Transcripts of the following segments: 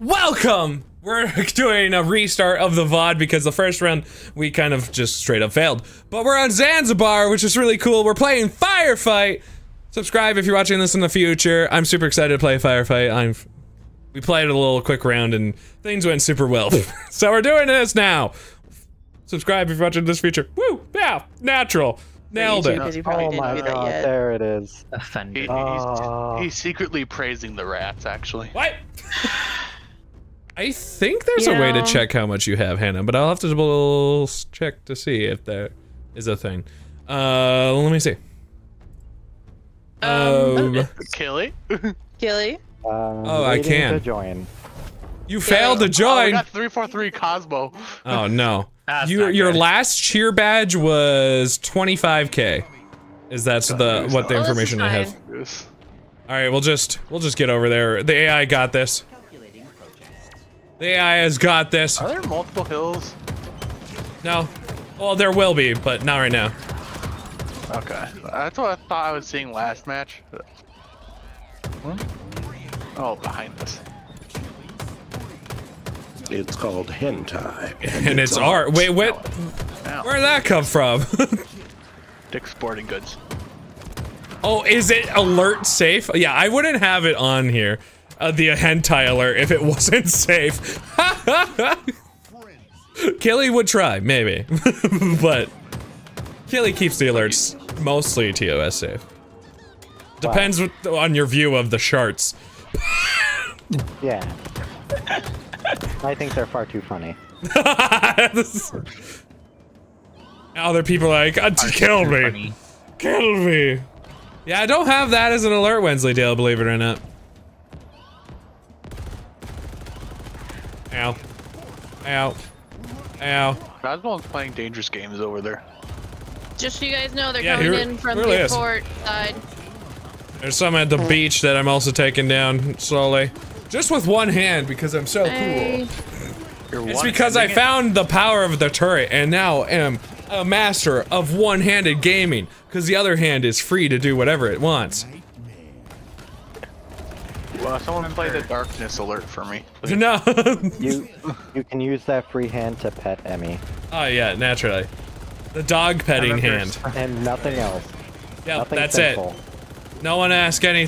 Welcome! We're doing a restart of the VOD because the first round we kind of just straight up failed. But we're on Zanzibar, which is really cool. We're playing Firefight. Subscribe if you're watching this in the future. I'm super excited to play Firefight. We played a little quick round and things went super well. So we're doing this now. Subscribe if you're watching this feature. Woo! Yeah! Natural. Nailed it. Oh my god, there it is. Offended. He's secretly praising the rats, actually. What? I think there's a way to check how much you have, Hannah, but I'll have to double check to see if there is a thing. Let me see. Killy? Killy? Oh, I can. To join. You failed to join! Oh, we got 343 Cosmo. Oh, no. Your last cheer badge was 25k. Is that's the what the information I have? All right, we'll just get over there. The AI got this. The AI has got this. Are there multiple hills? No. Well, there will be, but not right now. Okay, that's what I thought I was seeing last match. Oh, behind us. It's called hentai. And it's art. Wait, what? Where'd that come from? Dick's Sporting Goods. Oh, is it alert safe? Yeah, I wouldn't have it on here. The hentai alert if it wasn't safe. Killy would try, maybe. But Killy keeps the alerts mostly TOS safe. Depends on your view of the sharts. Yeah. I think they're far too funny. Other people are like, kill me. Funny. Kill me. Yeah, I don't have that as an alert, Wensleydale, believe it or not. Ow. Ow. Ow. Cosmo's playing dangerous games over there. Just so you guys know, they're coming in from the port side. There's some at the beach that I'm also taking down slowly. Just with one hand, because I'm so cool. It's because I found the power of the turret, and now am a master of one-handed gaming. Because the other hand is free to do whatever it wants. Well, someone play the darkness alert for me. Please. No! you can use that free hand to pet Emmy. Oh yeah, naturally. The dog petting hand. And nothing else. Yeah, that's simple. It. No one ask any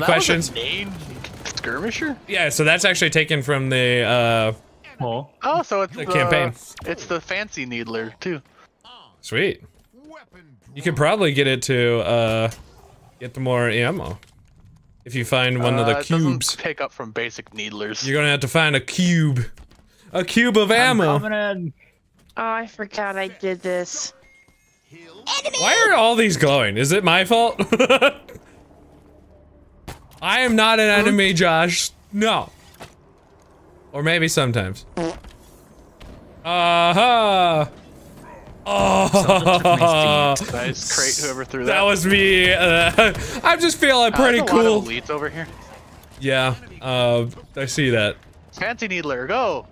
questions. Was a name? Skirmisher? Yeah, so that's actually taken from the oh, so it's the campaign. It's the fancy Needler too. Sweet. You could probably get it to get the more ammo if you find one of the cubes. Pick up from basic Needlers. You're gonna have to find a cube of ammo. Oh, I forgot I did this. Why are all these glowing? Is it my fault? I am not an enemy, Josh. No. Or maybe sometimes. Uh-huh. Oh. Nice crate, whoever threw that. That was me. I'm just feeling pretty cool. Lot of elites over here. Yeah. I see that. Fancy Needler, go.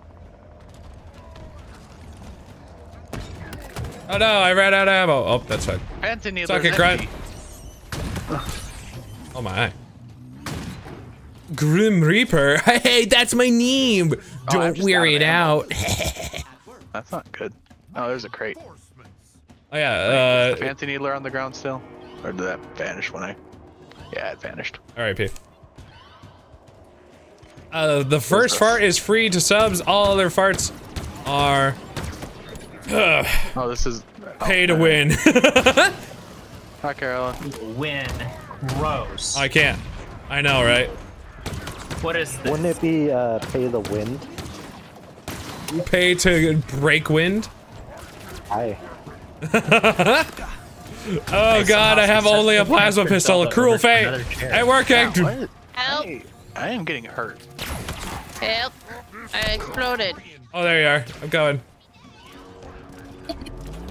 Oh no, I ran out of ammo. Oh, that's fine. Fancy Needler. Suck it, Grunt. Oh my. Grim Reaper? Hey, that's my name! Don't wear it out. That's not good. Oh, there's a crate. Oh yeah, is the fancy Needler on the ground still? Or did that vanish when I... Yeah, it vanished. R.I.P. The first fart is free to subs. All other farts are... oh, this is... Pay to win. Hi, Carola. Win. Gross. I can't. I know, right? What is this? Wouldn't it be pay the wind? You pay to break wind? Hi. Oh god, I have only a plasma pistol. Cruel fate. Ain't working. Help. I am getting hurt. Help. I exploded. Oh, there you are. I'm going.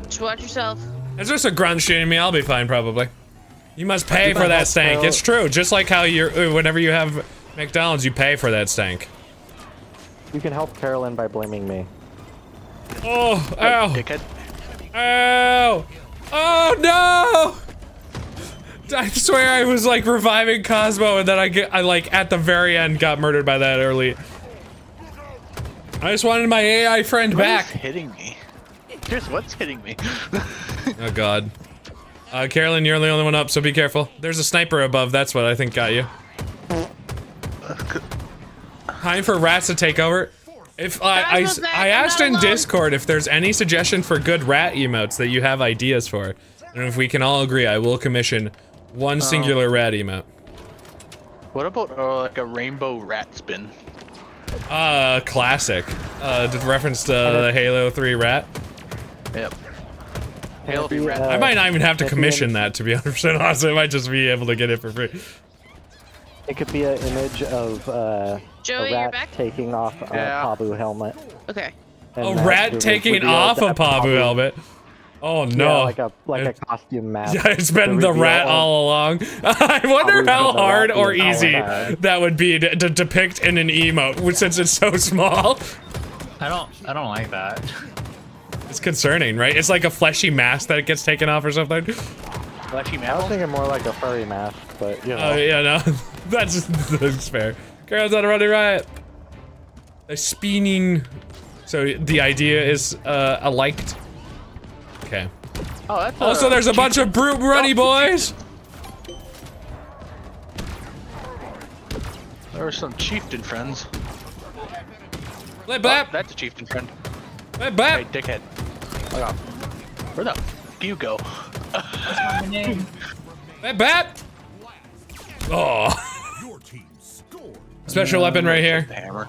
Just watch yourself. It's just a grunt shooting me. I'll be fine, probably. You must pay for that stank. It's true. Just like how you're, whenever you have McDonald's, you pay for that stank. You can help Carolyn by blaming me. Oh, ow! Ow! Oh no! I swear I was like reviving Cosmo, and then I like at the very end got murdered by that early I just wanted my AI friend back. What is hitting me? Here's what's hitting me. Oh god. Carolyn, you're the only one up, so be careful. There's a sniper above, that's what I think got you. Time for rats to take over. If I asked in Discord if there's any suggestion for good rat emotes that you have ideas for. And if we can all agree, I will commission one singular rat emote. What about like a rainbow rat spin? Classic. Reference to the Halo 3 rat. Yep. Halo 3 rat. I might not even have to commission that, to be 100% honest. I might just be able to get it for free. It could be an image of Joey, a rat taking off a Pabu helmet. Okay. And a rat taking off a Pabu helmet. Oh no! Yeah, like a costume mask. Yeah, it's been the rat all along. I wonder how hard or easy that would be to depict in an emote, since it's so small. I don't like that. It's concerning, right? It's like a fleshy mask that gets taken off or something. Fleshy mask. I was thinking more like a furry mask, but you know. Oh yeah, no, that's fair. Girls on a running riot. A spinning. So the idea is a liked. Okay. Oh, that's also, there's a bunch of brute runny boys. There are some chieftain friends. Blip blap. Oh, that's a chieftain friend. Blip blap. Hey, dickhead. Oh, God. Where the f do you go? That's not my name. Blip blap. Oh. Your team scored. Special weapon right here. The hammer.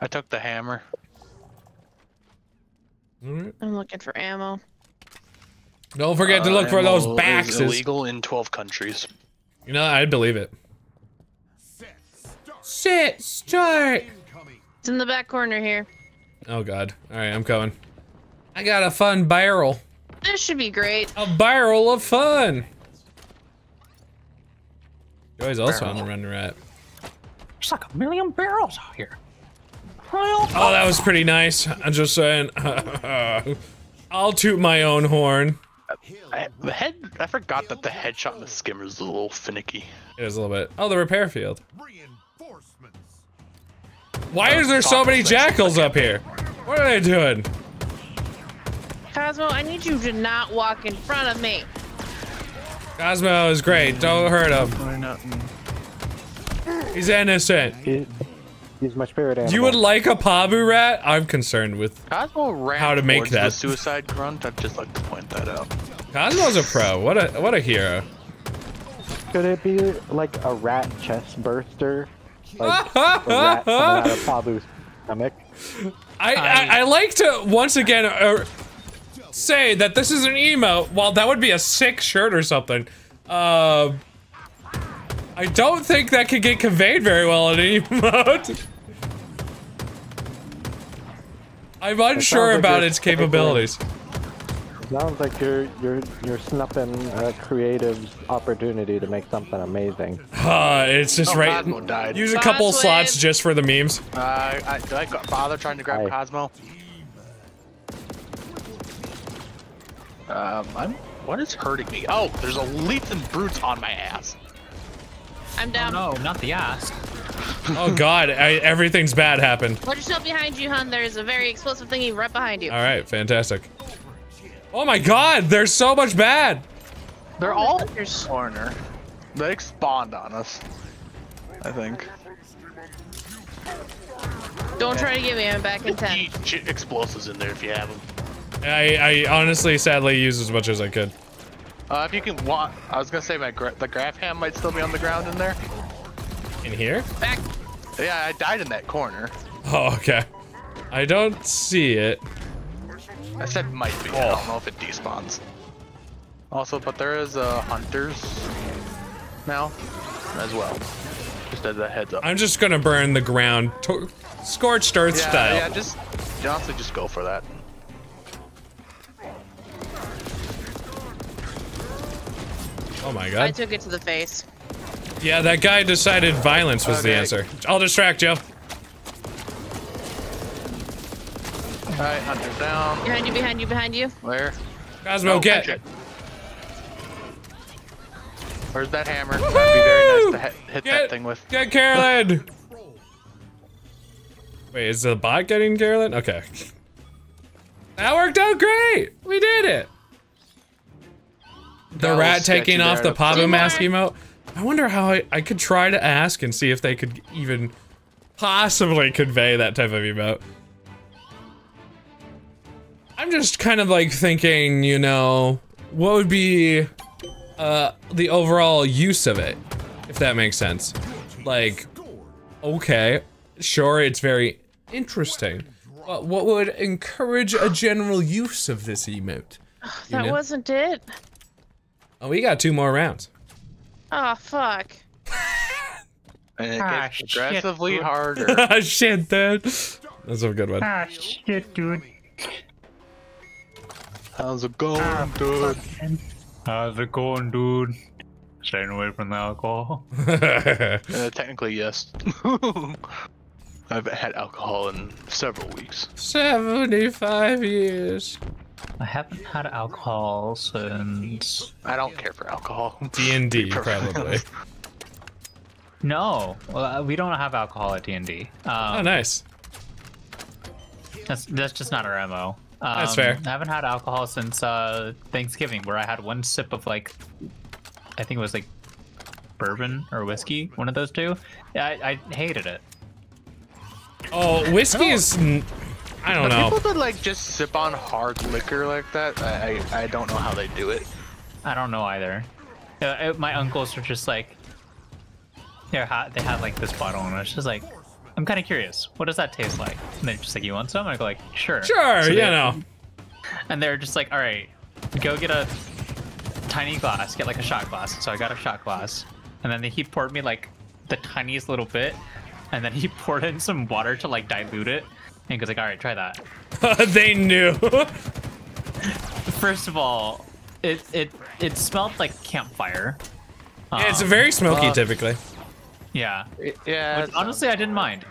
I took the hammer. I'm looking for ammo. Don't forget to look for those boxes. It's illegal in 12 countries. You know, I'd believe it. Sit, start! It's in the back corner here. Oh god. Alright, I'm coming. I got a fun barrel. This should be great. A barrel of fun! Joey's also on the run rat. There's like a million barrels out here. Oh, that was pretty nice. I'm just saying. I'll toot my own horn. I forgot that the headshot in the skimmer is a little finicky. It is a little bit. Oh, the repair field. Why is there so many jackals up here? What are they doing? Cosmo, I need you to not walk in front of me. Cosmo is great. Don't hurt him. He's innocent. He's my spirit animal. You would like a Pabu rat? I'm concerned with how to make that. The suicide grunt. I'd just like to point that out. Cosmo's a pro. What a hero. Could it be like a rat chest burster? Like a rat coming out of Pabu's stomach? I like to once again say that this is an emote. While that would be a sick shirt or something. I don't think that could get conveyed very well in any mode. I'm unsure about its capabilities. Sounds like you're snuffing a creative opportunity to make something amazing. It's just right. Use a couple slots just for the memes. I got bother trying to grab Cosmo. What is hurting me? Oh, there's a leaf and brutes on my ass. I'm down. Oh, no, not the ass. Oh god, everything's bad happened. Watch yourself behind you, hun. There's a very explosive thingy right behind you. Alright, fantastic. Oh my god, there's so much bad! They're all in your corner. They spawned on us. I think. Don't try to get me, I'm back in 10. Eat explosives in there if you have them. I honestly, sadly, used as much as I could. If you can walk, I was gonna say the graph ham might still be on the ground in there. In here? Back. Yeah, I died in that corner. Oh, okay. I don't see it. I said might be. I don't know if it despawns. Also, but there is hunters now as well. Just as a heads up. I'm just gonna burn the ground, scorched earth style. Yeah, just honestly, just go for that. Oh my god. I took it to the face. Yeah, that guy decided violence was the answer. I'll distract Joe. Alright, Hunter's down. Behind you, behind you, behind you. Where? Cosmo, get it. Where's that hammer? That'd be very nice to hit that thing with. Get Carolyn! Wait, is the bot getting Carolyn? Okay. That worked out great! We did it! The rat taking off the Pabu mask emote. I wonder how I could try to ask and see if they could even possibly convey that type of emote. I'm just kind of like thinking, you know, what would be the overall use of it, if that makes sense. Like, okay, sure, it's very interesting, but what would encourage a general use of this emote? That wasn't it. Oh, we got 2 more rounds. Oh, fuck. And it gets progressively harder. Ah, shit, dude. That's a good one. Ah, shit, dude. How's it going, dude? How's it going, dude? Staying away from the alcohol? Technically, yes. I haven't had alcohol in several weeks. 75 years. I haven't had alcohol since... I don't care for alcohol. D&D, probably. No, we don't have alcohol at D&D. Oh, nice. That's just not our MO. That's fair. I haven't had alcohol since Thanksgiving, where I had 1 sip of, like, I think it was, like, bourbon or whiskey, one of those two. I hated it. Oh, whiskey is... I don't know. People that like just sip on hard liquor like that, I don't know how they do it. I don't know either. My uncles are just like, they have like this bottle and I was just like, I'm kind of curious, what does that taste like? And they're just like, you want some? And I go like, sure. Sure, so you know. And they're just like, all right, go get a tiny glass, get like a shot glass. So I got a shot glass and then he poured me like the tiniest little bit and then he poured in some water to like dilute it. And he goes like, all right, try that. They knew. First of all, it smelled like campfire. Yeah, it's very smoky typically. Yeah. Yeah. Which, honestly, I didn't mind.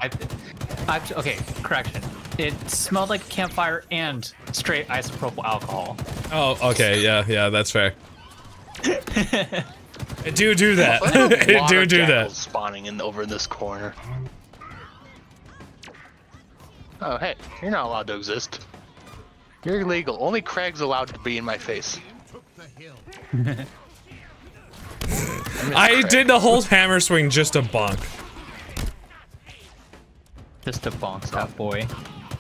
Okay, correction. It smelled like campfire and straight isopropyl alcohol. Oh, okay. Yeah, that's fair. It do that. It do that. Spawning in over in this corner. Oh, hey, you're not allowed to exist. You're illegal. Only Craig's allowed to be in my face. I did the whole hammer swing just to bonk. Just to bonk that boy.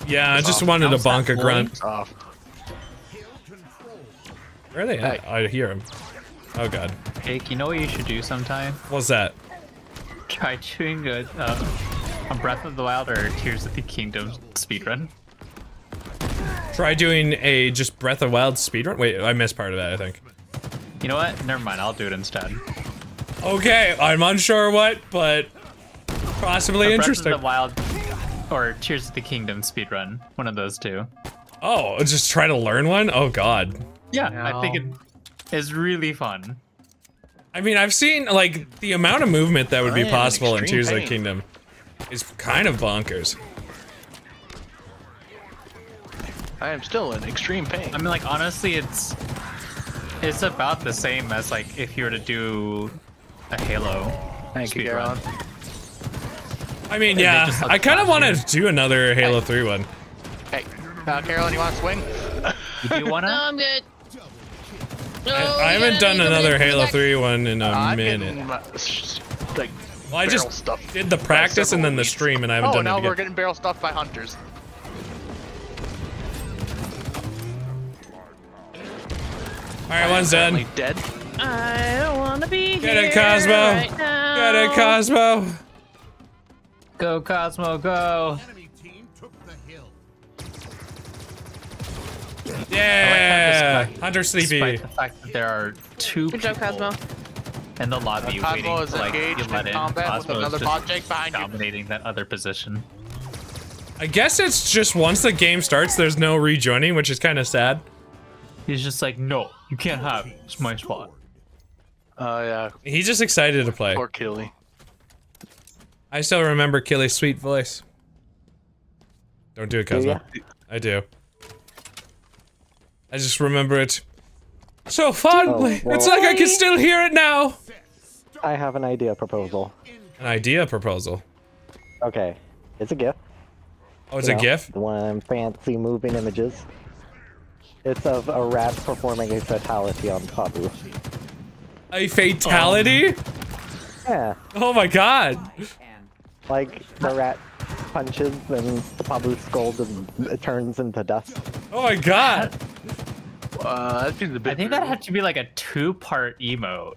Yeah, I just wanted to bonk a grunt. Where are they at? I hear him. Oh, God. Jake, you know what you should do sometime? What's that? Try chewing a... on Breath of the Wild or Tears of the Kingdom speedrun. Try doing a just Breath of the Wild speedrun? Wait, I missed part of that, I think. You know what? Never mind, I'll do it instead. Okay, I'm unsure what, but possibly interesting. Breath of the Wild or Tears of the Kingdom speedrun. One of those two. Oh, just try to learn one? Oh, God. Yeah, no. I think it is really fun. I mean, I've seen, like, the amount of movement that would be possible in Tears of the Kingdom. It's kind of bonkers. I am still in extreme pain. I mean, like, honestly, it's about the same as, like, if you were to do a Halo speedrun. I mean, and yeah, I kind of want to do another Halo 3 one. Hey, Carolyn, you want to swing? Do you want to? No, I'm good. No, I haven't done another Halo 3 one in a minute. Well, I just did the practice and then the stream, and I haven't done it again. Oh, now we're getting barrel stuffed by hunters. Alright, one's done. Dead. I don't want to be here. Get it, Cosmo. Right now. Get it, Cosmo. Go, Cosmo, go. Enemy team took the hill. Yeah. Like Hunter sleepy. Despite the fact that there are 2 people. Good job, Cosmo. In the lobby, waiting is like you let in. Cosmo is just dominating that other position. I guess it's just once the game starts, there's no rejoining, which is kind of sad. He's just like, no, you can't have it. It's my spot. Oh yeah. He's just excited to play. Poor Killy. I still remember Killy's sweet voice. Don't do it, Cosmo. Yeah. I do. I just remember it. So fondly, it's like I can still hear it now. I have an idea proposal. Okay, it's a gift. Oh, it's a GIF? The one of them fancy moving images. It's of a rat performing a fatality on Pabu. A fatality? Yeah. Oh my god. Like, the rat punches and Pabu scolds and turns into dust. Oh my god. That seems a bit. I think that'd have to be like a two-part emote.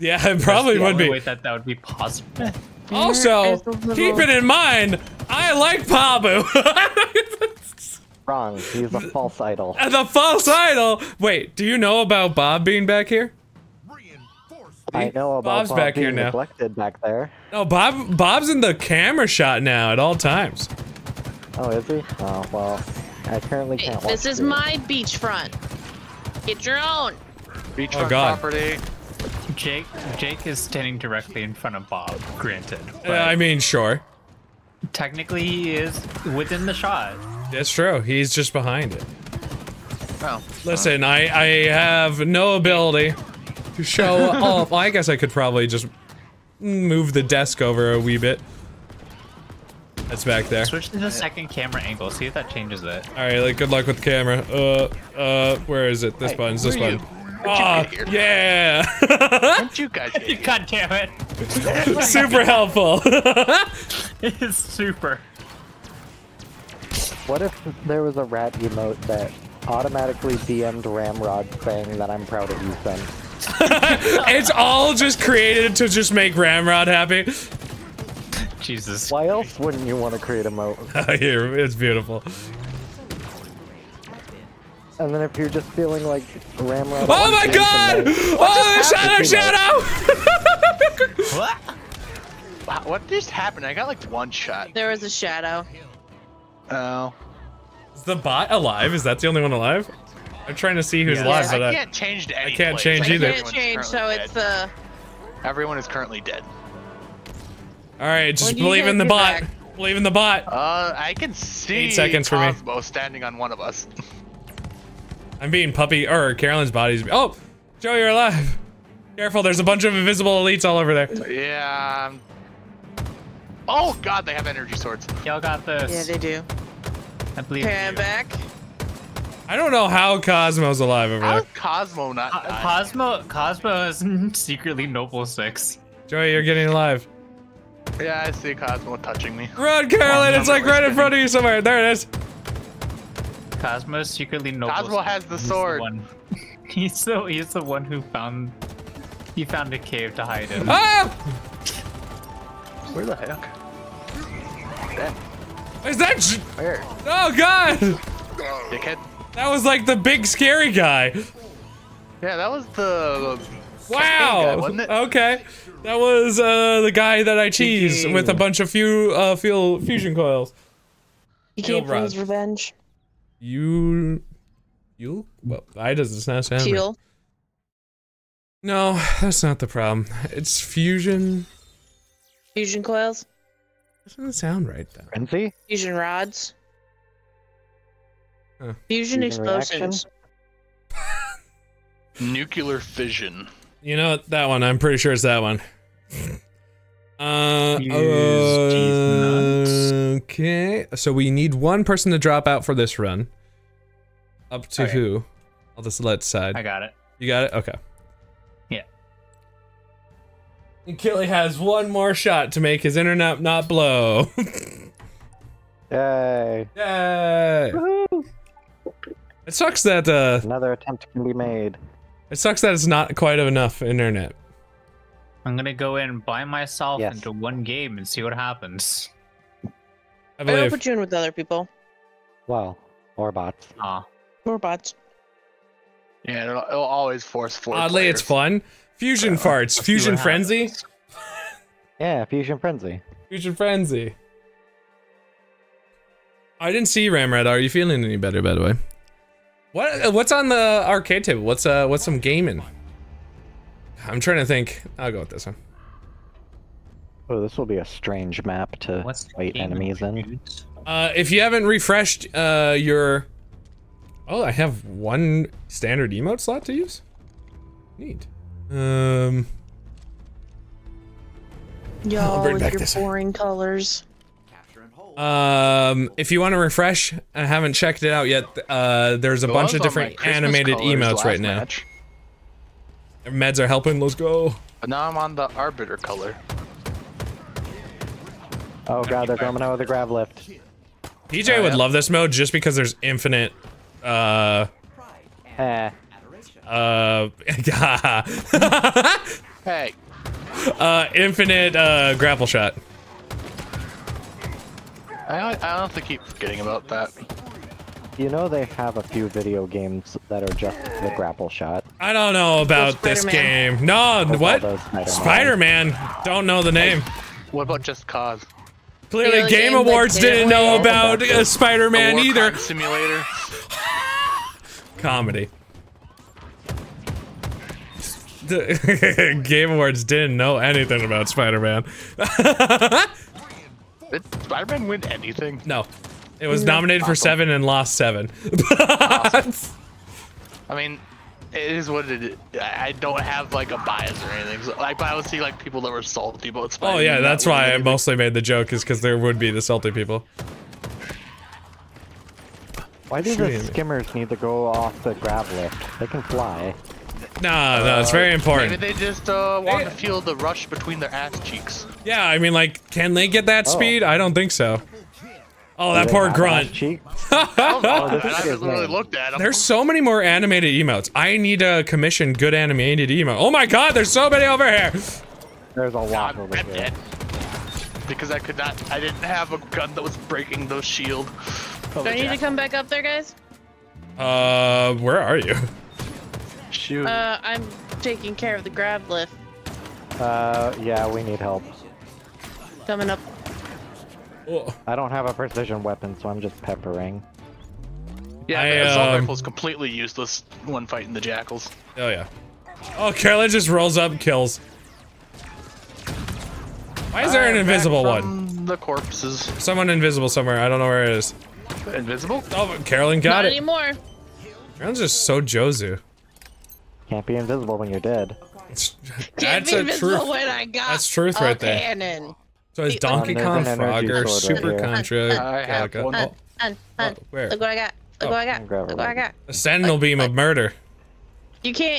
Yeah, it probably would be. That would be possible. Also, keep it in mind, I like Pabu. Wrong. He's a false idol. The false idol. Wait, do you know about Bob being back here? I know about Bob's Bob back being here now. Neglected back there. No, Bob's in the camera shot now at all times. Oh, is he? Oh well, I currently can't. This is my beachfront. Get your own. Beachfront property. Jake is standing directly in front of Bob, granted. I mean, sure. Technically, he is within the shot. That's true. He's just behind it. Oh. Listen, I have no ability to show off. Well, I guess I could probably just move the desk over a wee bit. That's back there. Switch to the second camera angle. See if that changes it. All right, like, good luck with the camera. Where is it? This button's this button. Oh, yeah! You guys God damn it! Super helpful! It is super. What if there was a rat emote that automatically DM'd Ramrod saying that I'm proud of you, son? It's all just created to just make Ramrod happy. Jesus. Why else wouldn't you want to create a moat? Here, it's beautiful. And then if you're just feeling like Ramrod. Oh my god! Oh, shadow! What? What just happened? I got like one shot. There was a shadow. Oh. Is the bot alive? Is that the only one alive? I'm trying to see who's alive, but I can't change to any I can't change, so it's the. Everyone is currently dead. Alright, just believe in the bot. Believe in the bot. I can see 8 seconds for me. Standing on one of us. I'm being puppy, or Carolyn's body's. Oh, Joe, you're alive. Careful, there's a bunch of invisible elites all over there. Yeah. Oh god, they have energy swords. Y'all got this. Yeah, they do. I believe. Okay, I'm back. I don't know how Cosmo's alive over there. How Cosmo not died? Cosmo is secretly Noble 6. Joey, you're getting alive. Yeah, I see Cosmo touching me. Run, Carolyn! It's like right in front of you somewhere. There it is. Cosmo's secretly noble. Cosmo has the sword. He's the one who found. He found a cave to hide in. Ah! Where the heck? Is that? Where? Oh god! Dickhead. That was like the big scary guy. Yeah, that was the. Wow. Guy, wasn't it? Okay, that was the guy that I cheesed with a bunch of fusion coils. He came for his revenge. You? Well, I doesn't snatch him. Teal. No, that's not the problem. It's fusion. Fusion coils. Doesn't sound right though. Frenzy. Fusion rods. Huh. Fusion explosions. Nuclear fission. You know that one? I'm pretty sure it's that one. Okay, so we need one person to drop out for this run. Up to who? I'll just let side. I got it. You got it? Okay. Yeah. And Killy has one more shot to make his internet not blow. Yay. Yay. Woo-hoo. It sucks that, another attempt can be made. It sucks that it's not quite enough internet. I'm gonna go in by myself into one game and see what happens. I'll put you in with other people. Well, or bots. Or bots. Yeah, it'll always force four Oddly, players. It's fun. Fusion farts. Fusion frenzy. Yeah, fusion frenzy. Fusion frenzy. I didn't see Ramrod. Are you feeling any better, by the way? What's on the arcade table? What's some gaming? I'm trying to think. I'll go with this one. Oh, this will be a strange map to fight enemies in. If you haven't refreshed your... Oh, I have one standard emote slot to use? Neat. Yo, with your boring colors. If you want to refresh, I haven't checked it out yet. There's a bunch of different animated emotes right now. Our meds are helping. Let's go. But now I'm on the Arbiter color. Oh god, they're coming out with a grab lift. DJ would love this mode just because there's infinite. Hey. Infinite grapple shot. I honestly keep forgetting about that. You know they have a few video games that are just the grapple shot. I don't know about this game. No, what? Spider-Man. Don't know the name. What about Just Cause? Clearly Game Awards didn't know about Spider-Man either. Simulator. Comedy. Game Awards didn't know anything about Spider-Man. Did Spider-Man win anything? No. It was nominated for 7 and lost 7. Awesome. I mean, it is what it is. I don't have like a bias or anything. So, like, but I would see like people that were salty about Spider-Man. Oh yeah, that's why I mostly made the joke, is because there would be the salty people. Why do the skimmers need to go off the grab lift? They can fly. Nah, no, it's very important. Maybe they just want to feel the rush between their ass cheeks. Yeah, I mean, like, can they get that speed? I don't think so. Oh, that poor Grunt. There's so many more animated emotes. I need to commission good animated emote. Oh my god, there's so many over here! There's a lot over here. Because I could not- I didn't have a gun that was breaking those shield. Do I need to come back up there, guys? Where are you? Shoot. I'm taking care of the grab lift. Yeah, we need help. Coming up. Oh. I don't have a precision weapon, so I'm just peppering. Yeah, the assault rifle's completely useless when fighting the jackals. Oh yeah. Oh, Carolyn just rolls up and kills. Why is there an invisible one? The corpses. Someone invisible somewhere. I don't know where it is. Invisible? Oh, Carolyn got it. Not anymore. Carolyn's just so Jozu. Can't be invisible when you're dead. That's a truth. That's truth right there. Cannon. So it's Donkey Kong, Frogger, Super Contra, Galaga. Where? Look what I got. Look what I got. Look what I got. A Sentinel Beam of Murder. You can't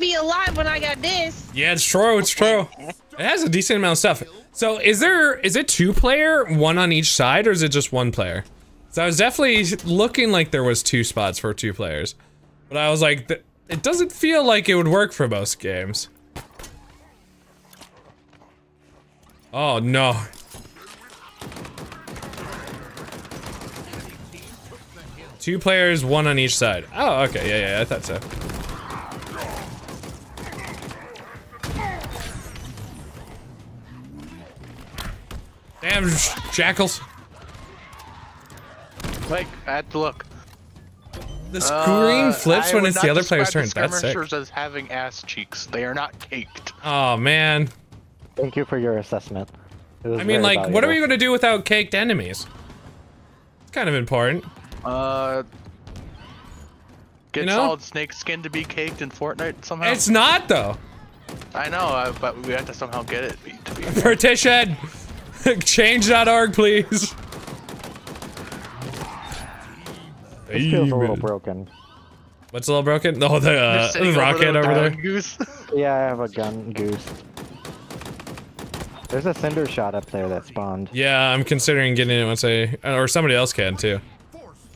be alive when I got this. Yeah, it's true. It's true. It has a decent amount of stuff. So is it 2 player, 1 on each side, or is it just 1 player? So I was definitely looking like there was 2 spots for 2 players, but I was like. It doesn't feel like it would work for most games. Oh no. Two players, 1 on each side. Oh, okay, yeah, I thought so. Damn, jackals. Like, I had to look. The screen flips when it's the other player's turn. That's sick. Skirmishers as having ass cheeks. They are not caked. Oh man. Thank you for your assessment. I mean, like, valuable. What are we gonna do without caked enemies? It's kind of important. Get solid snake skin to be caked in Fortnite somehow. It's not though. I know, but we have to somehow get it. To be Partition. Change.org, please. It feels a little broken. What's a little broken? Oh, the rocket over there. Goose. Yeah, I have a gun goose. There's a cinder shot up there that spawned. Yeah, I'm considering getting it once I, or somebody else can too.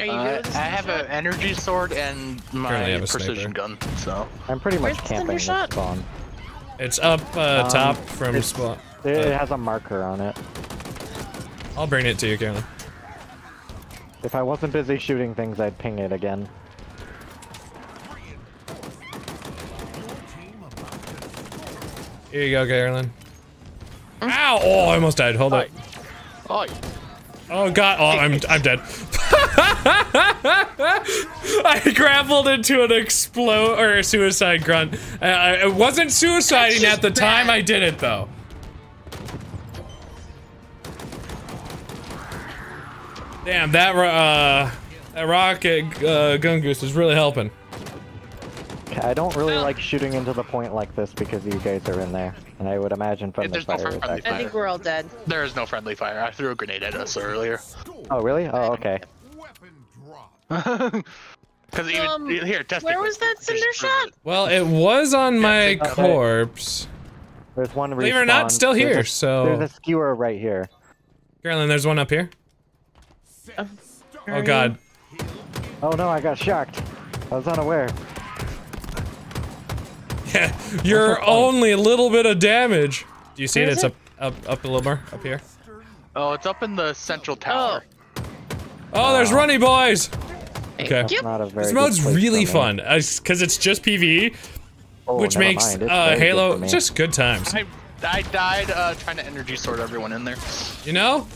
Are you good? I have an energy sword and my precision gun, so I'm pretty much camping the spawn. It's up top from spawn. It has a marker on it. I'll bring it to you, Cameron. If I wasn't busy shooting things, I'd ping it again. Here you go, Carolyn. Ow! Oh, I almost died. Hold up. Oh god! Oh, I'm dead. I grappled into an suicide grunt. It wasn't suiciding at the time I did it though. Damn, that rocket gun goose is really helping. I don't really like shooting into the point like this because you guys are in there. And I would imagine friendly fire is actually. I think we're all dead. There is no friendly fire. I threw a grenade at us earlier. Oh, really? Oh, okay. Cause even, here, where was that cinder shot? Well, it was on my corpse. There's one respawn. Believe it or not, still here, so... There's a skewer right here. Carolyn, there's one up here. Oh, God. Oh, no, I got shocked. I was unaware. Yeah, you're only a little bit of damage. Do you see it? It's up a little more, up here. Oh, it's up in the central tower. Oh, there's runny boys! Okay. This mode's really fun, because it's just PvE, which makes Halo just good times. I died trying to energy sword everyone in there. You know,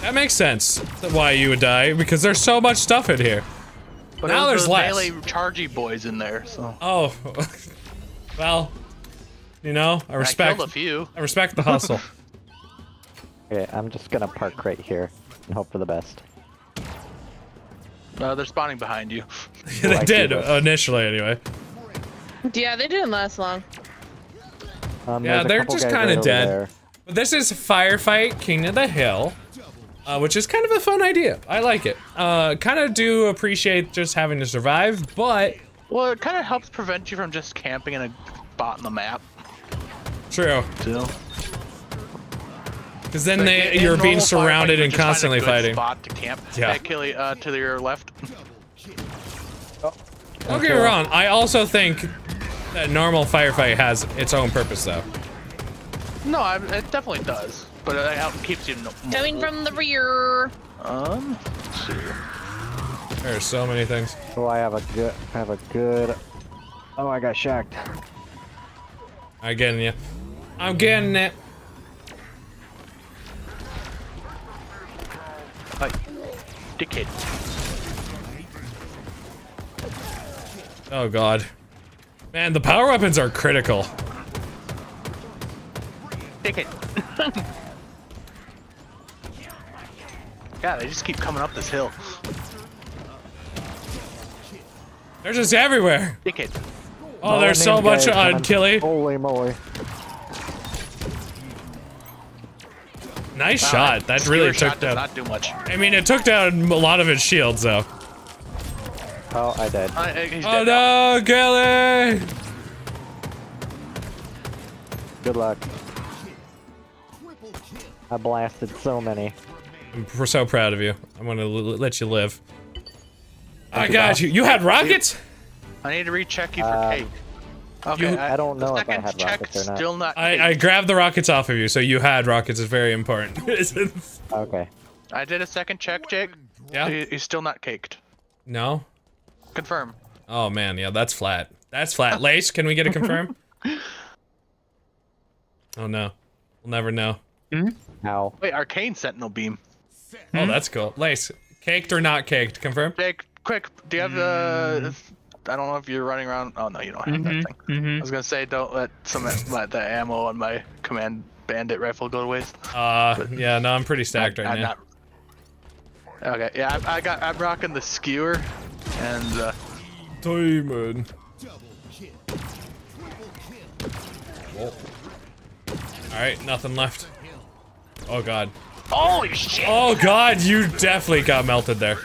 that makes sense why you would die, because there's so much stuff in here. But now there's less. Melee chargy boys in there, so. Oh, well, you know, I respect. I killed a few. I respect the hustle. Okay, I'm just gonna park right here and hope for the best. They're spawning behind you. They did, initially, anyway. Yeah, they didn't last long. Yeah, they're just kind of dead. But this is Firefight, King of the Hill, which is kind of a fun idea. I like it. Kind of do appreciate just having to survive, but... Well, it kind of helps prevent you from just camping in a spot in the map. True. Because then you're being surrounded and constantly fighting. Spot to camp. Yeah. Hey, Killy, to your left. Oh. Don't get me wrong. I also think that normal firefight has its own purpose, though. No, it definitely does. But it keeps you coming from the rear. Let's see. There are so many things. Oh, I have a good. Oh, I got shocked. I'm getting you. I'm getting it. Dickhead. Oh God. Man, the power weapons are critical. Dickhead. God, they just keep coming up this hill. They're just everywhere. Dickhead. Oh, there's so much on Killy. Holy moly. Nice shot. That really took down. Not do much. I mean, it took down a lot of his shields, though. Oh, I died. Oh no, Gilly! Good luck. I blasted so many. We're so proud of you. I'm gonna let you live. I got you. You had rockets? I need to recheck you for cake. Okay, I don't know if I had rockets or not. Still not I grabbed the rockets off of you, so you had rockets. It's very important. Okay. I did a second check, Jake. Yeah. He's still not caked. No. Confirm. Oh man, yeah, that's flat. That's flat. Lace, can we get a confirm? Oh no, we'll never know. How? Wait, arcane sentinel beam. Oh, that's cool. Lace, caked or not caked? Confirm. Jake, quick. Do you have the? I don't know if you're running around. Oh no, you don't have that thing. I was gonna say, don't let the ammo on my command bandit rifle go to waste. Yeah, no, I'm pretty stacked right now. Not... Okay, yeah, I'm rocking the skewer, and. Demon. Whoa. All right, nothing left. Oh God. Holy shit. Oh God, you definitely got melted there.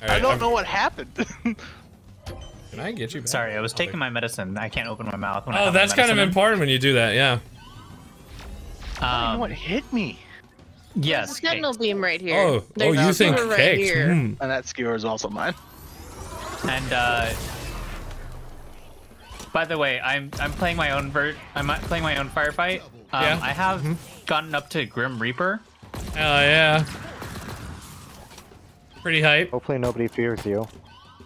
Right, I don't know what happened. Can I get you back? Sorry, I was taking my medicine. I can't open my mouth. When oh, that's kind of important when you do that, yeah. I don't know what hit me. Yes. Sentinel beam right here. Oh, you think caked. Right here. And that skewer is also mine. And by the way, I'm playing my own firefight. Yeah. I have gotten up to Grim Reaper. Oh yeah. Pretty hype. Hopefully nobody fears you.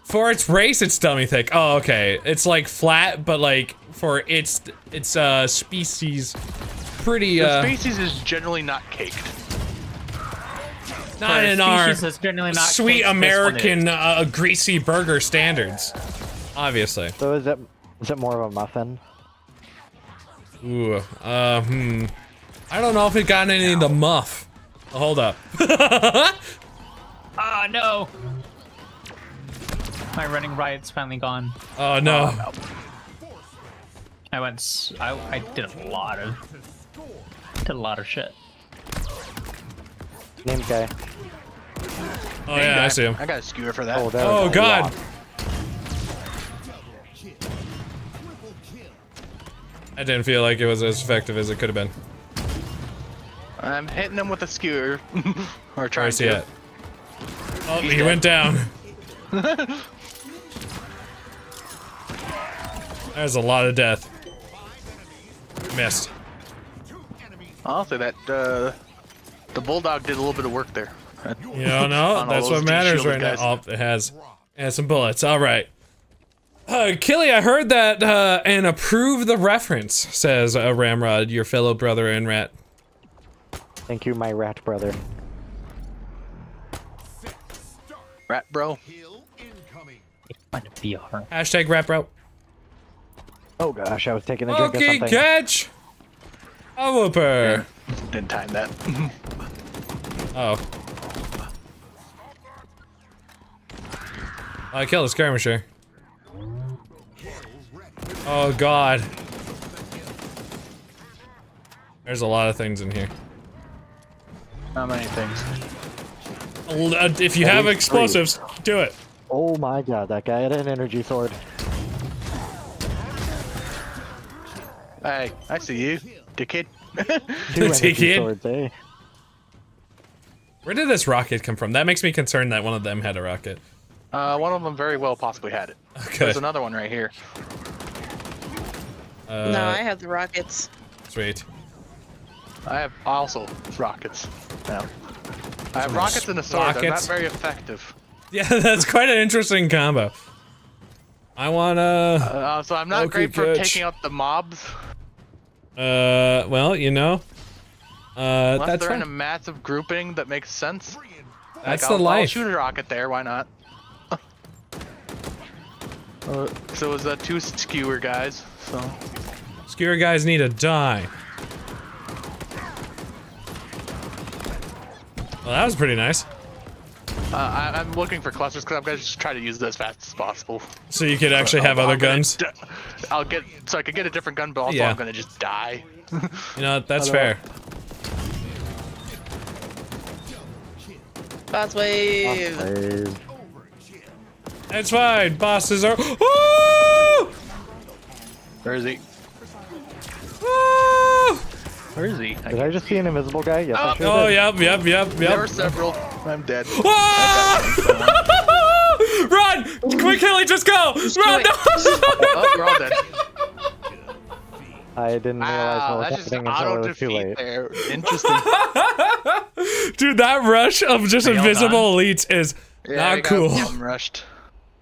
For its race, it's dummy thick. Oh, okay. It's like flat, but like for its species, pretty. The species is generally not caked. Not in our sweet American greasy burger standards, obviously. So is it more of a muffin? Ooh, I don't know if it got any of the muff. Oh, hold up. Ah no. My running riot's finally gone. Oh no. I did a lot of shit. Name guy. Oh yeah, I see him. I got a skewer for that. Oh god. I didn't feel like it was as effective as it could have been. I'm hitting him with a skewer. Or trying to. It. Oh, he went down. There's a lot of death. Missed. I'll say that the bulldog did a little bit of work there. You don't know. That's what matters right now. Oh, it has. And some bullets. All right. Killy, I heard that and approve the reference, says Ramrod, your fellow brother in rat. Thank you, my rat brother. Rat bro. Hashtag rat bro. Oh gosh, I was taking a drink of something. Catch! A whooper. Yeah, didn't time that. Oh. I killed a skirmisher. Oh god. There's a lot of things in here. How many things? If you have explosives, do it. Oh my god, that guy had an energy sword. Hey, I see you, dickhead. Dickhead. Swords, eh? Where did this rocket come from? That makes me concerned that one of them had a rocket. One of them very well possibly had it. Okay. There's another one right here. No, I have the rockets. Sweet. I have also rockets. Now. I have rockets and a sword. They're not very effective. Yeah, that's quite an interesting combo. I wanna. So I'm not great for taking out the mobs. Well, you know. Unless that's they're in a massive grouping that makes sense. That's like, I'll shoot a rocket there. Why not? So it was two skewer guys. So skewer guys need to die. Well, that was pretty nice. I'm looking for clusters because I'm gonna just try to use it as fast as possible. So you could actually have other guns. I'll get so I could get a different gun, but also I'm gonna just die. You know, that's fair. Boss wave. Boss wave. It's fine. Bosses are. Woo! Where is he? Woo! Where is he? Did I just see an invisible guy? Yes, I sure did. Yep. There are several. I'm dead. Whoa! Run! Quick, Kelly, just go! Just run! No! Oh, we're all dead. I didn't realize what was happening until it was too late. There. Interesting. Dude, that rush of just invisible elites is not cool. I'm rushed.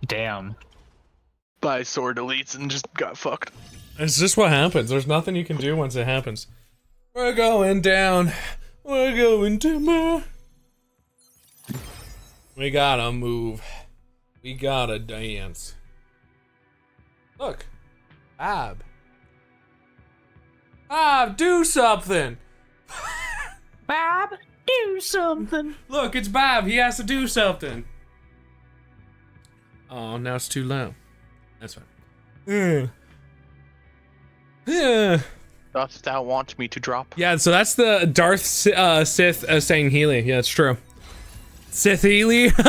Damn. By sword elites and just got fucked. It's just what happens. There's nothing you can do once it happens. We're going down. We're going to move. We gotta move. We gotta dance. Look. Bob. Bob, do something. Bob, do something. Look, it's Bob. He has to do something. Oh, now it's too low. That's fine. Yeah. Dost thou want me to drop? Yeah, so that's the Darth Sith saying Healy. Yeah, that's true. Sith Healy. So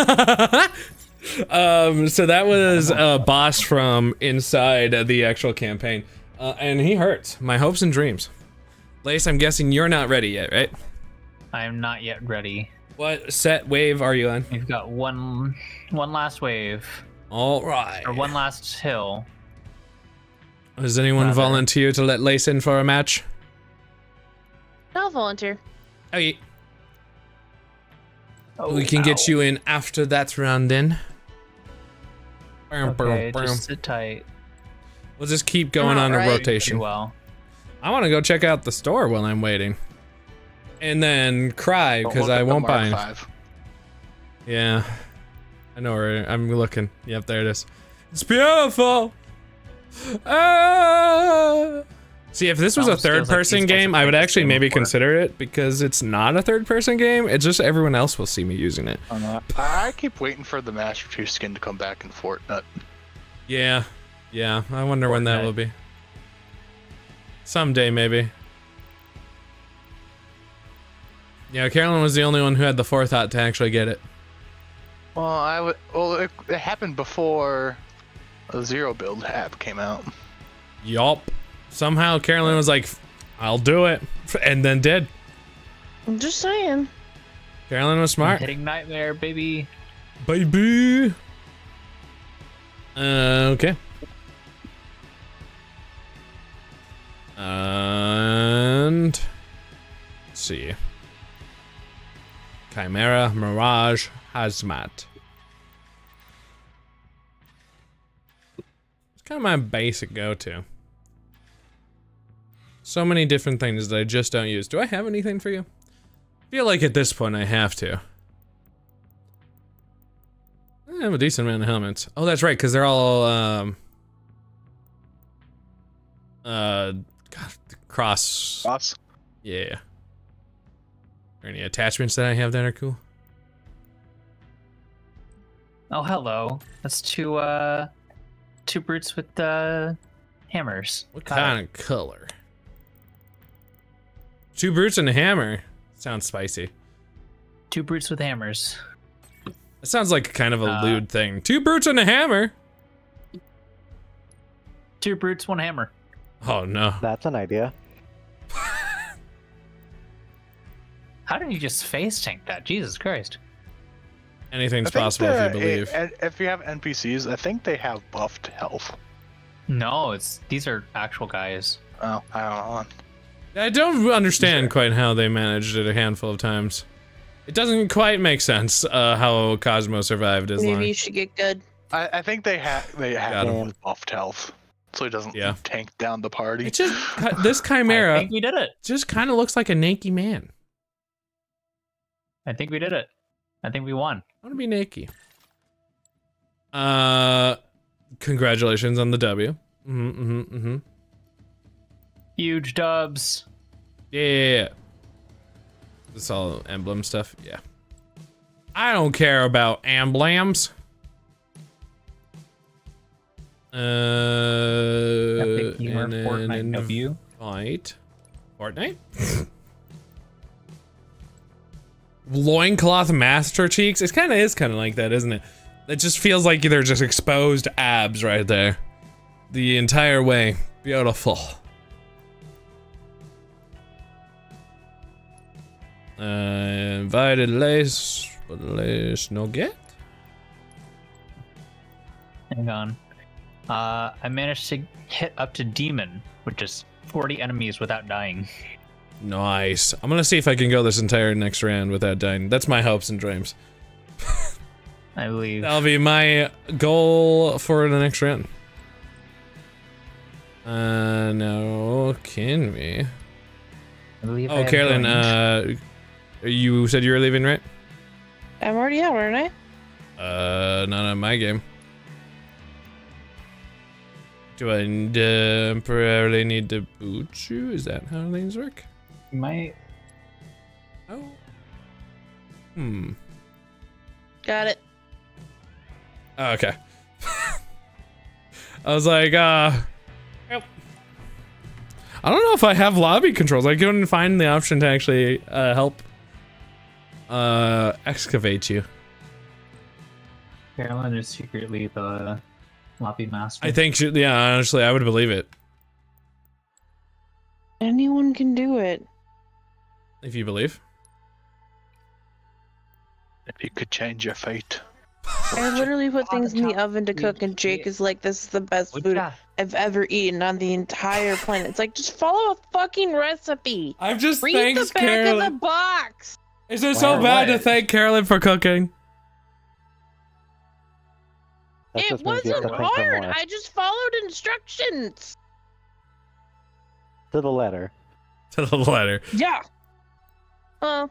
that was a boss from inside the actual campaign. And he hurts my hopes and dreams. Lace, I'm guessing you're not ready yet, right? I am not yet ready. What set wave are you on? You've got one last wave. All right. Or one last hill. Does anyone volunteer to let Lace in for a match? I'll volunteer. Okay. Oh, we can get you in after that round then. Okay, just sit tight. We'll just keep going on a rotation. I want to go check out the store while I'm waiting. And then cry because I won't buy it. Yeah. I know where I'm looking. Yep, there it is. It's beautiful! See, if this was a third-person game, I would actually maybe consider it because it's not a third-person game. It's just everyone else will see me using it. I keep waiting for the Master Chief skin to come back in Fortnite. Yeah, I wonder when that will be. Someday, maybe. Yeah, Carolyn was the only one who had the forethought to actually get it. Well, it happened before a Zero Build app came out. Yup. Somehow Carolyn was like, I'll do it, and then did. I'm just saying. Carolyn was smart. I'm hitting Nightmare, baby. Baby. Okay. And let's see. Chimera, Mirage, Hazmat. It's kind of my basic go-to. So many different things that I just don't use. Do I have anything for you? I feel like at this point I have to. I have a decent amount of helmets. Oh, that's right, because they're all, God, cross. Cross? Yeah. Are any attachments that I have that are cool? Oh, hello. That's two brutes with, hammers. What kind of color? Two brutes and a hammer? Sounds spicy. Two brutes with hammers. That sounds like kind of a lewd thing. Two brutes and a hammer? Two brutes, one hammer. Oh, no. That's an idea. How did you just face tank that? Jesus Christ. Anything's possible if you believe. If you have NPCs, I think they have buffed health. No, these are actual guys. Oh, I don't know. I don't understand quite how they managed it a handful of times. It doesn't quite make sense how Cosmo survived as long. Maybe you should get good. I think they have him with buffed health. So he doesn't tank down the party. It's just this chimera. I think we did it. Just kind of looks like a naked man. I think we did it. I think we won. I want to be naked. Congratulations on the W. Huge dubs. Yeah. It's all emblem stuff. Yeah. I don't care about emblems. Epic humor, Fortnite W. Fortnite? Loincloth master cheeks? It kind of is kind of like that, isn't it? It just feels like they're just exposed abs right there. The entire way. Beautiful. Invited lace, but lace no get? Hang on. I managed to hit up to demon, which is 40 enemies without dying. Nice. I'm gonna see if I can go this entire next round without dying. That's my hopes and dreams. I believe. That'll be my goal for the next round. No, can we? I believe oh, Carolyn, you said you were leaving, right? I'm already out, aren't I? Not on my game. Do I temporarily need to boot you? Is that how things work? Might. Oh. Got it. Oh, okay. I was like, Yep. I don't know if I have lobby controls. I couldn't find the option to actually help excavate you. Carolyn is secretly the lobby master. I think, yeah, honestly, I would believe it. Anyone can do it. If you believe. If you could change your fate. I literally put things in the oven to cook, and Jake is like, this is the best food I've ever eaten on the entire planet. It's like, just follow a fucking recipe. I'm just read the back of the box. Is it so bad to thank Carolyn for cooking? It wasn't hard. I just followed instructions. To the letter. To the letter. Yeah. Well.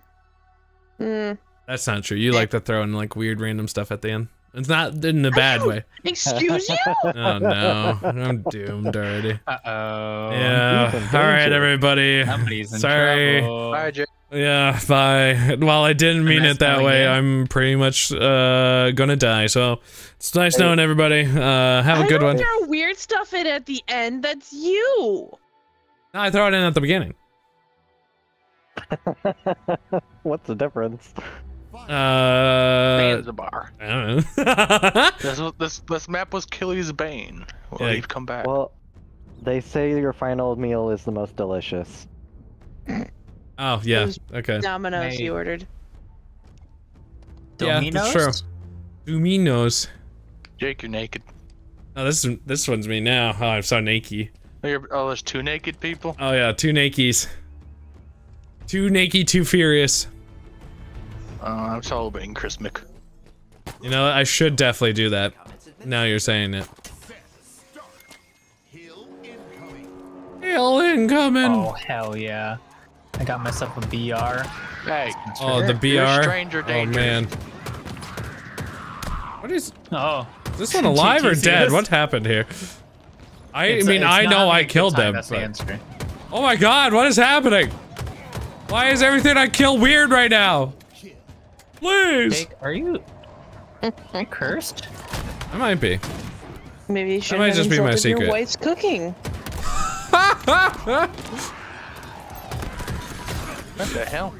That's not true. You like to throw in like weird random stuff at the end. It's not in a bad way. Excuse you? Oh no. I'm doomed already. Uh-oh. Yeah. Alright everybody. Somebody's in trouble. Sorry. Bye, yeah, bye. While I didn't mean it that way, I'm pretty much gonna die, so it's nice knowing everybody. Have a good one. I don't throw weird stuff in at the end. That's you. No, I throw it in at the beginning. What's the difference? Zanzibar. I don't know. this map was Killy's bane. Well, yeah. You've come back. Well, they say your final meal is the most delicious. Oh yeah. Okay. Dominoes you ordered. Yeah, Dominoes? That's true. Dominoes. Jake, you're naked. Oh, this one's me now. Oh, I'm so naked. Oh, there's two naked people. Oh yeah, two nakies. Two naked, two furious. I was hoping Chris Mick. You know, I should definitely do that. Now you're saying it. Hill incoming. Oh hell yeah! I got myself a BR. Hey. Oh, the BR. You're stranger danger. Oh man. What is? Oh. Is this one alive or dead? What happened here? I mean, I know I killed them. Oh my god, what is happening? Why is everything I kill weird right now? Please! Jake, are you cursed? I might be. Maybe you should have insulted my secret. Your wife's cooking. What the hell?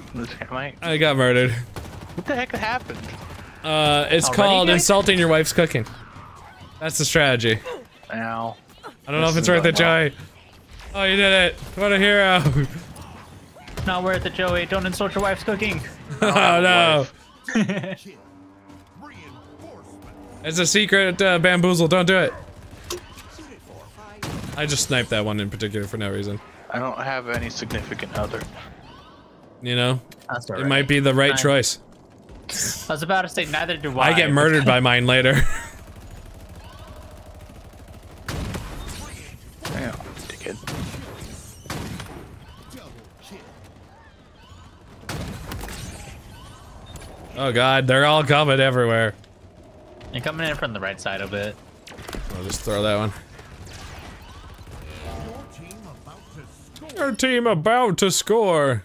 I got murdered. What the heck happened? It's called insulting your wife's cooking. That's the strategy. Ow. I don't know if it's worth it, Joey. Oh, you did it. What a hero. Not worth it, Joey. Don't insult your wife's cooking. Oh, no. It's a secret bamboozle. Don't do it. I just sniped that one in particular for no reason. I don't have any significant other. You know, that's all right. It might be the right choice. I was about to say neither do I. I get murdered by mine later. Damn, dickhead. Oh god, they're all coming everywhere. They're coming in from the right side of it. I'll just throw that one. Your team about to score.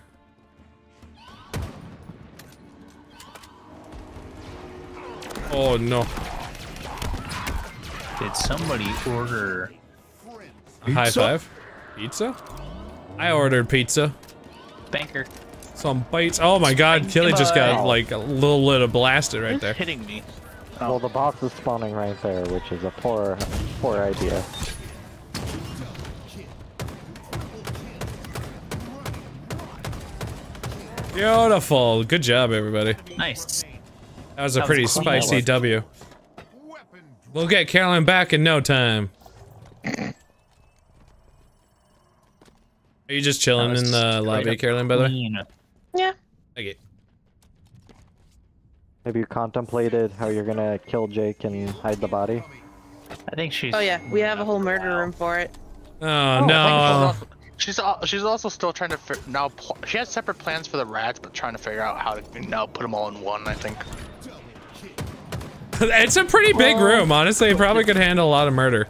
Oh no. Did somebody order pizza? High five? Pizza? I ordered pizza. Banker. Some bites. Oh my god, Killy just got like a little blasted right there. It's hitting me. Oh. Well, the boss is spawning right there, which is a poor idea. Beautiful. Good job, everybody. Nice. That was a pretty spicy W. We'll get Caroline back in no time. Are you just chilling in the lobby, Caroline, by the way? Yeah. Okay. Have you contemplated how you're gonna kill Jake and hide the body? I think she's... Oh yeah, we have a whole murder room for it. Oh no. She's also still trying to she has separate plans for the rats, but trying to figure out how to now put them all in one. I think it's a pretty big room. Honestly, it probably could handle a lot of murder.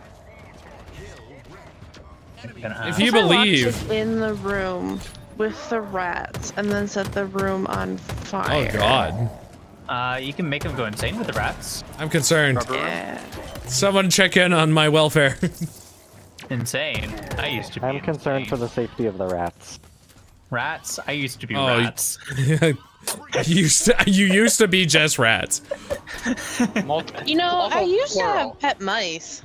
If you believe in the room with the rats, and then set the room on fire. Oh god! You can make them go insane with the rats. I'm concerned. Yeah. Someone check in on my welfare. Insane. I used to be. I'm concerned for the safety of the rats. Rats? I used to be rats. You used to be just rats. You know, I used to have pet mice.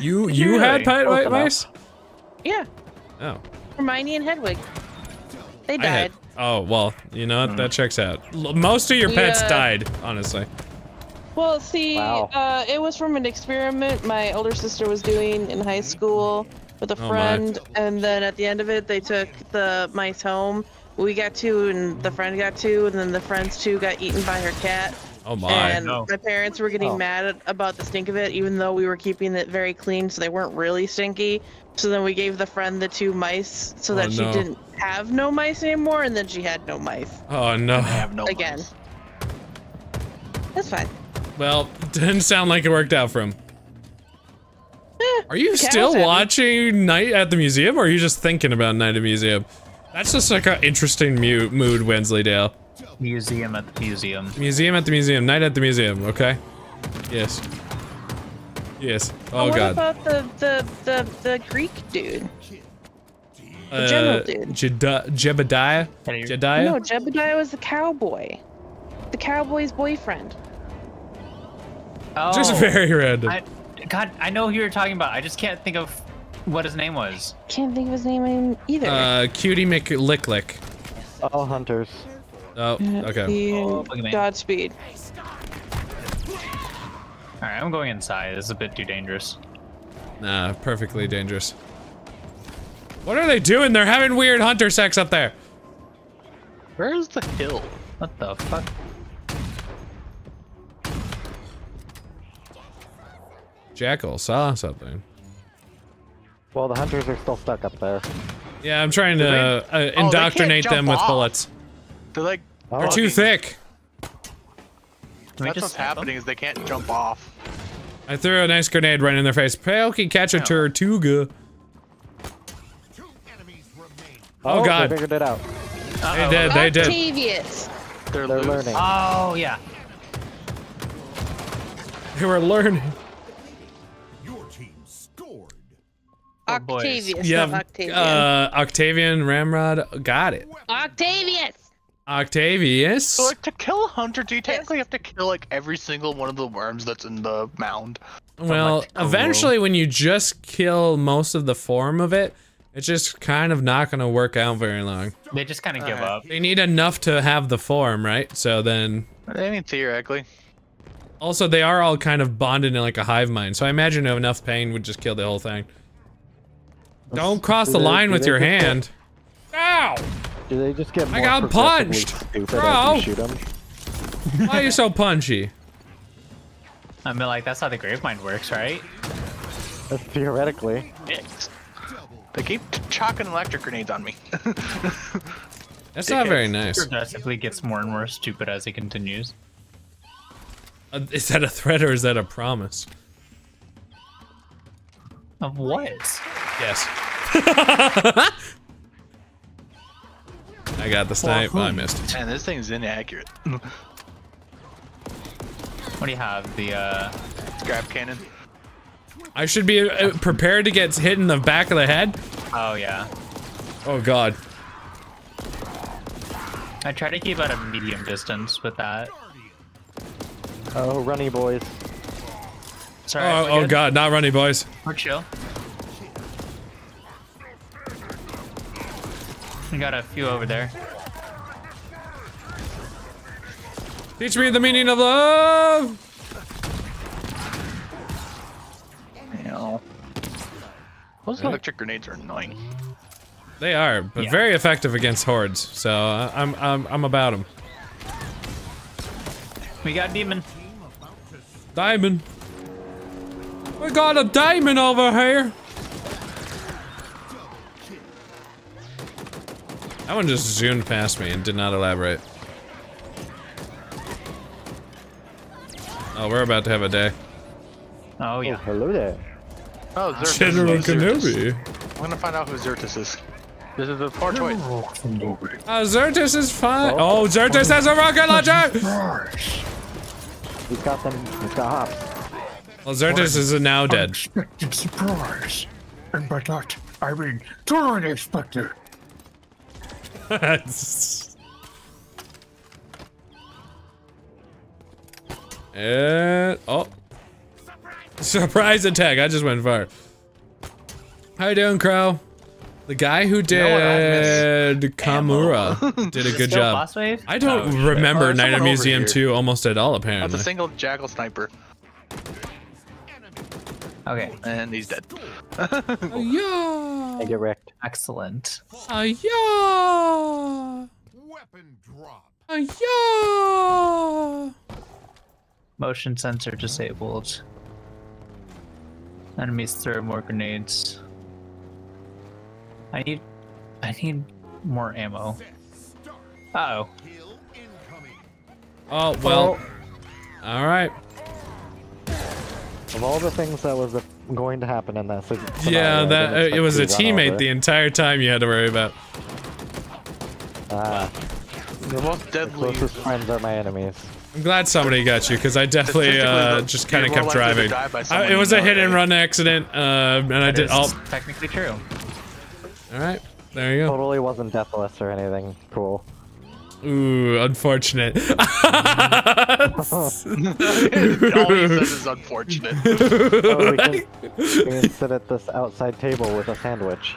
You really? Had pet mice? Yeah. Oh. Hermione and Hedwig. They died. Oh well, you know that checks out. Most of your pets died, honestly. Well, see, it was from an experiment my older sister was doing in high school with a friend, and then at the end of it, they took the mice home. We got two, and the friend got two, and then the friend's two got eaten by her cat. Oh my! And my parents were getting mad about the stink of it, even though we were keeping it very clean, so they weren't really stinky. So then we gave the friend the two mice, so that she didn't have no mice anymore, and then she had no mice. Oh no! And I have no again. Mice. That's fine. Well, didn't sound like it worked out for him. Are you still watching Night at the Museum, or are you just thinking about Night at the Museum? That's just like an interesting mood, Wensleydale. Museum at the Museum. Museum at the Museum. Night at the Museum, okay? Yes. Yes. Oh, God. What about the Greek dude? The general dude. Jebediah? Jediah? No, Jebediah was the cowboy. The cowboy's boyfriend. Oh. Just very random. God, I know who you're talking about. I just can't think of what his name was. Can't think of his name either. Cutie McLicklick. All hunters. Oh, okay. Oh, Godspeed. Alright, I'm going inside. This is a bit too dangerous. Nah, perfectly dangerous. What are they doing? They're having weird hunter sex up there. Where's the hill? What the fuck? Jackal saw something. Well, the hunters are still stuck up there. Yeah, I'm trying to indoctrinate them with bullets. They're like... They're too thick. That's what's happening is they can't jump off. I threw a nice grenade right in their face. Paoki catch a Tortuga. Oh god. They figured it out. They did, they did. Octavius. They're learning. Oh, yeah. They were learning. Octavius, yeah, not Octavian. Octavian Ramrod got it. Octavius! Octavius? So, like, to kill a hunter, do you technically have to kill, like, every single one of the worms that's in the mound? Well, like, eventually, when you just kill most of the form of it, it's just kind of not gonna work out very long. They just kind of give up. They need enough to have the form, right? So then... I mean, theoretically. Also, they are all kind of bonded in, like, a hive mind, so I imagine enough pain would just kill the whole thing. Don't cross the line with your hand. Ow! Do they just get more? I got punched! Bro! Why are you so punchy? I mean, like, that's how the gravemind works, right? Theoretically. They keep chalking electric grenades on me. That's not very nice. It progressively gets more and more stupid as it continues. Is that a threat or is that a promise? Of what? Yes. I got the snipe, but I missed it. Man, this thing's inaccurate. What do you have? The grab cannon? I should be prepared to get hit in the back of the head. Oh, yeah. Oh, God. I try to keep at a medium distance with that. Oh, runny boys. Sorry, oh god, not runny boys. We're chill. We got a few over there. Teach me the meaning of love! Hell. Those electric grenades are annoying. They are, but very effective against hordes. So I'm about them. We got demon. Diamond. We got a diamond over here! That one just zoomed past me and did not elaborate. Oh, we're about to have a day. Oh, yeah. Oh, hello there. Oh, Xerxes. General Kenobi. I'm gonna find out who Xerxes is. This is a poor choice. Oh, Xerxes is fine. Oh, Xerxes has a rocket launcher! He's got them. He's got hops. Well, Xerxes is now dead. Unexpected surprise. And by not, I mean totally unexpected. And... Oh. Surprise attack. I just went far. How you doing, Crow? The guy who did Kamura did a good job. I don't remember Night at the Museum 2 almost at all, apparently. That's a single jackal sniper. Okay, and he's dead. I get wrecked. Excellent. Weapon drop. Motion sensor disabled. Enemies throw more grenades. I need more ammo. Oh well. All right. Of all the things that was going to happen in that scenario, it was a teammate the entire time you had to worry about. The most deadly friends are my enemies. I'm glad somebody got you, because I definitely just kind of kept driving. It was a hit and run accident, and I did. Technically true. All right. There you go. Totally wasn't deathless or anything cool. Ooh, unfortunate. All he says is unfortunate. Oh, we can sit at this outside table with a sandwich.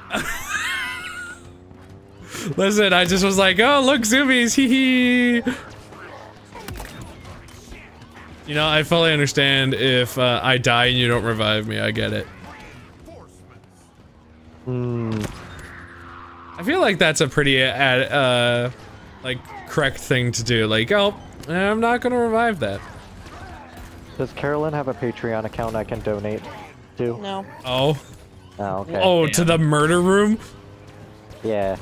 Listen, I just was like, oh, look, zoomies, hee hee. You know, I fully understand if I die and you don't revive me, I get it. Mm. I feel like that's a pretty, like, correct thing to do. Like, oh, I'm not gonna revive that. Does Carolyn have a Patreon account I can donate to? No. Oh. Oh, okay. Oh, yeah. To the murder room? Yeah.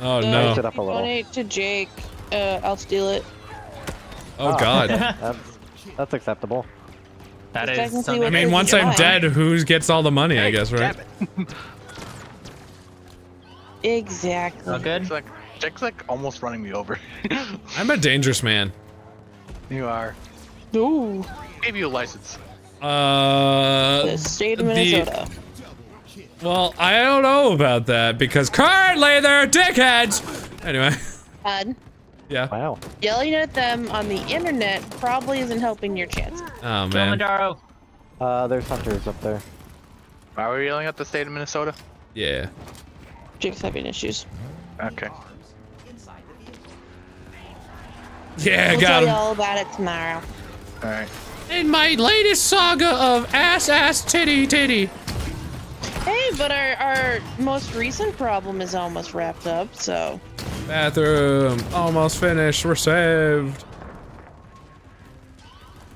Oh, no. Raise it up a little. Donate to Jake. I'll steal it. Oh, God. Okay. That's acceptable. That is. I mean, once I'm dead, who gets all the money? I guess, right? Exactly. Good. Jake's like almost running me over. I'm a dangerous man. You are. Ooh. Give you a license. The state of Minnesota. Well, I don't know about that because currently they're dickheads. Anyway. Bad. Yeah. Wow. Yelling at them on the internet probably isn't helping your chances. Oh man. There's hunters up there. Why are we yelling at the state of Minnesota? Yeah. Jake's having issues. Okay. Yeah, we'll got him. We'll tell you all about it tomorrow. All right. In my latest saga of ass, ass, titty, titty. Hey, but our most recent problem is almost wrapped up, so. Bathroom almost finished. We're saved.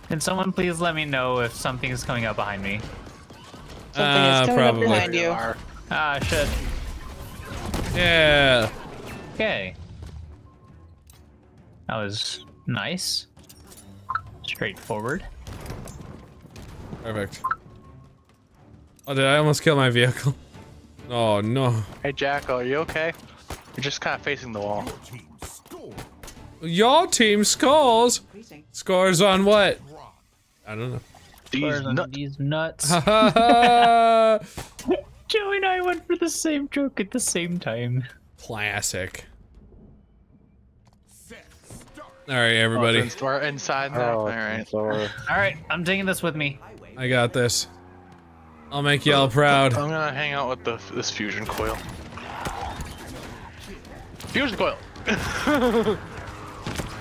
Can someone please let me know if something is coming up behind me? Something is coming up behind you. Ah, shit. Yeah. Okay. That was nice. Straightforward. Perfect. Oh, did I almost kill my vehicle? Oh no. Hey, Jackal, are you okay? You're just kind of facing the wall. Your team scores. Scores on what? I don't know. These nuts. Joey and I went for the same joke at the same time. Classic. All right, everybody. Oh, we're inside now. All right. All right. I'm taking this with me. I got this. I'll make y'all proud. I'm gonna hang out with this fusion coil. Here's the coil.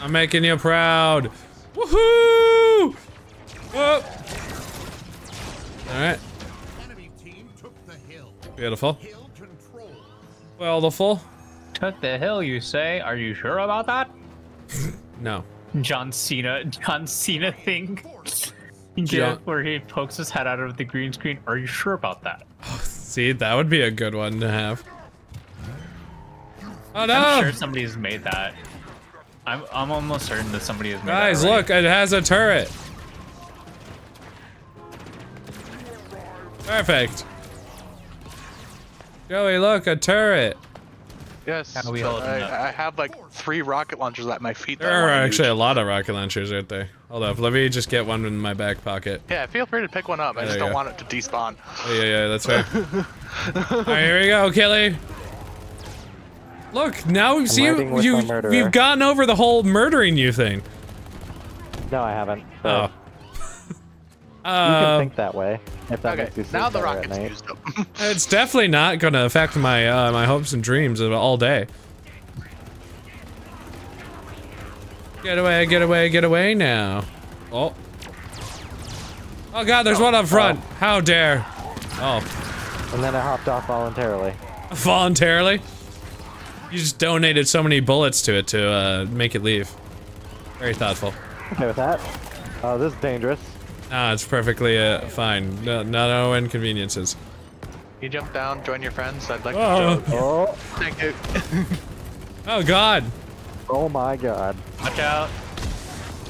I'm making you proud. Woohoo! Whoop! Alright. Beautiful. Beautiful. Took the hill, you say? Are you sure about that? No. John Cena thing. Yeah, where he pokes his head out of the green screen. Are you sure about that? Oh, see, that would be a good one to have. Oh no! I'm sure somebody's made that. I'm almost certain that somebody has made that. Guys, look, it has a turret. Perfect. Joey, look, a turret. Yes. I have like 3 rocket launchers at my feet. There are actually a lot of rocket launchers right there. Hold up, let me just get one in my back pocket. Yeah, feel free to pick one up. I just don't want it to despawn. Oh, yeah, that's fair. All right, here we go, Kelly. Look, now we've seen you've gotten over the whole murdering you thing. No, I haven't. So. Oh. You can think that way. If that makes you sleep now the rocket's used up. It's definitely not gonna affect my my hopes and dreams all day. Get away! Get away! Get away now! Oh. Oh God! There's one up front. Oh. How dare! Oh. And then I hopped off voluntarily. Voluntarily? You just donated so many bullets to it to make it leave. Very thoughtful. Okay with that. Oh, this is dangerous. Ah, it's perfectly fine. No inconveniences. You jump down, join your friends. I'd like to join. Oh. Thank you. Oh God. Oh my God. Watch out.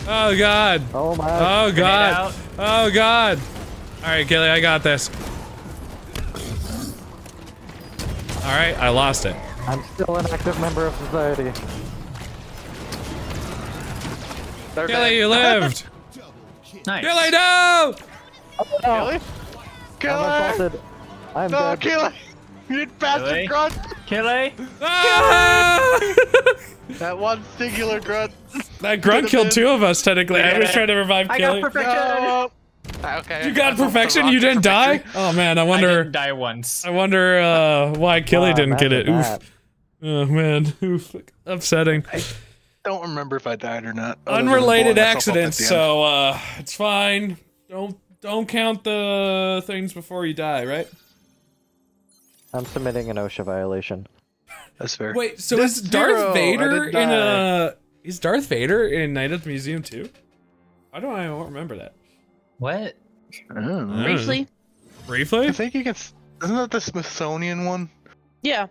Oh God. Oh my. Oh God. Oh God. All right, Gilly, I got this. All right, I lost it. I'm still an active member of society. Kelly, you lived! Nice. Kelly, no! Oh, no! Kelly? Kelly! I'm dead. Kelly! You bastard grunt! Killie! Ah! That one singular grunt. That grunt killed two of us, technically. Yeah. I was trying to revive Killie. I got perfection! No. Okay, you got perfection? You didn't die? Oh man, I wonder. I didn't die once. I wonder why Killie didn't get it. Bad. Oof. Oh man, oof. Upsetting. I don't remember if I died or not. Unrelated accidents, so it's fine. Don't count the things before you die, right? I'm submitting an OSHA violation. That's fair. Wait, so is Darth Vader in a? Is Darth Vader in Night at the Museum too? Why don't I remember that? What? I don't know. Briefly? Briefly? I think you can. Isn't that the Smithsonian one? Yeah.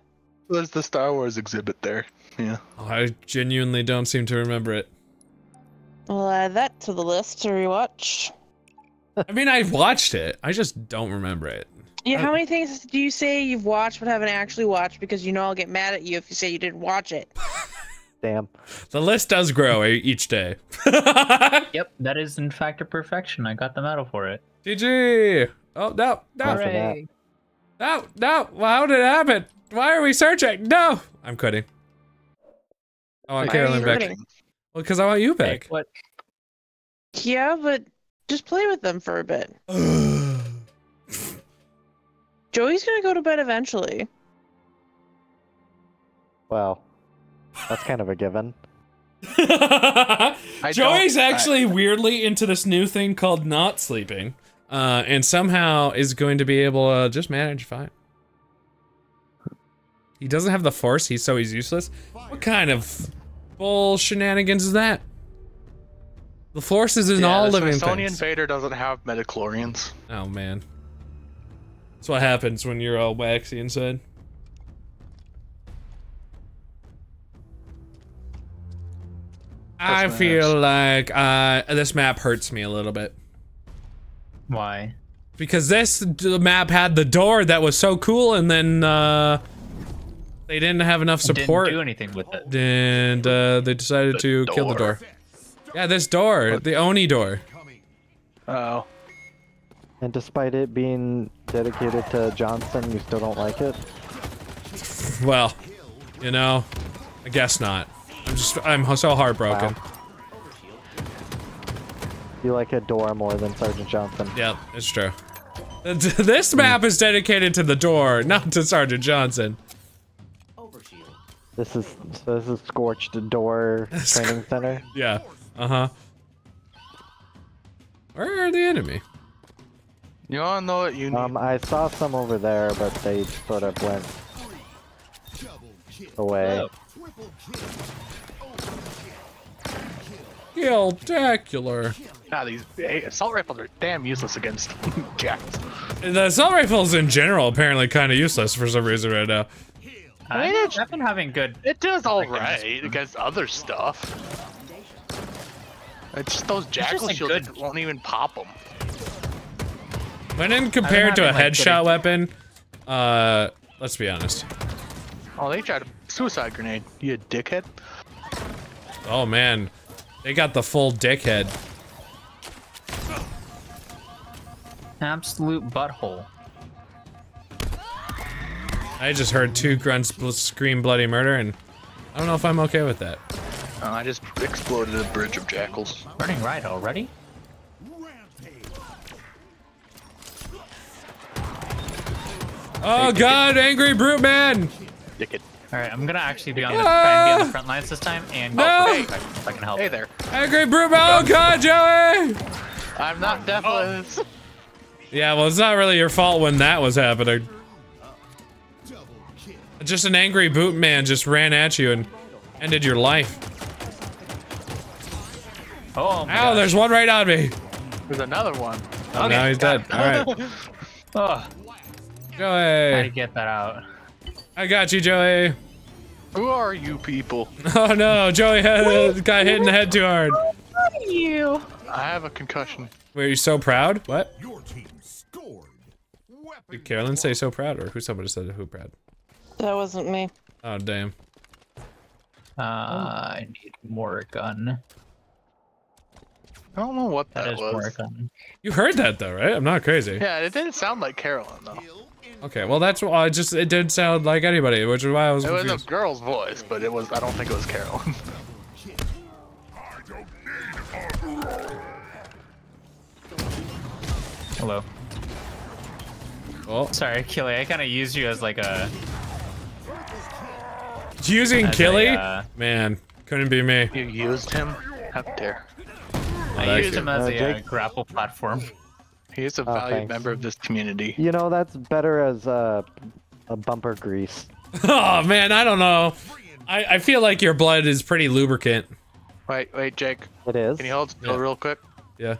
There's the Star Wars exhibit there. Yeah. Oh, I genuinely don't seem to remember it. We'll add that to the list to rewatch. I mean, I've watched it. I just don't remember it. Yeah, how many things do you say you've watched but haven't actually watched because you know I'll get mad at you if you say you didn't watch it? Damn. The list does grow each day. Yep, that is in fact a perfection. I got the medal for it. GG! Oh, no, no. No, no, well, how did it happen? Why are we searching? No! I'm quitting. I want Carolyn back. Well, because I want you back. Hey, what? Yeah, but just play with them for a bit. Joey's gonna go to bed eventually. Well. That's kind of a given. Joey's actually weirdly into this new thing called not sleeping, and somehow is going to be able to just manage fine. He doesn't have the force, so he's useless. What kind of bull shenanigans is that? The force is in all living things. The Smithsonian Vader doesn't have midichlorians. Oh man. That's what happens when you're all waxy inside. I feel like this map hurts me a little bit. Why? Because this map had the door that was so cool, and then they didn't have enough support. Didn't do anything with it. And they decided to kill the door. Yeah, this door, the Oni door. Uh-oh. And despite it being dedicated to Johnson, you still don't like it? Well, you know, I guess not. I'm so heartbroken. Wow. You like a door more than Sergeant Johnson. Yep, it's true. This map is dedicated to the door, not to Sergeant Johnson. This is Scorched Door Training Center. Yeah. Uh-huh. Where are the enemy? You all know what you need. I saw some over there, but they sort of went away. Oh. Spectacular. God, these assault rifles are damn useless against cats. The assault rifles in general apparently kind of useless for some reason right now. I mean, I've been having good. It does all right against other stuff. It's just those Jackal shields won't even pop them. When compared to a headshot weapon, let's be honest. Oh, they tried a suicide grenade. You dickhead. Oh man. They got the full dickhead. Absolute butthole. I just heard two grunts scream bloody murder, and I don't know if I'm okay with that. I just exploded a bridge of jackals. Burning right already? Oh god, angry brute man! Dickhead. Alright, I'm gonna actually be on the, try and be on the front lines this time, and if I can help. Hey there. Angry Brute! Oh god, Joey! I'm not deathless. Yeah, well, it's not really your fault when that was happening. Just an angry boot man just ran at you and ended your life. Oh, my gosh. There's one right on me. There's another one. Oh, now he's dead. Alright. Joey! How do you get that out? I got you, Joey. Who are you people? Oh no, Joey got hit in the head too hard. Who are you? I have a concussion. Wait, are you so proud? What? Your team scored. Did Carolyn say so proud, or who? Somebody said who proud? That wasn't me. Oh damn. I need more gun. I don't know what that was. You heard that though, right? I'm not crazy. Yeah, it didn't sound like Carolyn though. Okay, well that's why it didn't sound like anybody, which is why I was confused. It was a girl's voice, but it was, I don't think it was Carolyn. Hello. Oh. Sorry, Killy, I kind of used you as like a... Using Killy? Man, couldn't be me. You used him? How dare. I used him as a grapple platform. He is a valued member of this community. You know, that's better as a bumper grease. Oh, man, I don't know. I feel like your blood is pretty lubricant. Wait, Jake. It is? Can you hold still real quick? Yeah.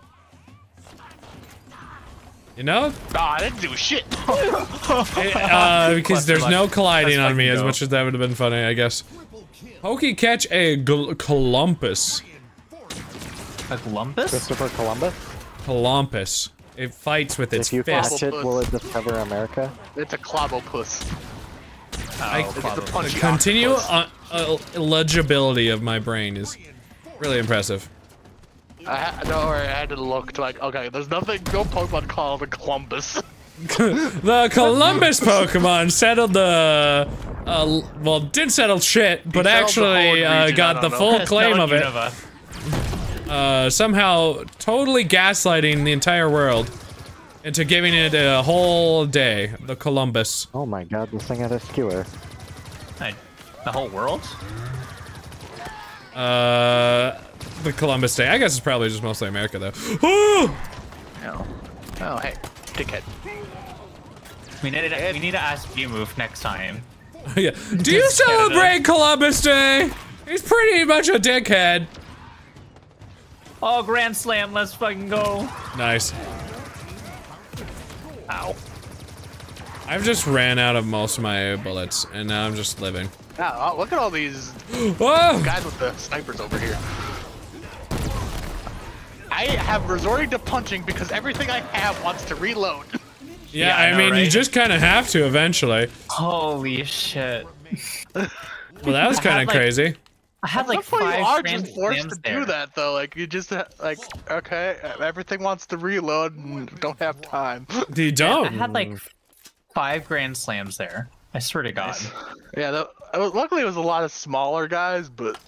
You know? Ah, I didn't do shit. Because there's no colliding on me, as much as that would have been funny, I guess. Pokey catch a Columbus. A Columbus? Christopher Columbus? Columbus. It fights with its fist. If you catch it, will it discover America? It's a clobopus. The continue legibility of my brain is really impressive. Don't worry, I had to look to like, okay, there's nothing, no Pokemon called a Columbus. The Columbus Pokemon settled the, well, did settle shit, but actually got the full claim of it. Somehow totally gaslighting the entire world into giving it a whole day, the Columbus. Oh my god, this thing had a skewer. Hey, the whole world? The Columbus Day. I guess it's probably just mostly America though. Oh! Oh, hey, dickhead. We need to ask you move next time. Yeah. Do you celebrate Columbus Day? He's pretty much a dickhead. Oh, Grand Slam, let's fucking go. Nice. Ow. I've just ran out of most of my bullets and now I'm just living. Wow, look at all these guys with the snipers over here. I have resorted to punching because everything I have wants to reload. Yeah, I mean, right? You just kind of have to eventually. Holy shit. Well, that was kind of crazy. I had like five grand forced to do that though. Like you just like, okay, everything wants to reload and don't have time. You don't. I had like 5 grand slams there. I swear to God. Yeah, luckily it was a lot of smaller guys, but...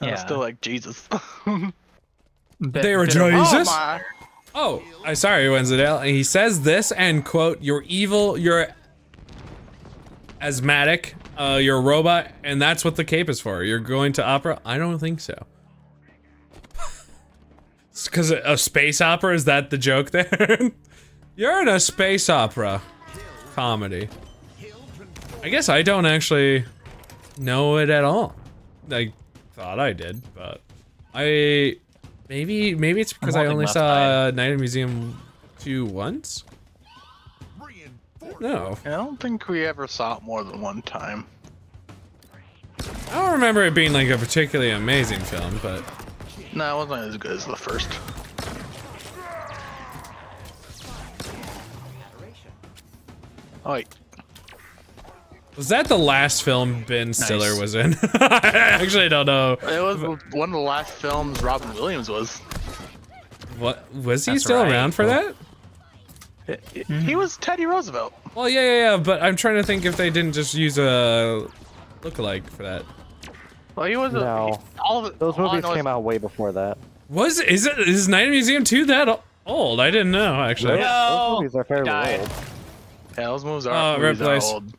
Yeah. I was still like, Jesus. They were Jesus? Oh, I'm sorry, Wensdale. He says this and, quote, you're evil, you're asthmatic, you're a robot, and that's what the cape is for. You're going to opera? I don't think so. Because a space opera? Is that the joke there? You're in a space opera. Comedy. I guess I don't actually know it at all. I thought I did, but I maybe it's because I only saw Night at the Museum 2 once. No, I don't think we ever saw it more than one time. I don't remember it being like a particularly amazing film, but no, it wasn't as good as the first. Like, was that the last film Ben Stiller was in? I actually don't know. It was one of the last films Robin Williams was. What was he still around for that? He was Teddy Roosevelt. Well, yeah, but I'm trying to think if they didn't just use a lookalike for that. Well, he was those movies came out way before that. Is Night at the Museum 2 that old? I didn't know actually. No, those movies are fairly old. Yeah, those moves are old.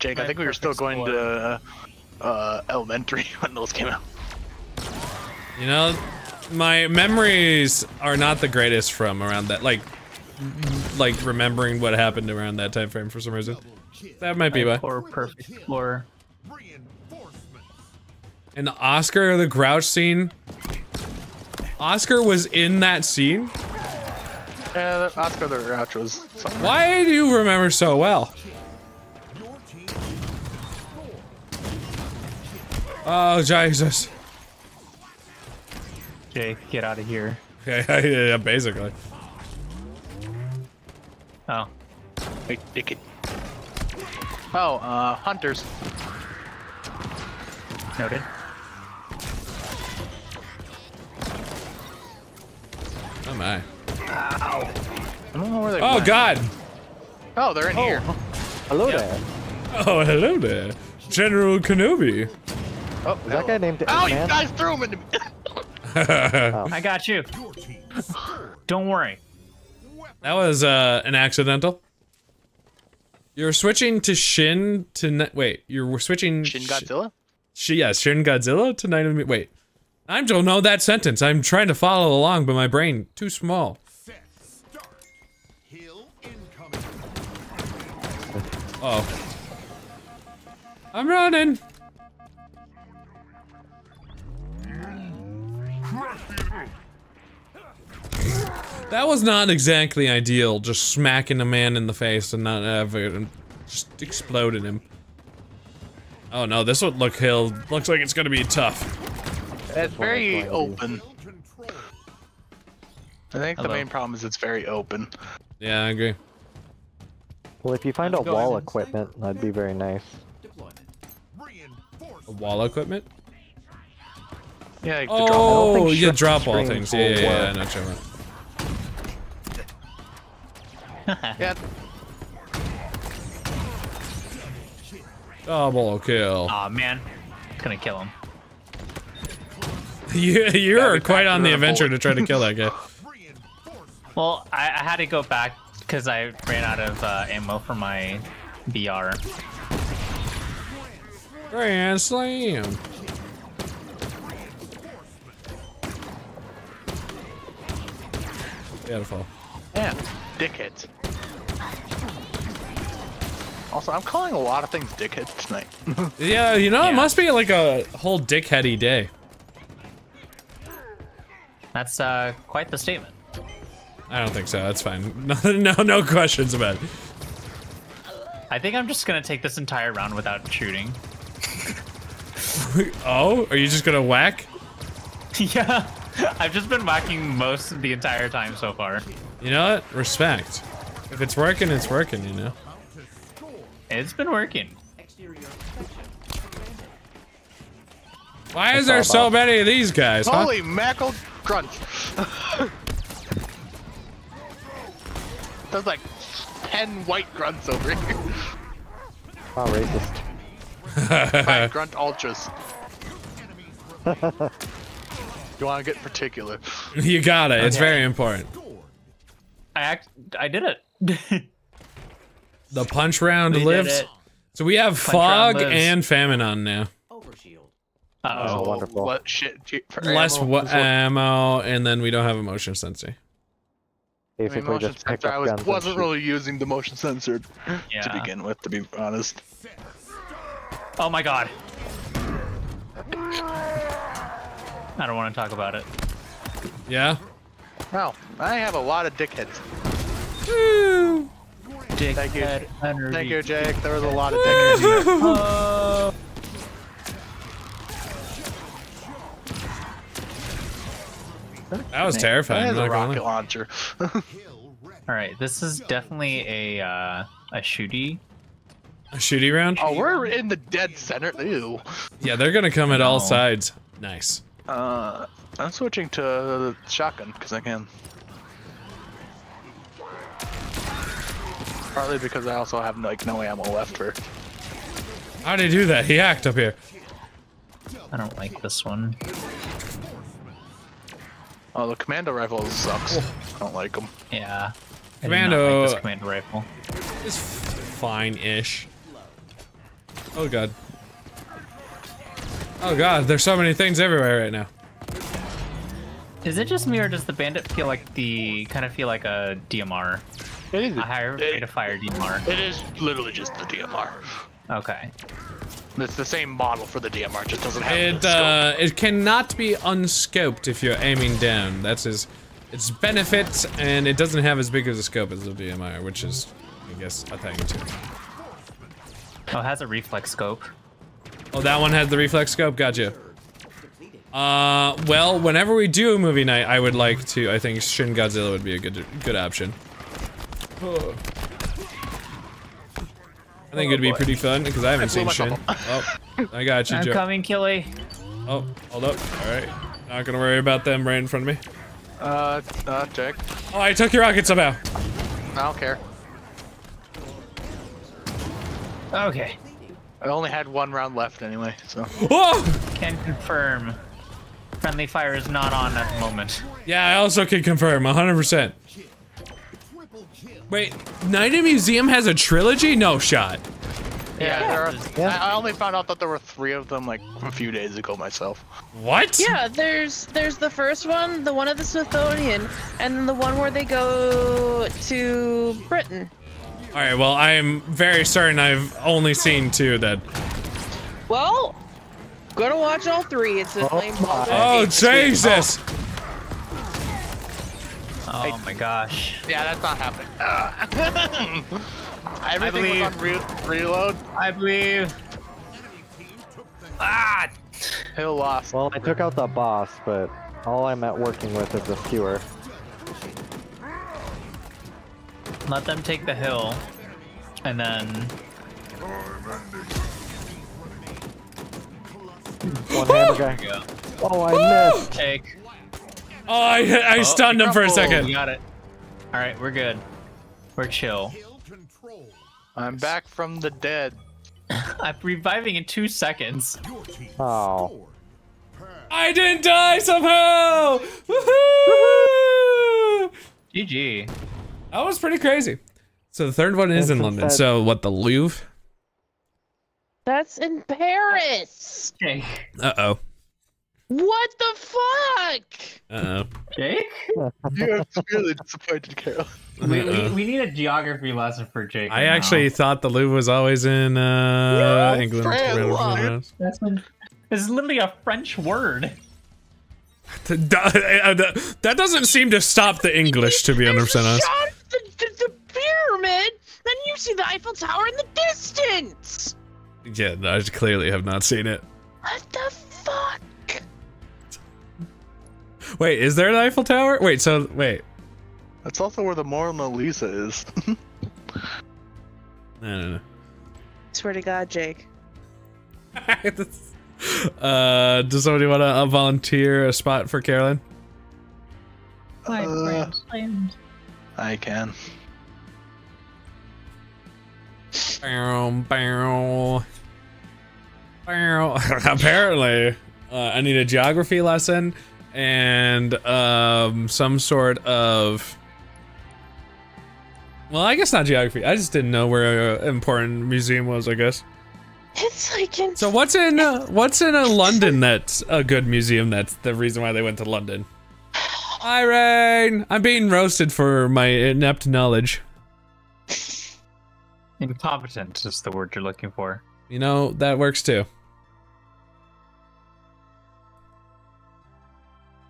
Jake, I think we were still going to elementary when those came out. You know, my memories are not the greatest from around that, like remembering what happened around that time frame for some reason. That might be why. Or perfect floor. And the Oscar the Grouch scene. Oscar was in that scene. Yeah, Oscar the Grouch was somewhere. Why do you remember so well? Oh, Jesus. Jake, get out of here. Yeah, basically. Oh. Wait, dickhead. Oh, hunters. Noted. Oh my. Ow. I don't know where they went. God. Oh, they're in here. Hello there. Oh, hello there. General Kenobi. Oh, is that guy named Ant-Man? You guys threw him into me. Oh. I got you. Don't worry. That was an accidental. You're switching to Shin to wait. You're switching Shin Godzilla. Shin Godzilla to Night of the Wait. I don't know that sentence. I'm trying to follow along, but my brain too small. Oh, I'm running. That was not exactly ideal, just smacking a man in the face and not ever just exploding him. Oh no, this one looks like it's gonna be tough. It's very open. I think the main problem is it's very open. Yeah, I agree. Well, if you find a wall equipment, that'd be very nice. A wall equipment? Yeah, like the drop all things. Yeah, not sure. Yeah. Double kill. Aw, man. It's gonna kill him. You are quite on the adventure to try to kill that guy. Well, I had to go back because I ran out of ammo for my BR. Grand slam. Beautiful. Yeah. Dickheads. Also, I'm calling a lot of things dickheads tonight. Yeah, you know, it must be like a whole dickheady day. That's quite the statement. I don't think so. That's fine. No questions about it. I think I'm just gonna take this entire round without shooting. Oh, are you just gonna whack? Yeah, I've just been whacking most of the entire time so far. You know what? Respect. If it's working, it's working, you know? It's been working. Why is there so many of these guys, huh? Holy mackerel crunch. There's like 10 white grunts over here. Wow, racist. White grunt ultras. You wanna get particular. You gotta, it's very important. I did it. The punch round lives. So we have fog and famine on now. Uh-oh. Wonderful. What shit? Less ammo, and then we don't have a motion sensor. Basically, I wasn't really using the motion sensor to begin with, to be honest. Oh my god. I don't want to talk about it. Yeah? Wow, I have a lot of dickheads. Woo! Dickhead Thank you, Jake. There was a lot of dickheads here. Oh. That was terrifying. That is a rocket launcher. Alright, this is definitely a shooty. A shooty round? Oh, we're in the dead center. Ew. Yeah, they're gonna come at all sides. Nice. I'm switching to shotgun because I can. Partly because I also have like no ammo left for. How'd he do that? He hacked up here. I don't like this one. Oh, the commando rifle sucks. I don't like them. Yeah. Commando. I did not like this commando rifle. It's fine-ish. Oh god. Oh god, there's so many things everywhere right now. Is it just me or does the bandit feel like kind of feel like a DMR? It is a higher rate of fire DMR. It is literally just the DMR. Okay. It's the same model for the DMR, just doesn't have the scope. It cannot be unscoped if you're aiming down. That's its benefit, and it doesn't have as big of a scope as the DMR, which is, I guess, a thing too. Oh, it has a reflex scope. Oh, that one has the reflex scope? Gotcha. Well, whenever we do movie night, I would like to, I think Shin Godzilla would be a good option. Oh. I think it'd be pretty fun, because I haven't seen Shin. Oh, I got you, Joe. I'm coming, Killy. Oh, hold up. Alright. Not gonna worry about them right in front of me. Jake. Oh, I took your rocket somehow. I don't care. Okay. I only had one round left anyway, so. Whoa! Can confirm. Friendly fire is not on at the moment. Yeah, I also can confirm, 100%. Wait, Night at the Museum has a trilogy? No shot. Yeah. I only found out that there were 3 of them like a few days ago myself. What? Yeah, there's the first one, the one at the Smithsonian, and then the one where they go to Britain. All right, well, I am very certain I've only seen 2 then. Well, gonna watch all 3. It's a flame. Oh, Jesus! Oh my gosh. Yeah, that's not happening. Everything was on reload. I believe. Ah! Hill lost. Well, I took out the boss, but all I'm at working with is the skewer. Let them take the hill, and then... One hammer guy. Oh, I missed. Take. Oh, I stunned him for a second. We got it. All right, we're good. We're chill. I'm back from the dead. I'm reviving in 2 seconds. Oh. I didn't die somehow! Woohoo! GG. That was pretty crazy. So the third one is in London. So what, the Louvre? That's in Paris. Jake. Uh-oh. What the fuck? Uh-oh. Jake? You have really disappointed, Carol. We need a geography lesson for Jake. I actually thought the Louvre was always in England. France. That's when, this is literally a French word. That doesn't seem to stop the English, to be 100% honest. The pyramid, then you see the Eiffel Tower in the distance. Yeah, I clearly have not seen it. What the fuck? Wait, is there an Eiffel Tower? Wait, so wait. That's also where the Mona Lisa is. No. Swear to God, Jake. Does somebody want to volunteer a spot for Carolyn? I can. Bow, bow, bow. Apparently, I need a geography lesson and some sort of, well, I guess not geography. I just didn't know where an important museum was, I guess. It's like in, so what's in London that's a good museum? That's the reason why they went to London. Irene, I'm being roasted for my inept knowledge. Incompetent is the word you're looking for. You know, that works too.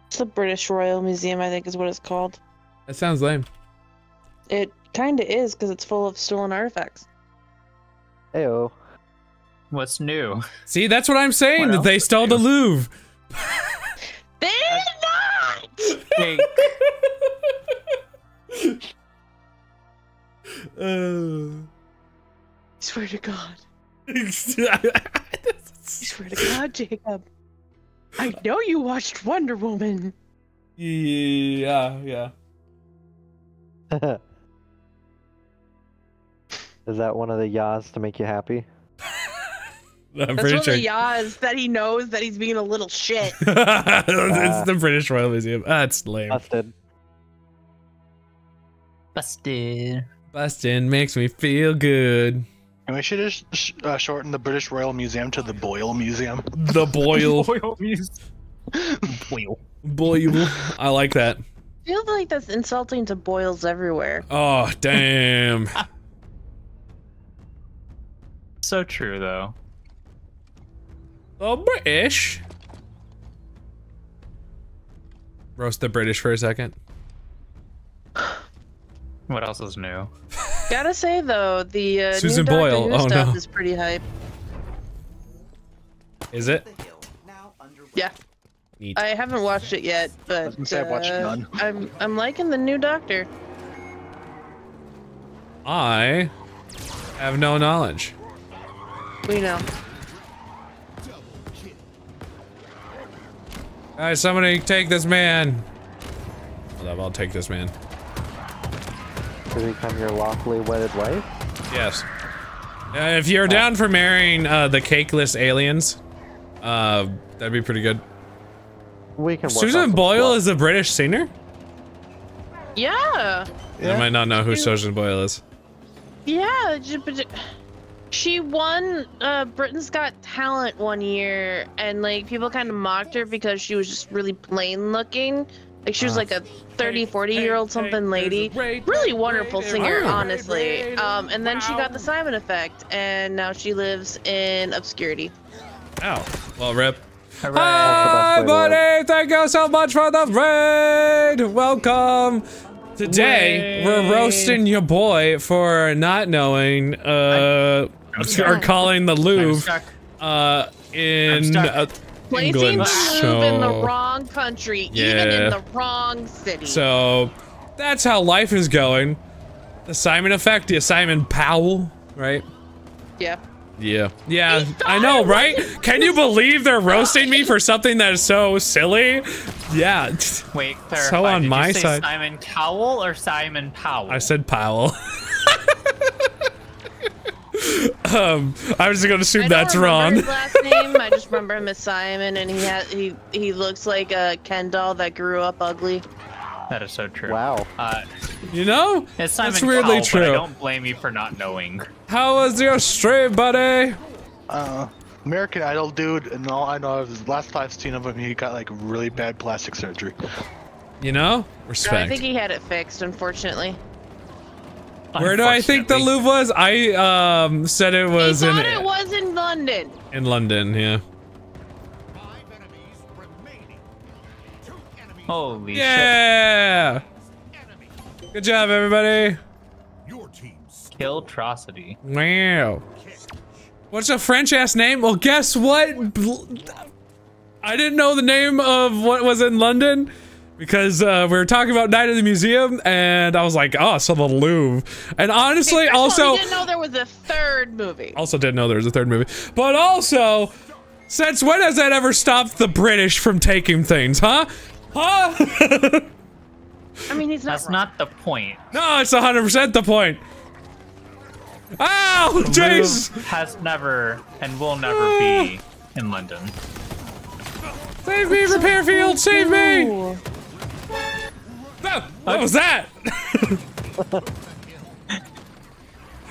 It's the British Royal Museum, I think, is what it's called. That sounds lame. It kinda is, because it's full of stolen artifacts. Ew. What's new? See, that's what I'm saying, that they stole the Louvre. They did not! I swear to God. I swear to God, Jacob. I know you watched Wonder Woman. Yeah. Is that one of the yas to make you happy? That's one of the yas that he knows that he's being a little shit. It's the British Royal Museum. That's lame. Busted. Bustin' makes me feel good. And we should just shorten the British Royal Museum to the Boyle Museum. The Boyle. Boyle Museum. Boyle. Boyle. I like that. I feel like that's insulting to Boyles everywhere. Oh, damn. So true, though. Oh, British. Roast the British for a second. What else is new? Gotta say though, the Susan Boyle stuff is pretty hype. Is it? Yeah. Neat. I haven't watched it yet, but I've watched none. I'm liking the new Doctor. I have no knowledge. We know. All right, somebody take this man. Hold up, I'll take this man. To become your lawfully wedded wife? Yes. If you're down for marrying the cakeless aliens, that'd be pretty good. We can. Susan Boyle is a British singer? Yeah. I might not know who Susan Boyle is. Yeah, she won Britain's Got Talent one year, and like people kind of mocked her because she was just really plain looking. Like she was like a 30, 40-year-old something lady. Really wonderful singer, honestly. And then she got the Simon effect, and now she lives in obscurity. Ow. Well, rip. Hooray. Hi, buddy! Thank you so much for the raid! Welcome! Today, we're roasting your boy for not knowing, or calling the Louvre, in England. Placing the Louvre in the wrong country, even in the wrong city. So, that's how life is going. The Simon effect, the Simon Cowell, right? Yeah. Yeah. Yeah, I know, right? Can you believe they're roasting me for something that is so silly? Yeah. Wait, clarify. So on my side. Simon Cowell or Simon Powell? I said Powell. I was just gonna assume that's wrong. His last name, I just remember him as Simon, and he looks like a Ken doll that grew up ugly. That is so true. Wow. You know? It's Simon Cowell, weirdly true. But I don't blame you for not knowing. How was your stream, buddy? American Idol dude, and all I know of is the last I've seen of him, he got like really bad plastic surgery. You know? Respect. No, I think he had it fixed, unfortunately. Where do I think the Louvre was? I said it was in. I thought it was in London. In London, yeah. Holy shit. Yeah! Good job, everybody. Your team's Killtrocity. Wow. What's a French ass name? Well, guess what? I didn't know the name of what was in London because we were talking about Night at the Museum, and I was like, oh, so the Louvre. And honestly, also, didn't know there was a third movie. Also didn't know there was a third movie, but also, since when has that ever stopped the British from taking things, huh? Huh? I mean, he's not. That's wrong. Not the point. No, it's 100% the point. Ow, Jace! Has never and will never be in London. Save me, repair field! Save me! Oh, what was that?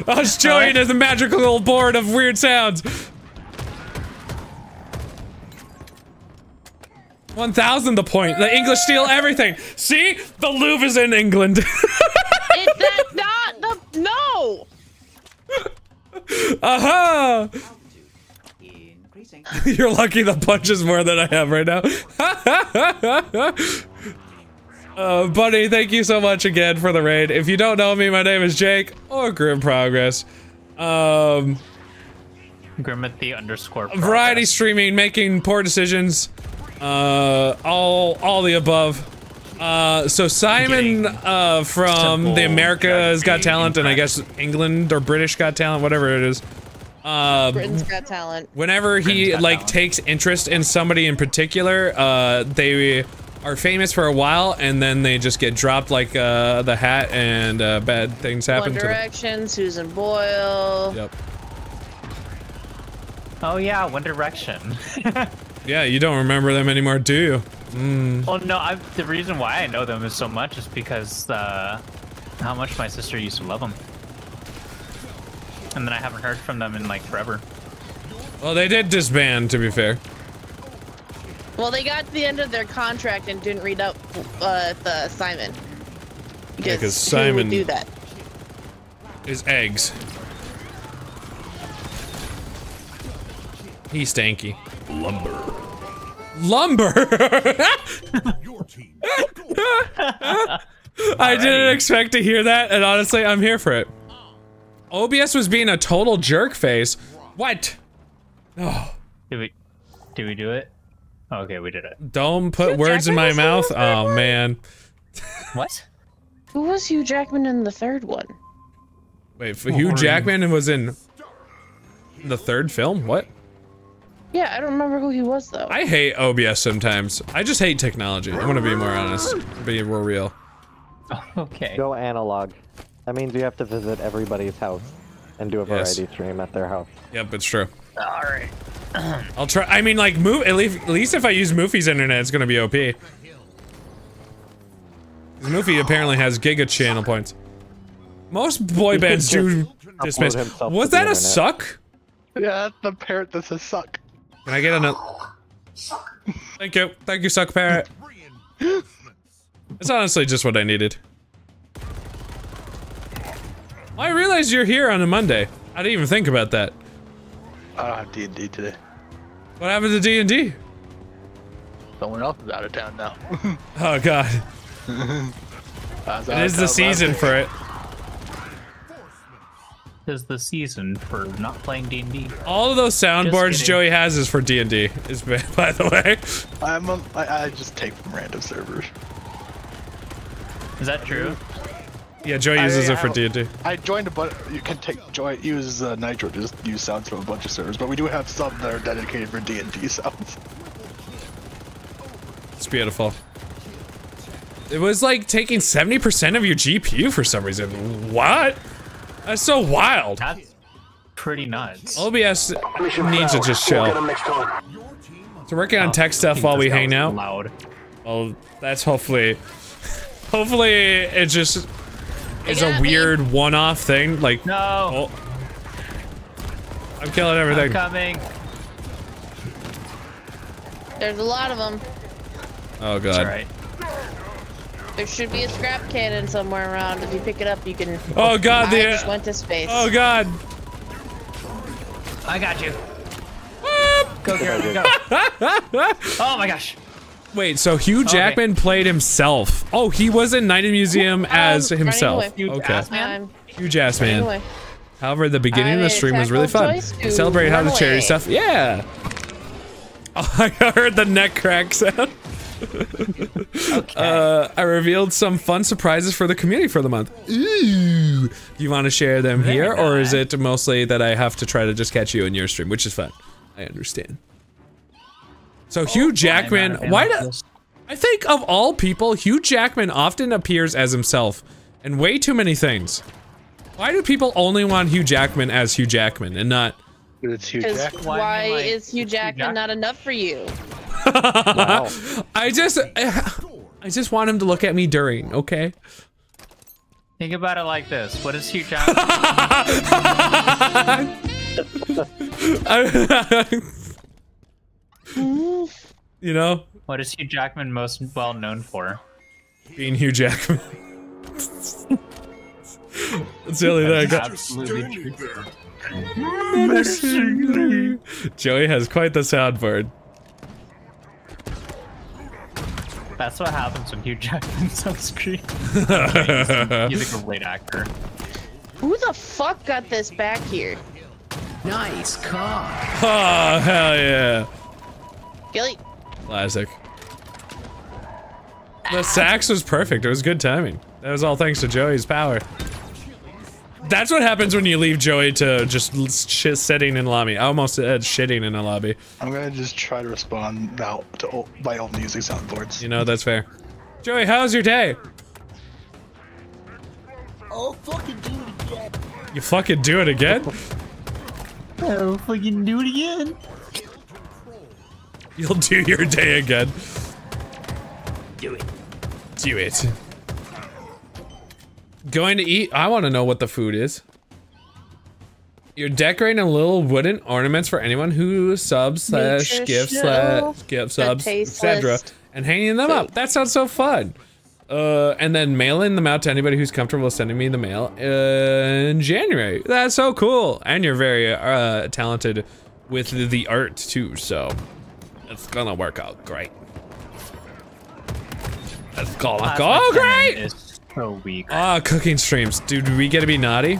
I was joined as a magical board of weird sounds. 1,000 the point. The English steal everything. See? The Louvre is in England. Is that not the... No! Aha! Uh-huh. You're lucky the punch is more than I have right now. Buddy, thank you so much again for the raid. If you don't know me, my name is Jake, or Grim Progress. Grimothy _ Progress. Variety streaming, making poor decisions. All the above. So Simon, from the America's Got Talent, and I guess England or British Got Talent, whatever it is. Britain's Got Talent. Whenever he, like, takes interest in somebody in particular, they are famous for a while, and then they just get dropped like, the hat, and, bad things happen to them. One Direction, Susan Boyle. Yep. Oh yeah, One Direction. Yeah, you don't remember them anymore, do you? Mm. Well, no, the reason why I know them is so much is because how much my sister used to love them. And then I haven't heard from them in, like, forever. Well, they did disband, to be fair. Well, they got to the end of their contract and didn't read up the Simon. Because Simon would do that. His eggs. He's stanky. Lumber. I didn't expect to hear that, and honestly, I'm here for it. OBS was being a total jerk face. What? Oh. Did we do it? Okay, we did it. Don't put words in my mouth. Oh man. What? Who was Hugh Jackman in the third one? Wait, Hugh Jackman was in the third film? What? Yeah, I don't remember who he was, though. I hate OBS sometimes. I just hate technology. I'm gonna be more honest. Be more real. Okay. Go analog. That means you have to visit everybody's house and do a variety stream at their house. Yep, it's true. All right. I'll try. I mean, like, at least if I use Mufi's internet, it's gonna be OP. Mufi apparently has giga channel points. Most boy bands do dismiss. Was that a suck? Yeah, the parrot that's a suck. Can I get another? Suck. Thank you, suck parrot. It's honestly just what I needed. I realize you're here on a Monday. I didn't even think about that. I don't have D&D today. What happened to D&D? Someone else is out of town now. Oh god. It is the season for it. Is the season for not playing D&D. All of those soundboards Joey has is for D&D, is by the way. I just take from random servers. Is that true? Yeah, Joey uses it for D&D. I joined a bunch. You can take Joey uses Nitro to just use sounds from a bunch of servers, but we do have some that are dedicated for D&D sounds. It's beautiful. It was like taking 70% of your GPU for some reason. What? That's so wild. That's pretty nuts. OBS needs to just chill. So working on tech stuff while we hang out. Loud. Well, that's hopefully it just is a weird one-off thing. Like no, oh, I'm killing everything. I'm coming. There's a lot of them. Oh god. That's right. There should be a scrap cannon somewhere around. If you pick it up, you can. Oh god, the just went to space. Oh god. I got you. Go, Jared, go. Oh my gosh. Wait, so Hugh Jackman played himself. Oh, he was in Night at the Museum as himself. Hugh Jackman. However, the beginning of the stream was really fun. Celebrate how the charity stuff. Yeah. Oh, I heard the neck crack sound. Okay. I revealed some fun surprises for the community for the month. Ooh, do you want to share them here, or is it mostly that I have to try to just catch you in your stream, which is fun? I understand. So Hugh Jackman, I think of all people, Hugh Jackman often appears as himself in way too many things. Why do people only want Hugh Jackman as Hugh Jackman and not? It's Hugh Jackman. Why is Hugh Jackman not enough for you? Wow. I just want him to look at me during, okay? Think about it like this. What is Hugh Jackman? You know? What is Hugh Jackman most well known for? Being Hugh Jackman. That's the only thing I got. Absolutely true. Joey has quite the soundboard. That's what happens when Hugh Jackman's on screen. He's a great actor. Who the fuck got this back here? Nice car. Oh, hell yeah. Gilly. Classic. The sax was perfect. It was good timing. That was all thanks to Joey's power. That's what happens when you leave Joey to just sitting in lobby. I almost said shitting in a lobby. I'm gonna just try to respond now to my old music soundboards. You know, that's fair. Joey, how's your day? I'll fucking do it again. You fucking do it again? I'll fucking do it again. You'll do your day again. Do it. Do it. Going to eat? I want to know what the food is. You're decorating little wooden ornaments for anyone who subs / gift / gift subs, etc. and hanging them up. That sounds so fun. And then mailing them out to anybody who's comfortable sending me the mail in January. That's so cool. And you're very talented with the art too, so it's gonna work out great. Let's go. Oh, great! So weak. Ah, cooking streams. Dude, we gotta be naughty.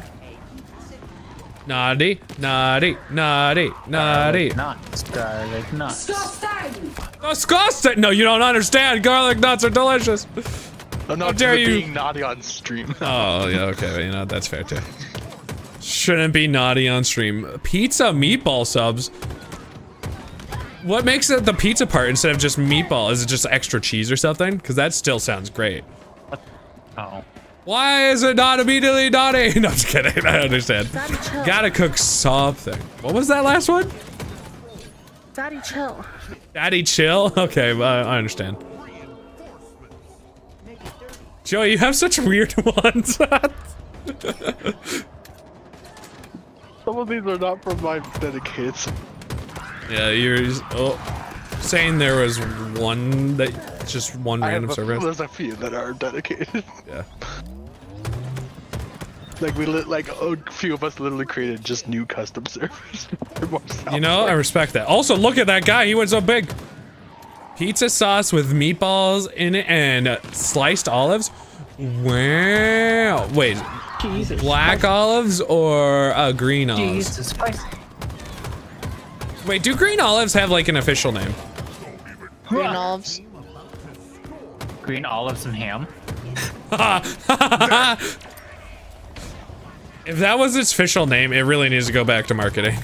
Naughty, naughty, naughty, naughty. Garlic nuts, garlic nuts. Disgusting! Disgusting! No, you don't understand. Garlic nuts are delicious. I'm not being naughty on stream. Oh, yeah, okay. Well, you know, that's fair too. Shouldn't be naughty on stream. Pizza meatball subs. What makes it the pizza part instead of just meatball? Is it just extra cheese or something? Because that still sounds great. Uh-oh. Why is it not immediately naughty? No, I'm just kidding. I understand. Daddy, chill. Gotta cook something. What was that last one? Daddy chill. Daddy chill? Okay, I understand. Joey, you have such weird ones. Some of these are not from my dedicated. Yeah, you're just, saying there was one that just one random server. There's a few that are dedicated. Yeah. Like we like a few of us literally created just new custom servers. You know, I respect that. Also, look at that guy. He went so big. Pizza sauce with meatballs in it and sliced olives. Wow. Wait. Jesus. Black olives or green olives? Jesus Christ. Wait, do green olives have like an official name? Green olives. Green olives and ham. If that was its official name, it really needs to go back to marketing.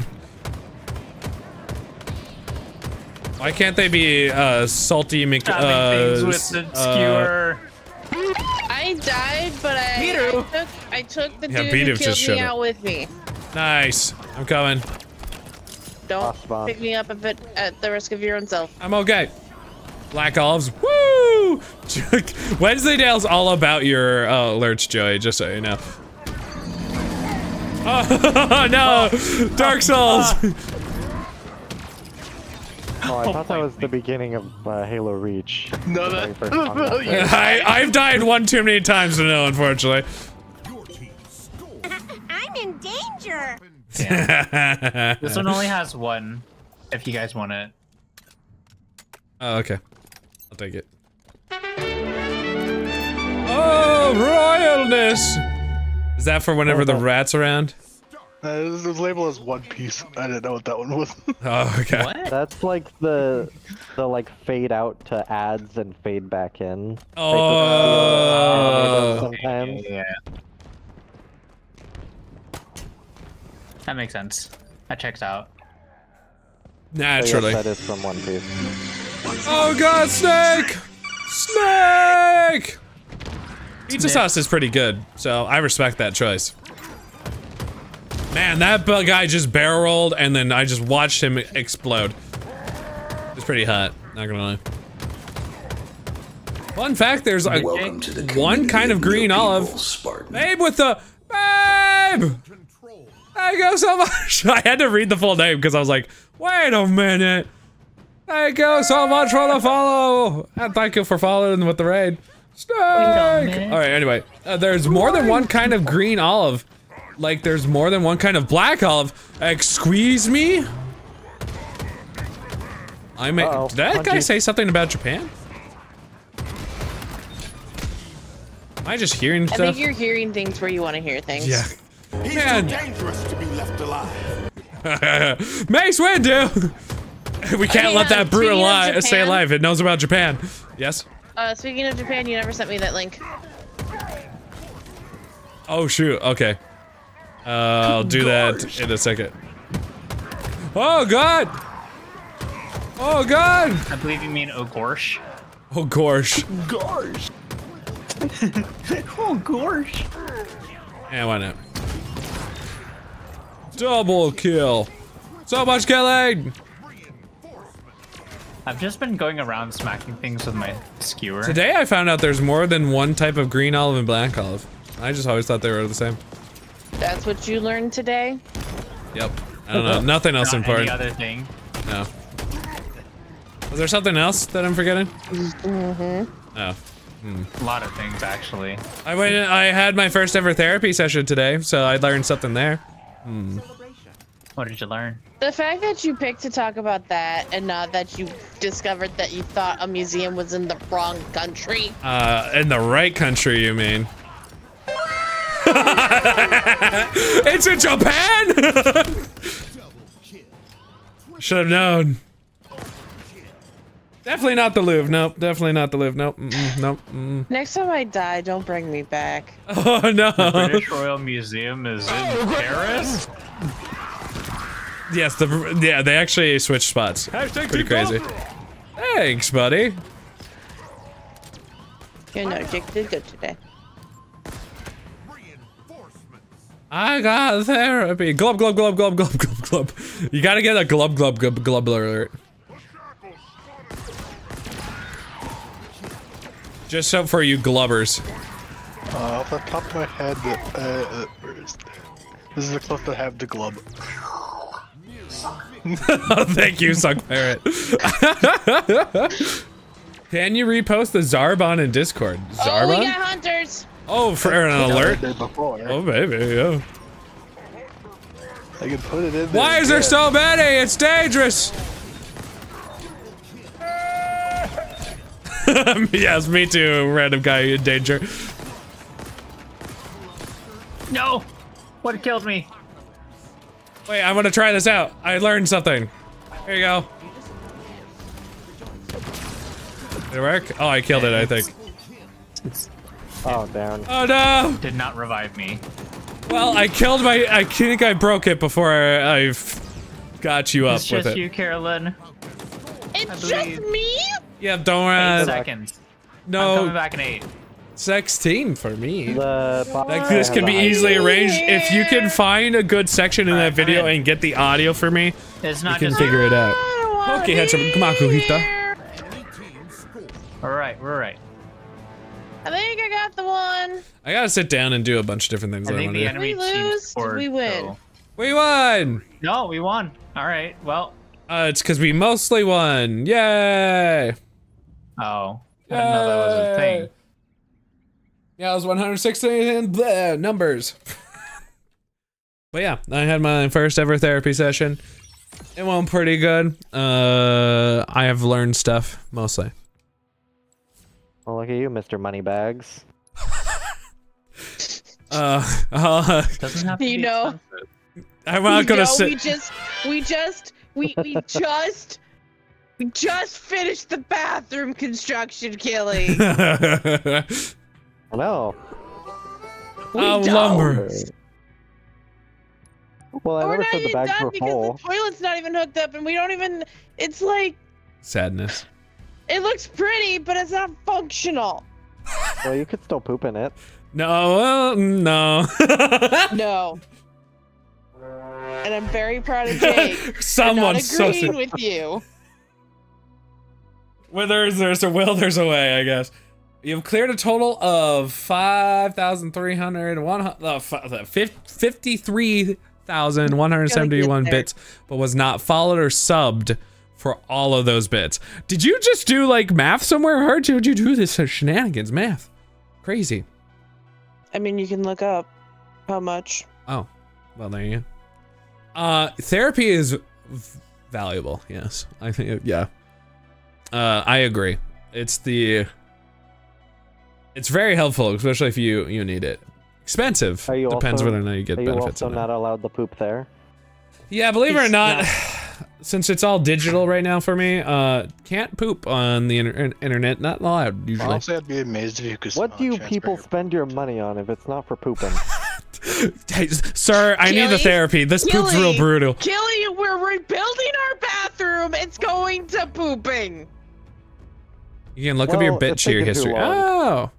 Why can't they be salty Mc? Things with the skewer. I died, but I took the dude who killed me out with me. Nice. I'm coming. Don't pick me up if it at the risk of your own self. I'm okay. Black olives. Woo! Wednesday Dale's all about your lurch, Joey, just so you know. Oh, no! Dark Souls! Oh, I thought that was the beginning of Halo Reach. No, I've died one too many times to know, unfortunately. I'm in danger! Yeah. This one only has one, if you guys want it. Oh, okay. I'll take it. Oh, royalness! Is that for whenever the rat's around? This was labeled as One Piece. I didn't know what that one was. Oh, okay. What? That's like the like fade out to ads and fade back in. Oh. Sometimes. Yeah. That makes sense. That checks out. Naturally. Yes, that is from One Piece. Oh god, snake! Snake! Pizza sauce is pretty good, so I respect that choice. Man, that guy just barrel rolled, and then I just watched him explode. It's pretty hot, not gonna lie. Fun fact, there's a, one kind of green olive. Spartan. Babe with the... Babe! Thank you so much! I had to read the full name because I was like, wait a minute! Thank you so much for the follow! And thank you for following with the raid. Snake! Alright, anyway. There's more than one kind of green olive. Like, there's more than one kind of black olive. Excuse me? I may- Did that guy say something about Japan? Am I just hearing stuff? I think you're hearing things where you want to hear things. Yeah. He's too dangerous to be left alive. Mace Windu! We can't let that brute stay alive. It knows about Japan. Yes? Speaking of Japan, you never sent me that link. Oh, shoot. Okay. I'll do that in a second. Oh, God! Oh, God! I believe you mean, oh, gosh. Oh, gosh. Gosh. Oh, gosh. Yeah, why not? Double kill. So much killing. I've just been going around smacking things with my skewer. Today I found out there's more than one type of green olive and black olive. I just always thought they were the same. That's what you learned today? Yep. I don't know. Nothing else important. Any other thing? No. Was there something else that I'm forgetting? Mm-hmm. Oh. A lot of things, actually. I had my first ever therapy session today, so I learned something there. Hmm. What did you learn? The fact that you picked to talk about that and not that you discovered that you thought a museum was in the wrong country. In the right country, you mean? It's in Japan! Should have known. Definitely not the Louvre. Nope. Definitely not the Louvre. Nope. Mm-mm, nope. Mm-mm. Next time I die, don't bring me back. Oh no! The British Royal Museum is in Paris. Yes. Yeah. They actually switched spots. Hashtag pretty crazy. Thanks, buddy. You're no dick did good today. I got therapy. Glub, glub, glub, glub, glub, glub, glub. You gotta get a glub, glub, glub, glub alert. Just so for you glubbers. Off the top of my head, this is the club that have the glub. Oh, thank you, Suck Parrot. Can you repost the Zarbon in Discord? Zarbon? Oh, we got hunters. Oh, for an alert. Oh, baby, yeah. I can put it in there. Why is there so many? It's dangerous. Yes, me too. Random guy in danger. No, what killed me? Wait, I'm gonna try this out. I learned something. Here you go. Did it work? Oh, I killed it. I think. Oh, down. Oh no! Did not revive me. Well, I killed my. I think I broke it before I got you up with it. It's just you, Carolyn. It's just me. Yeah, don't worry. 8 seconds. No. I'm coming back in 8. 16 for me. Like, this can be easily arranged if you can find a good section in that video and get the audio for me. It's not you can figure it out. Okay, come on, Kuhita. All right, we're right. I think I got the one. I gotta sit down and do a bunch of different things. I think the enemy team scored. We win. So. We won. No, we won. All right. Well. It's because we mostly won. Yay! Oh, I didn't know that was a thing. Yeah, it was 116 bleh, numbers. But yeah, I had my first ever therapy session. It went pretty good. I have learned stuff, mostly. Well, look at you, Mr. Moneybags. Doesn't have to be expensive. I'm not gonna say. We just finished the bathroom construction killing. No. Oh, lumber. Well, I never said the bags were full. The toilet's not even hooked up, and we don't even. It's like sadness. It looks pretty, but it's not functional. Well, you could still poop in it. No, well, no. No. And I'm very proud of Jake. Someone's so agreeing with you. Where there's a will, there's a way, I guess. You've cleared a total of 53,171 bits, but was not followed or subbed for all of those bits. Did you just do like math somewhere? How did you do this shenanigans math? Crazy. I mean, you can look up how much. Oh, well, there you go. Therapy is valuable. Yes, I think. Yeah, I agree. It's very helpful, especially if you need it. Expensive. Depends whether or not you get benefits. Are you also not allowed to poop there? Yeah, believe it or not, since it's all digital right now for me, can't poop on the internet. Not allowed usually. Honestly, I'd be amazed if you could. What do you people spend your money on if it's not for pooping? Hey, sir, I need the therapy. This poop's real brutal. Killy, we're rebuilding our bathroom. It's going to pooping. You can look up your bit cheer history. Oh.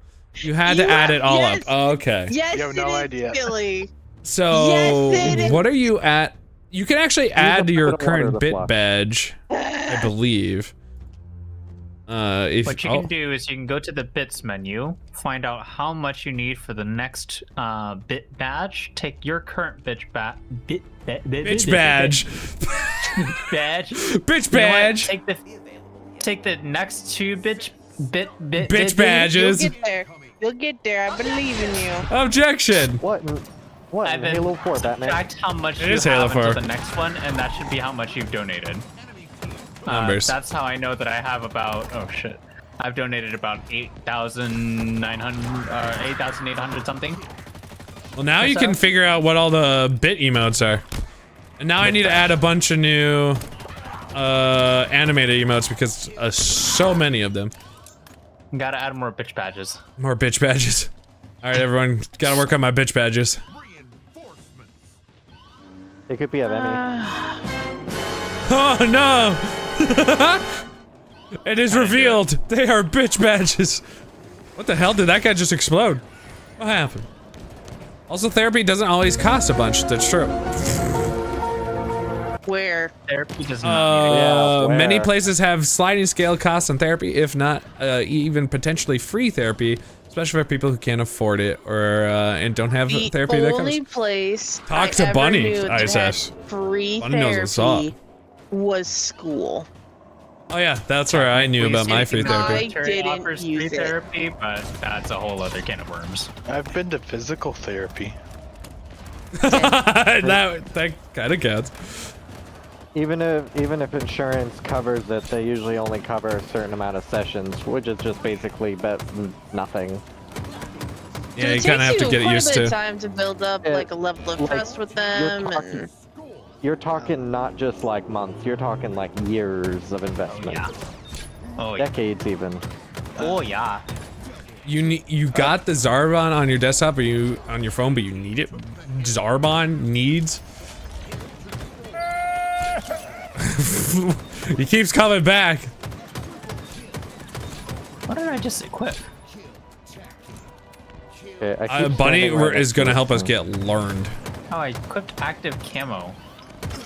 You had to add it all up. Oh, okay. Yes, you have no idea. Silly. So, yes, what are you at? You can actually add your current bit badge, I believe. If, what you can do is you can go to the bits menu, find out how much you need for the next bit badge. Take your current bitch badge. Take the next 2 bitch badges. You'll get there. I believe in you. Objection. What? Halo 4, Batman. Subtract how much you have until the next one, and that should be how much you've donated. Numbers. That's how I know that I have about. Oh shit. I've donated about 8,800 something. Well, now you can figure out what all the bit emotes are, and now I need to add a bunch of new animated emotes because so many of them. Gotta add more bitch badges. More bitch badges. Alright, everyone. Gotta work on my bitch badges. It could be of any. Oh, no! It is revealed! They are bitch badges! What the hell? Did that guy just explode? What happened? Also, therapy doesn't always cost a bunch. That's true. Where? Therapy does not. Where? Many places have sliding scale costs on therapy, if not even potentially free therapy, especially for people who can't afford it or and don't have the therapy that comes. The only place talk I to ever Bunny. Knew that had free Bunny therapy knows what's was school. Oh yeah, that's where I knew about my free therapy. I didn't use therapy, but that's a whole other can of worms. I've been to physical therapy. that kind of counts. Even if insurance covers it, they usually only cover a certain amount of sessions, which is just basically nothing. Yeah, you kind of have to get used to. It takes you quite a bit of time to build up like a level of trust with them. You're talking not just like months, you're talking like years of investment. Oh, yeah. Oh, decades even. Oh yeah. You got the Zarbon on your desktop or you on your phone, but you need it. Zarbon needs. He keeps coming back. Why did I just equip? Bunny is gonna help us get learned. Oh, I equipped active camo.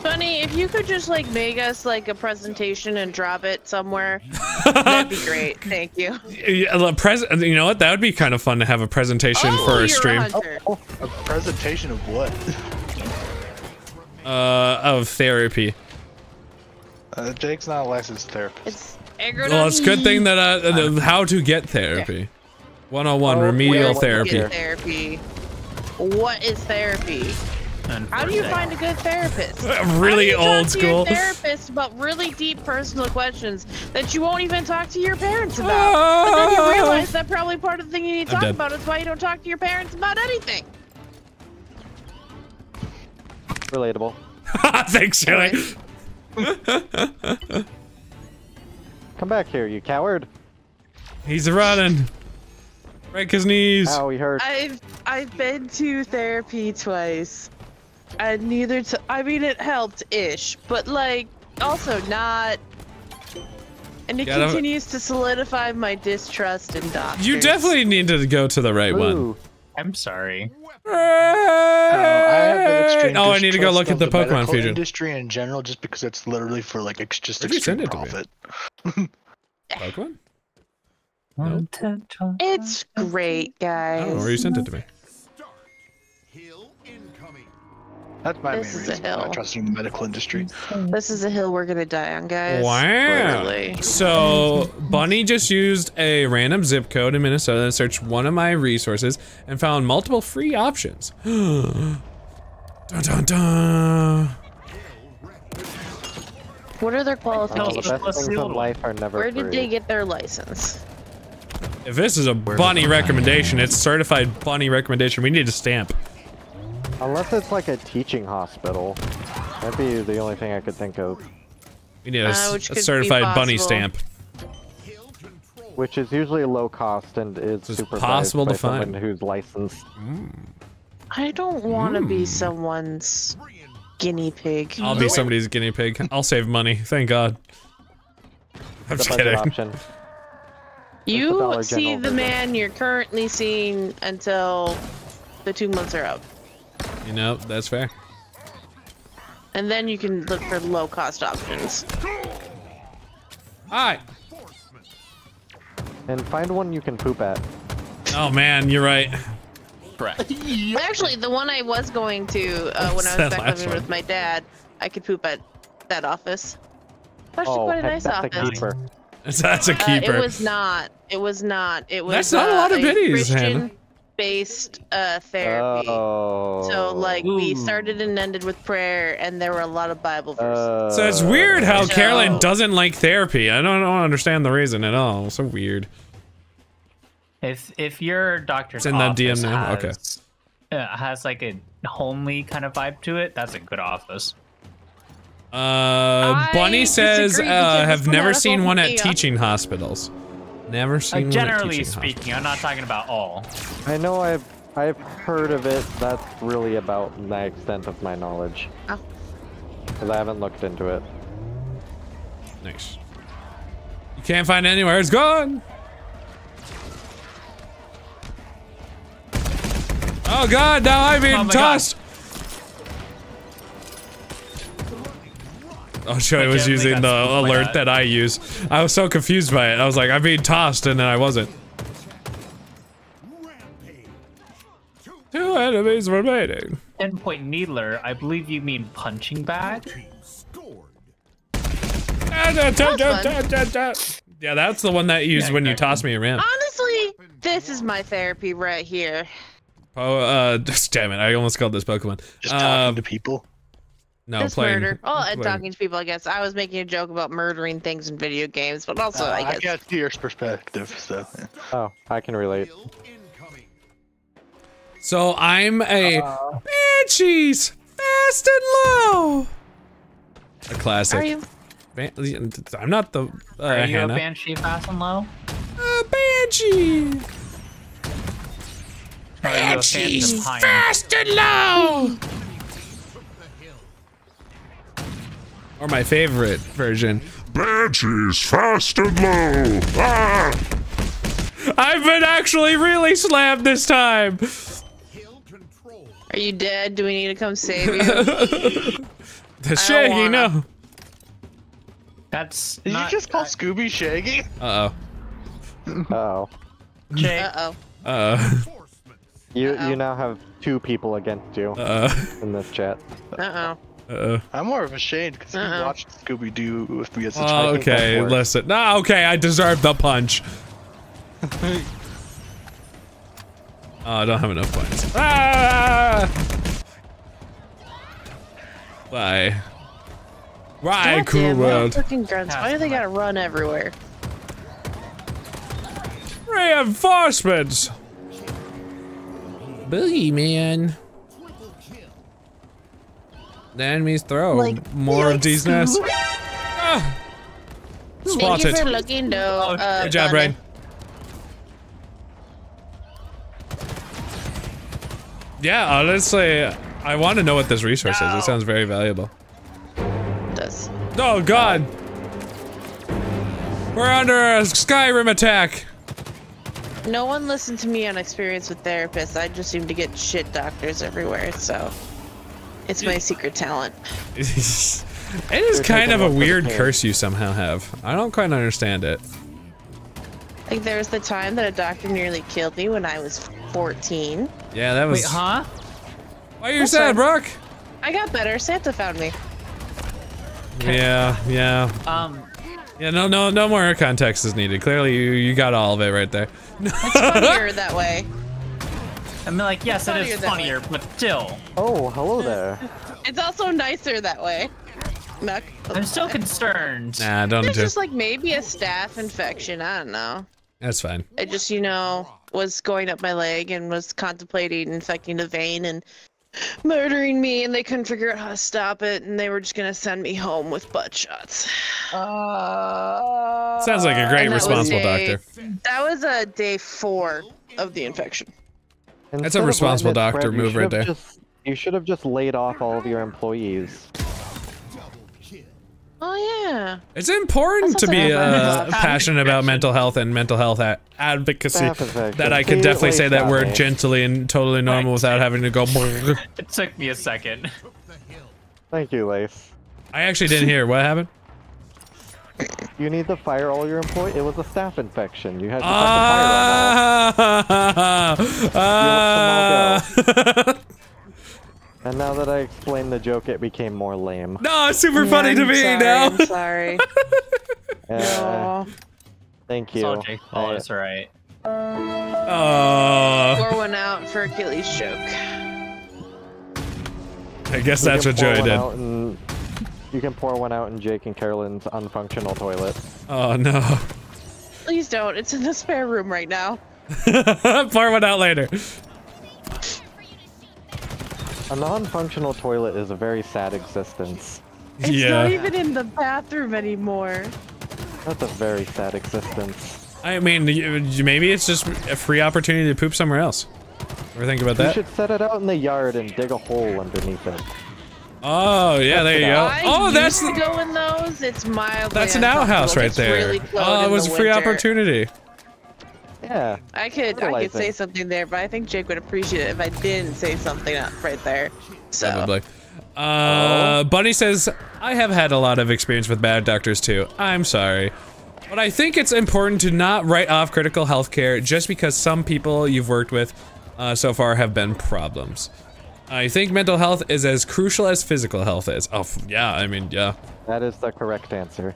Bunny, if you could just like make us like a presentation and drop it somewhere, that'd be great. Thank you. You know what? That would be kind of fun to have a presentation for a stream. A presentation of what? Of therapy. Jake's not a licensed therapist. It's aggro. Well, it's a good thing that how to get therapy. 101 remedial therapy. What is therapy? How do you find a good therapist? Really old school therapist about really deep personal questions that you won't even talk to your parents about. But then you realize that probably part of the thing you need to talk about is why you don't talk to your parents about anything. Relatable. Thanks, Shelly. Come back here, you coward. He's running. Break his knees. Oh, he hurt. I've been to therapy twice. And neither I mean it helped ish, but like also not. And it continues to solidify my distrust in doctors. You definitely need to go to the right one. I'm sorry. I need to go look at the Pokemon fusion industry in general, just because it's literally for like just extreme profit. Pokemon. No. It's great, guys. Oh, or you sent it to me. That's my main reason why I trust in the medical industry. This is a hill we're gonna die on, guys. Wow. Literally. So, Bunny just used a random zip code in Minnesota and searched one of my resources and found multiple free options. Dun dun dun. What are their qualifications? The best things in life are never free. Where did they get their license? If this is a Bunny recommendation, it's certified Bunny recommendation. We need a stamp. Unless it's like a teaching hospital. That'd be the only thing I could think of. We need a certified Bunny stamp. Which is usually low cost and is supervised by someone who's licensed. I don't want to be someone's guinea pig. I'll be somebody's guinea pig. I'll save money. Thank God. I'm just kidding. You see the man you're currently seeing until the 2 months are up. You know, that's fair. And then you can look for low-cost options. Alright. And find one you can poop at. Oh man, you're right. Correct. Actually, the one I was going to when I was back living with my dad, I could poop at that office. Actually, quite a nice office. That's a keeper. It was not. It was not. It was. That's not a lot of biddies, Hannah. Based therapy. Oh. So like we started and ended with prayer, and there were a lot of Bible verses. So it's weird how Carolyn doesn't like therapy. I don't understand the reason at all. So weird. If your doctor's office has like a homely kind of vibe to it, that's a good office. Bunny says, have never seen one at teaching hospitals. Never seen one at teaching hospitals. Generally speaking, I'm not talking about all. I know I've heard of it. That's really about the extent of my knowledge. Oh. Because I haven't looked into it. Nice. You can't find it anywhere. It's gone. Oh god, now I'm being tossed! Oh sure, I was using the alert that I use. I was so confused by it. I was like, I'm being tossed, and then I wasn't. Two enemies remaining. Endpoint Needler, I believe you mean punching bag? Yeah, that's the one that you used when you tossed me around. Honestly, this is my therapy right here. Oh, damn it, I almost called this Pokemon. Just talking to people? No, just playing. Murder. Oh, and talking to people, I guess. I was making a joke about murdering things in video games, but also, I guess. I got your perspective, so. Yeah. Oh, I can relate. So, I'm a Banshees! Fast and low! A classic. Are you? I'm not the. Are you Hannah. A Banshee fast and low? A Banshee! Banshees fast and low! Or my favorite version. Banshees fast and low! Ah! I've been actually really slammed this time! Are you dead? Do we need to come save you? The Shaggy, no! That's. Did you just call Scooby Shaggy? Uh oh. Uh oh. Uh oh. You now have two people against you in this chat. Uh oh. Uh oh. I'm more of ashamed because we watched Scooby Doo if we had such a okay, listen. No, okay, I deserve the punch. Oh, I don't have enough points. Ah! Bye. Right, cool world. Why do they gotta run everywhere? Reinforcements! Boogeyman. The enemies throw more of these nests. Ah. Spot it. Good job, Rain. Yeah, honestly, I want to know what this resource is. It sounds very valuable. Oh god! We're under a Skyrim attack! No one listened to me on experience with therapists. I just seem to get shit doctors everywhere, so... It's my secret talent. It is kind of a weird curse you somehow have. I don't quite understand it. Like, there was the time that a doctor nearly killed me when I was 14. Yeah, that was- Wait, huh? Why are you sad, Brock? I got better. Santa found me. Yeah, yeah. Yeah, no more context is needed. Clearly, you got all of it right there. It's funnier that way. I mean, like, yes, it is funnier, but still. Oh, hello there. It's also nicer that way. Nuck. I'm still concerned. Nah, don't. It's just like maybe a staph infection. I don't know. That's fine. I just, you know, was going up my leg and was contemplating infecting the vein and. Murdering me, and they couldn't figure out how to stop it, and they were just gonna send me home with butt shots. Sounds like a great responsible doctor. That was a day 4 of the infection. That's a responsible doctor move right there. You should have just laid off all of your employees. Oh yeah. It's important to be passionate about mental health and mental health advocacy. That I can definitely say that word gently and totally normal without having to go. It took me a second. Thank you, Lace. I actually didn't hear what happened. You need to fire all your employees. It was a staph infection. You had to fire them all. And now that I explained the joke, it became more lame. No, it's super funny to me now. I'm sorry. Thank you. It's all Jake right. Pour one out for Achilles' joke. I guess that's what Joey did. You can pour one out in Jake and Carolyn's unfunctional toilet. Oh no. Please don't. It's in the spare room right now. Pour one out later. A non-functional toilet is a very sad existence. It's not even in the bathroom anymore. That's a very sad existence. I mean, maybe it's just a free opportunity to poop somewhere else. Ever think about that? You should set it out in the yard and dig a hole underneath it. Oh, yeah, there you go. Oh, that's to go in those. It's mildly. That's an outhouse right there. Really it was a free opportunity. Yeah. I could say something there, but I think Jake would appreciate it if I didn't say something up right there. So. Probably. Bunny says, I have had a lot of experience with bad doctors too. I'm sorry. But I think it's important to not write off critical health care just because some people you've worked with so far have been problems. I think mental health is as crucial as physical health is. Oh, yeah, I mean, yeah. That is the correct answer.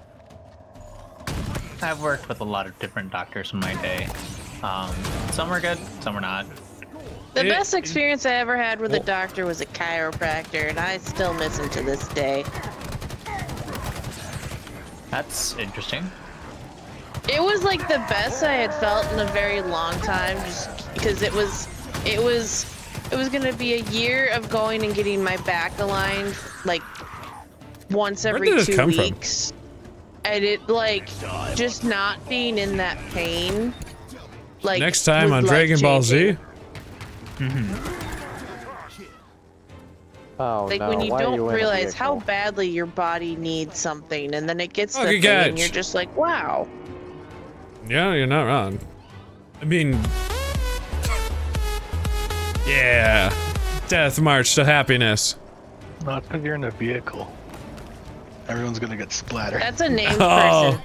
I've worked with a lot of different doctors in my day. Some were good, some were not. The best experience I ever had with a doctor was a chiropractor, and I still miss him to this day. That's interesting. It was like the best I had felt in a very long time, just because it was gonna be a year of going and getting my back aligned like once every 2 weeks. And it like just not being in that pain. Like next time on Dragon Ball Z. Oh, like when you don't realize how badly your body needs something, and then it gets the thing, and you're just like, wow. Yeah, you're not wrong. I mean, yeah, death march to happiness. Not because you're in a vehicle. Everyone's gonna get splattered. That's a named person.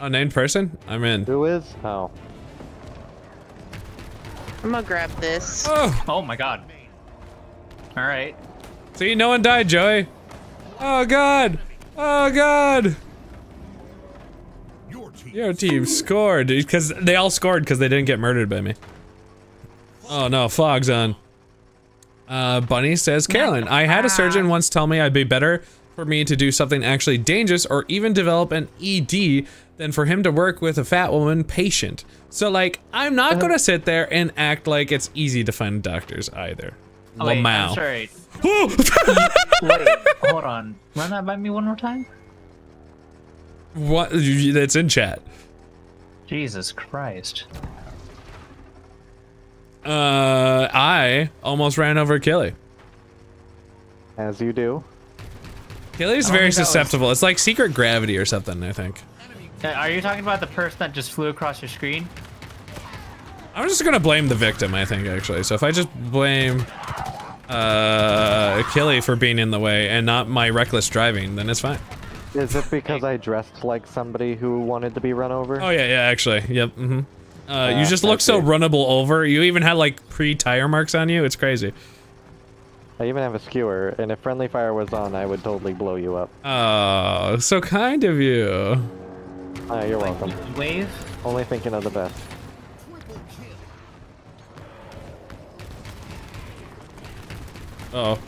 A named person? I'm in. Who is? Oh. I'm gonna grab this. Oh, oh my god. All right. See, no one died, Joey. Oh god. Oh god. Your team scored, dude, because they all scored because they didn't get murdered by me. Oh no, fog's on. Bunny says, Carolyn, I had a surgeon once tell me I'd be better for me to do something actually dangerous or even develop an ED than for him to work with a fat woman patient. So like, I'm not gonna sit there and act like it's easy to find doctors either. Oh, wait, I'm sorry. Wait, hold on. Run that by me one more time? What? That's in chat. Jesus Christ. I almost ran over Killy. As you do. Killy's very susceptible. It's like secret gravity or something, I think. Are you talking about the person that just flew across your screen? I'm just gonna blame the victim, I think, actually. So if I just blame Killy for being in the way and not my reckless driving, then it's fine. Is it because I dressed like somebody who wanted to be run over? Oh, yeah, yeah, actually. Yep. Mm-hmm. You just look so runnable over. You even had, like, pre-tire marks on you. It's crazy. I even have a skewer, and if friendly fire was on, I would totally blow you up. Oh, so kind of you. You're welcome. Wave? Only thinking of the best. Uh-oh.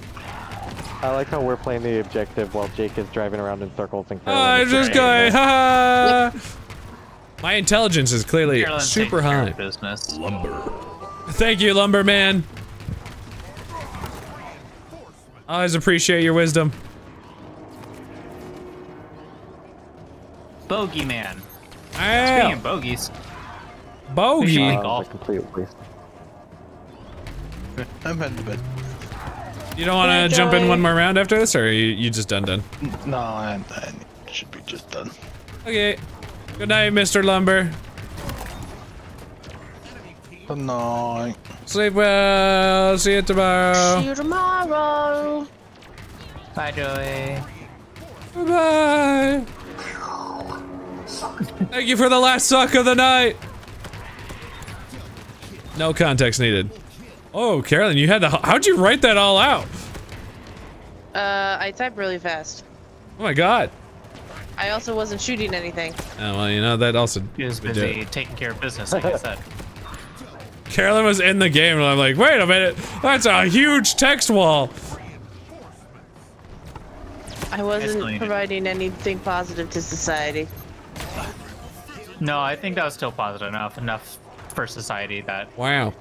I like how we're playing the objective while Jake is driving around in circles and I'm just going, ha ha! My intelligence is clearly super high. Business. Lumber. Thank you, Lumberman. I always appreciate your wisdom. Bogeyman. Speaking of bogeys. Bogey. Golf. I'm heading to bed. You don't want to jump in one more round after this, or are you just done? No, I should be just done. Okay. Good night, Mr. Lumber. Good night. Sleep well. See you tomorrow. See you tomorrow. Bye, Joey. Bye-bye. Thank you for the last suck of the night. No context needed. Oh, Carolyn, you had the. How'd you write that all out? I type really fast. Oh my god. I also wasn't shooting anything. Oh, well, you know, that also. He was busy taking care of business, like I said. Carolyn was in the game, and I'm like, wait a minute, that's a huge text wall. I wasn't providing anything positive to society. No, I think that was still positive enough for society that. Wow.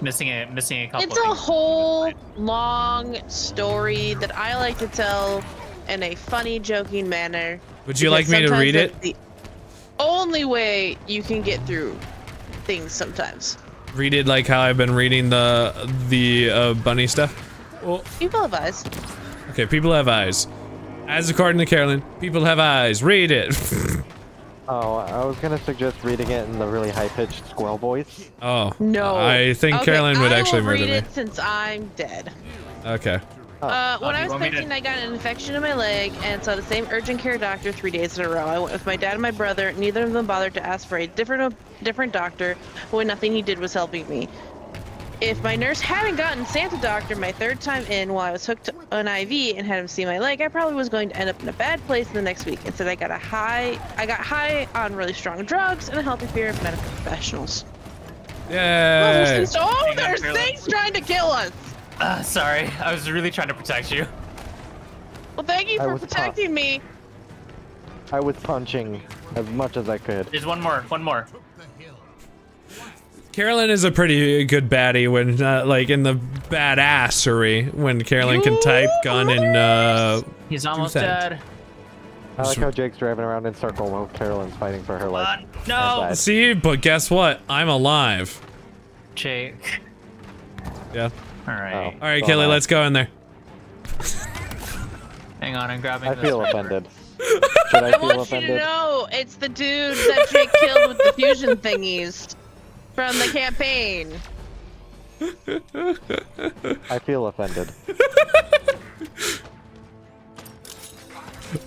Missing a couple. It's a whole long story that I like to tell in a funny, joking manner. Would you like me to read it? The only way you can get through things sometimes. Read it like how I've been reading the bunny stuff. Well, people have eyes. Okay, people have eyes. As according to Carolyn, people have eyes. Read it. Oh, I was gonna suggest reading it in the really high-pitched squirrel voice. Oh. No. I think okay, Caroline would actually murder me. I will read it since I'm dead. Okay. When I was 13, I got an infection in my leg and saw the same urgent care doctor 3 days in a row. I went with my dad and my brother. Neither of them bothered to ask for a different doctor when nothing he did was helping me. If my nurse hadn't gotten Santa Doctor my third time in while I was hooked on IV and had him see my leg, I probably was going to end up in a bad place in the next week. Instead, I got high on really strong drugs and a healthy fear of medical professionals. Yeah. Oh, there's things trying to kill us. Sorry, I was really trying to protect you. Well, thank you for protecting me. I was punching as much as I could. There's one more. Caroline is a pretty good baddie when, like, in the badassery, when Caroline can type gun and, He's almost dead. I like how Jake's driving around in circle while Carolyn's fighting for her life. No! See, but guess what? I'm alive. Jake. Yeah. Alright. Oh, alright, Kelly, let's go in there. Hang on, I'm grabbing this. I feel offended. Should I feel offended? I want you to know, it's the dude that Jake killed with the fusion thingies. From the campaign. I feel offended.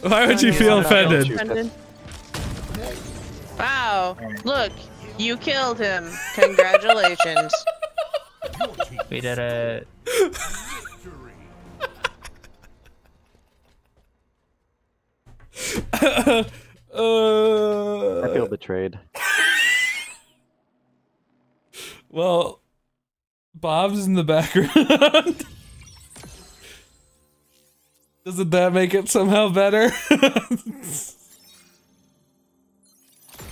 Why would you feel offended? Wow, look, you killed him. Congratulations. We did it. I feel betrayed. Well, Bob's in the background. Doesn't that make it somehow better?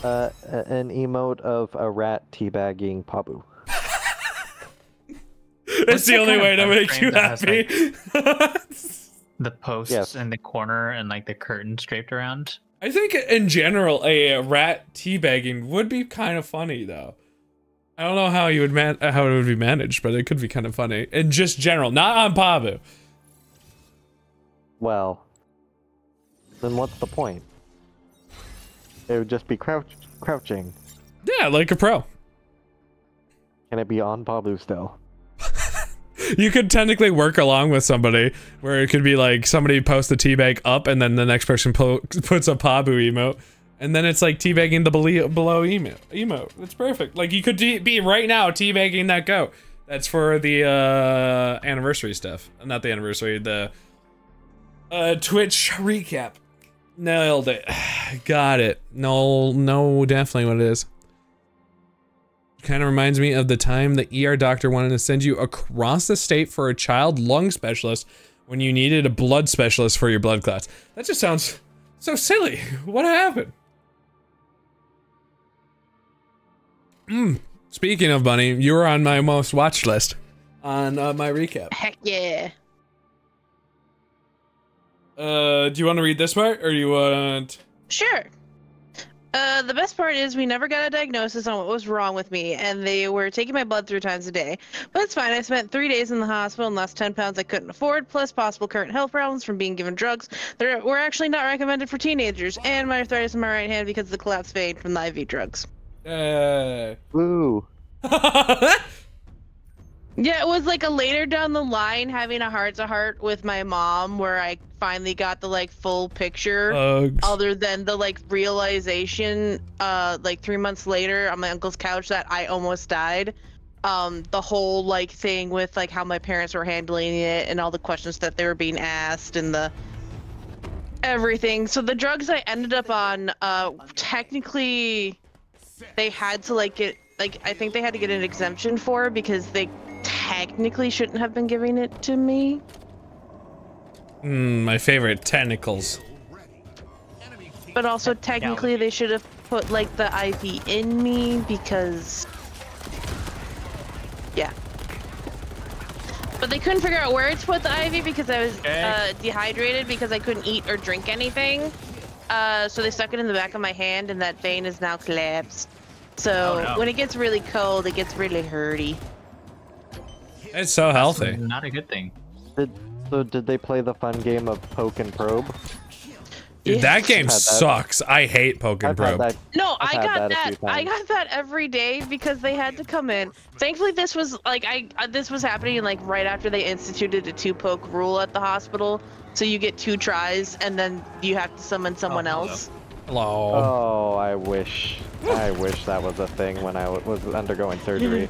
An emote of a rat teabagging Pabu. It's the only way to make you happy. Like, the posts in the corner and like the curtain draped around. I think in general, a rat teabagging would be kind of funny though. I don't know how you would how it would be managed, but it could be kind of funny. In just general, not on Pabu. Well, then what's the point? It would just be crouching. Yeah, like a pro. Can it be on Pabu still? You could technically work along with somebody, where it could be like somebody posts the teabag up, and then the next person puts a Pabu emote. And then it's like teabagging the below emote. That's perfect. Like you could be right now teabagging that goat. That's for the anniversary stuff. Not the anniversary, the Twitch recap. Nailed it. Got it. No, definitely what it is. Kind of reminds me of the time the ER doctor wanted to send you across the state for a child lung specialist when you needed a blood specialist for your blood clots. That just sounds so silly. What happened? Speaking of Bunny, you were on my most watched list on my recap. Heck yeah. Do you want to read this part or you want? Sure. The best part is we never got a diagnosis on what was wrong with me, and they were taking my blood 3 times a day. But it's fine, I spent 3 days in the hospital and lost 10 pounds I couldn't afford, plus possible current health problems from being given drugs that were actually not recommended for teenagers, and my arthritis in my right hand because of the collapsed vein from the IV drugs. Woo. Yeah, it was like a later down the line having a heart-to-heart with my mom where I finally got the like full picture other than the like realization like 3 months later on my uncle's couch that I almost died. The whole like thing with like how my parents were handling it and all the questions that they were being asked and the everything. So the drugs I ended up on technically they had to like get like I think they had to get an exemption for because they technically shouldn't have been giving it to me. My favorite tentacles. But also technically they should have put like the IV in me because but they couldn't figure out where to put the IV because I was dehydrated because I couldn't eat or drink anything. So they stuck it in the back of my hand and that vein is now collapsed. So when it gets really cold, it gets really hurty. It's so healthy. That's not a good thing. So did they play the fun game of poke and probe? Dude, that game sucks. I hate poke and probe. No, I got that every day because they had to come in. Thankfully, this was like this was happening like right after they instituted a 2-poke rule at the hospital, so you get 2 tries and then you have to summon someone else. Hello. Oh, I wish that was a thing when I was undergoing surgery.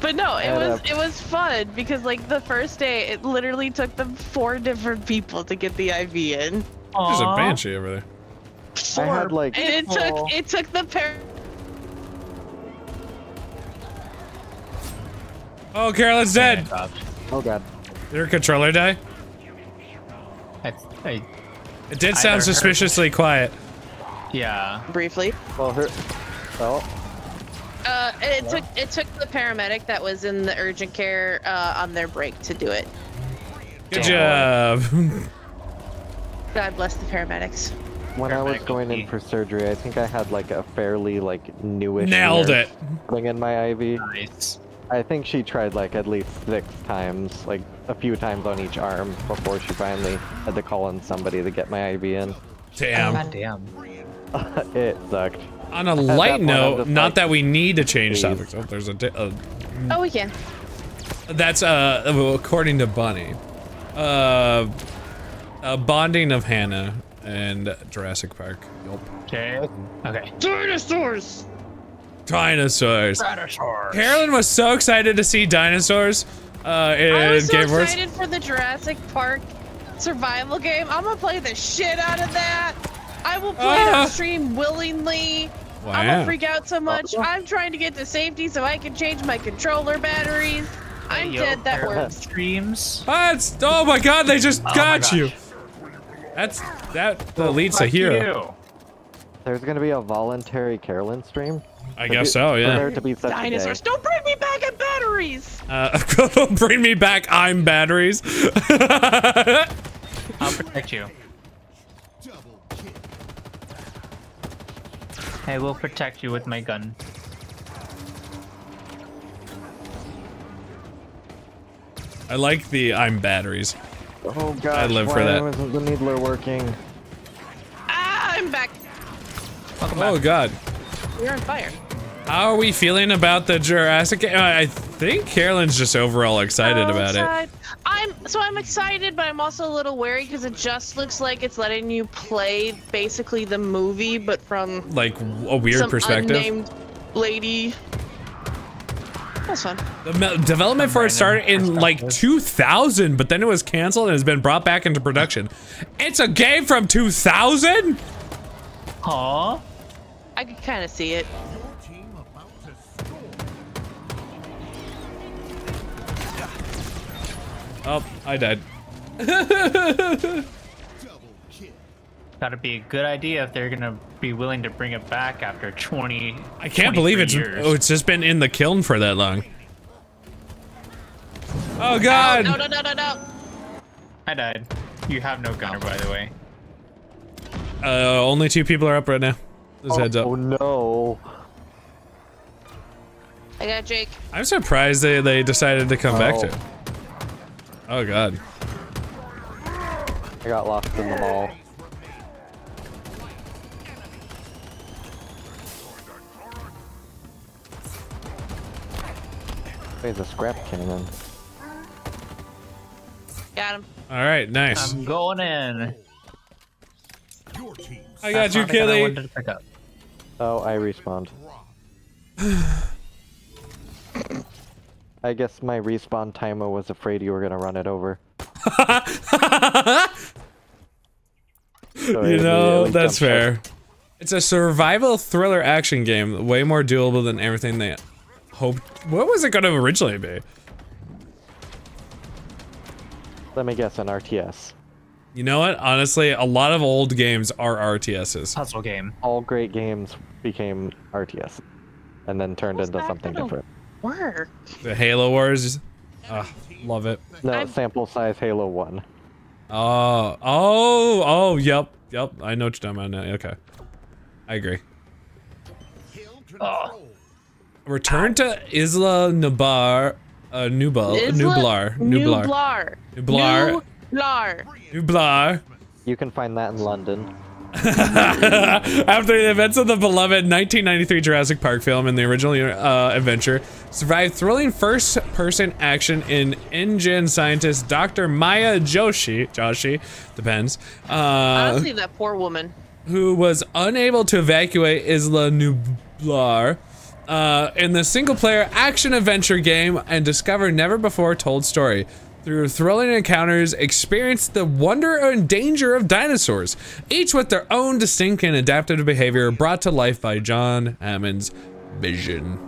But no, it was fun because like the first day, it literally took them 4 different people to get the IV in. Aww. There's a Banshee over there. I had like and it took the pair. Oh, Carolyn's dead. Oh god. Did your controller die? It did sound suspiciously quiet. Yeah. Briefly. Well, her. Oh. It took the paramedic that was in the urgent care on their break to do it. Good job. God bless the paramedics. When I was going in for surgery, I think I had like a fairly like newish nailed it thing in my IV. Nice. I think she tried like at least 6 times, like a few times on each arm before she finally had to call on somebody to get my IV in. Damn. God damn. It sucked. On a light note, not that we need to change topics. Oh, there's a oh, we can. That's according to Bunny. Bonding of Hannah and Jurassic Park. Okay. Yep. Okay. Dinosaurs. Dinosaurs. Dinosaurs. Carolyn was so excited to see dinosaurs. I was so excited for the Jurassic Park survival game. I'm gonna play the shit out of that. I will play on stream willingly. Wow. I'm gonna freak out so much. I'm trying to get to safety so I can change my controller batteries. I'm dead. That works. Streams. Oh my god! They just got you. That's the Elite's a hero. There's gonna be a voluntary Carolyn stream. I guess so. Yeah. Dinosaurs! Don't bring me back. I'm batteries. Don't bring me back. I'm batteries. I'll protect you. I will protect you with my gun. I like the I'm batteries. Oh god, I live for that. Why isn't the Needler working? Ah, I'm back. Welcome back. Oh god. We're on fire. How are we feeling about the Jurassic? I think Carolyn's just overall excited about it. I'm excited, but I'm also a little wary because it just looks like it's letting you play basically the movie, but from like a weird perspective. Unnamed lady. That's fun. The development for it started in like 2000, but then it was canceled and has been brought back into production. It's a game from 2000? Aww. I could kind of see it. Oh, I died. That'd be a good idea if they're gonna be willing to bring it back after 20. I can't believe it's it's just been in the kiln for that long. Oh god! No, no, no, no, no! I died. You have no gunner, by the way. Only 2 people are up right now. Just heads up. Oh no! I got Jake. I'm surprised they decided to come back to it. Oh god. I got lost in the mall. There's a scrap cannon. Got him. Alright, nice. I'm going in. I got you, Killy. Oh, I respawned. I guess my respawn timer was afraid you were gonna run it over. You know, that's fair. It's a survival thriller action game, way more doable than everything they hoped. What was it gonna originally be? Let me guess, an RTS. You know what? Honestly, a lot of old games are RTSs. Puzzle game. All great games became RTS, and then turned into something different. Work. The Halo Wars, love it. No, sample size Halo 1. Oh, yep. I know what you're talking about now. Okay, I agree. Return to Isla Nublar, Nublar, Nublar, Nublar, Nublar, You can find that in London. After the events of the beloved 1993 Jurassic Park film and the original adventure, survived thrilling first-person action in InGen scientist Dr. Maya Joshi. Joshi, depends. Honestly, that poor woman. Who was unable to evacuate Isla Nublar in the single-player action-adventure game and discover never-before-told story. Through thrilling encounters, experience the wonder and danger of dinosaurs, each with their own distinct and adaptive behavior brought to life by John Hammond's vision.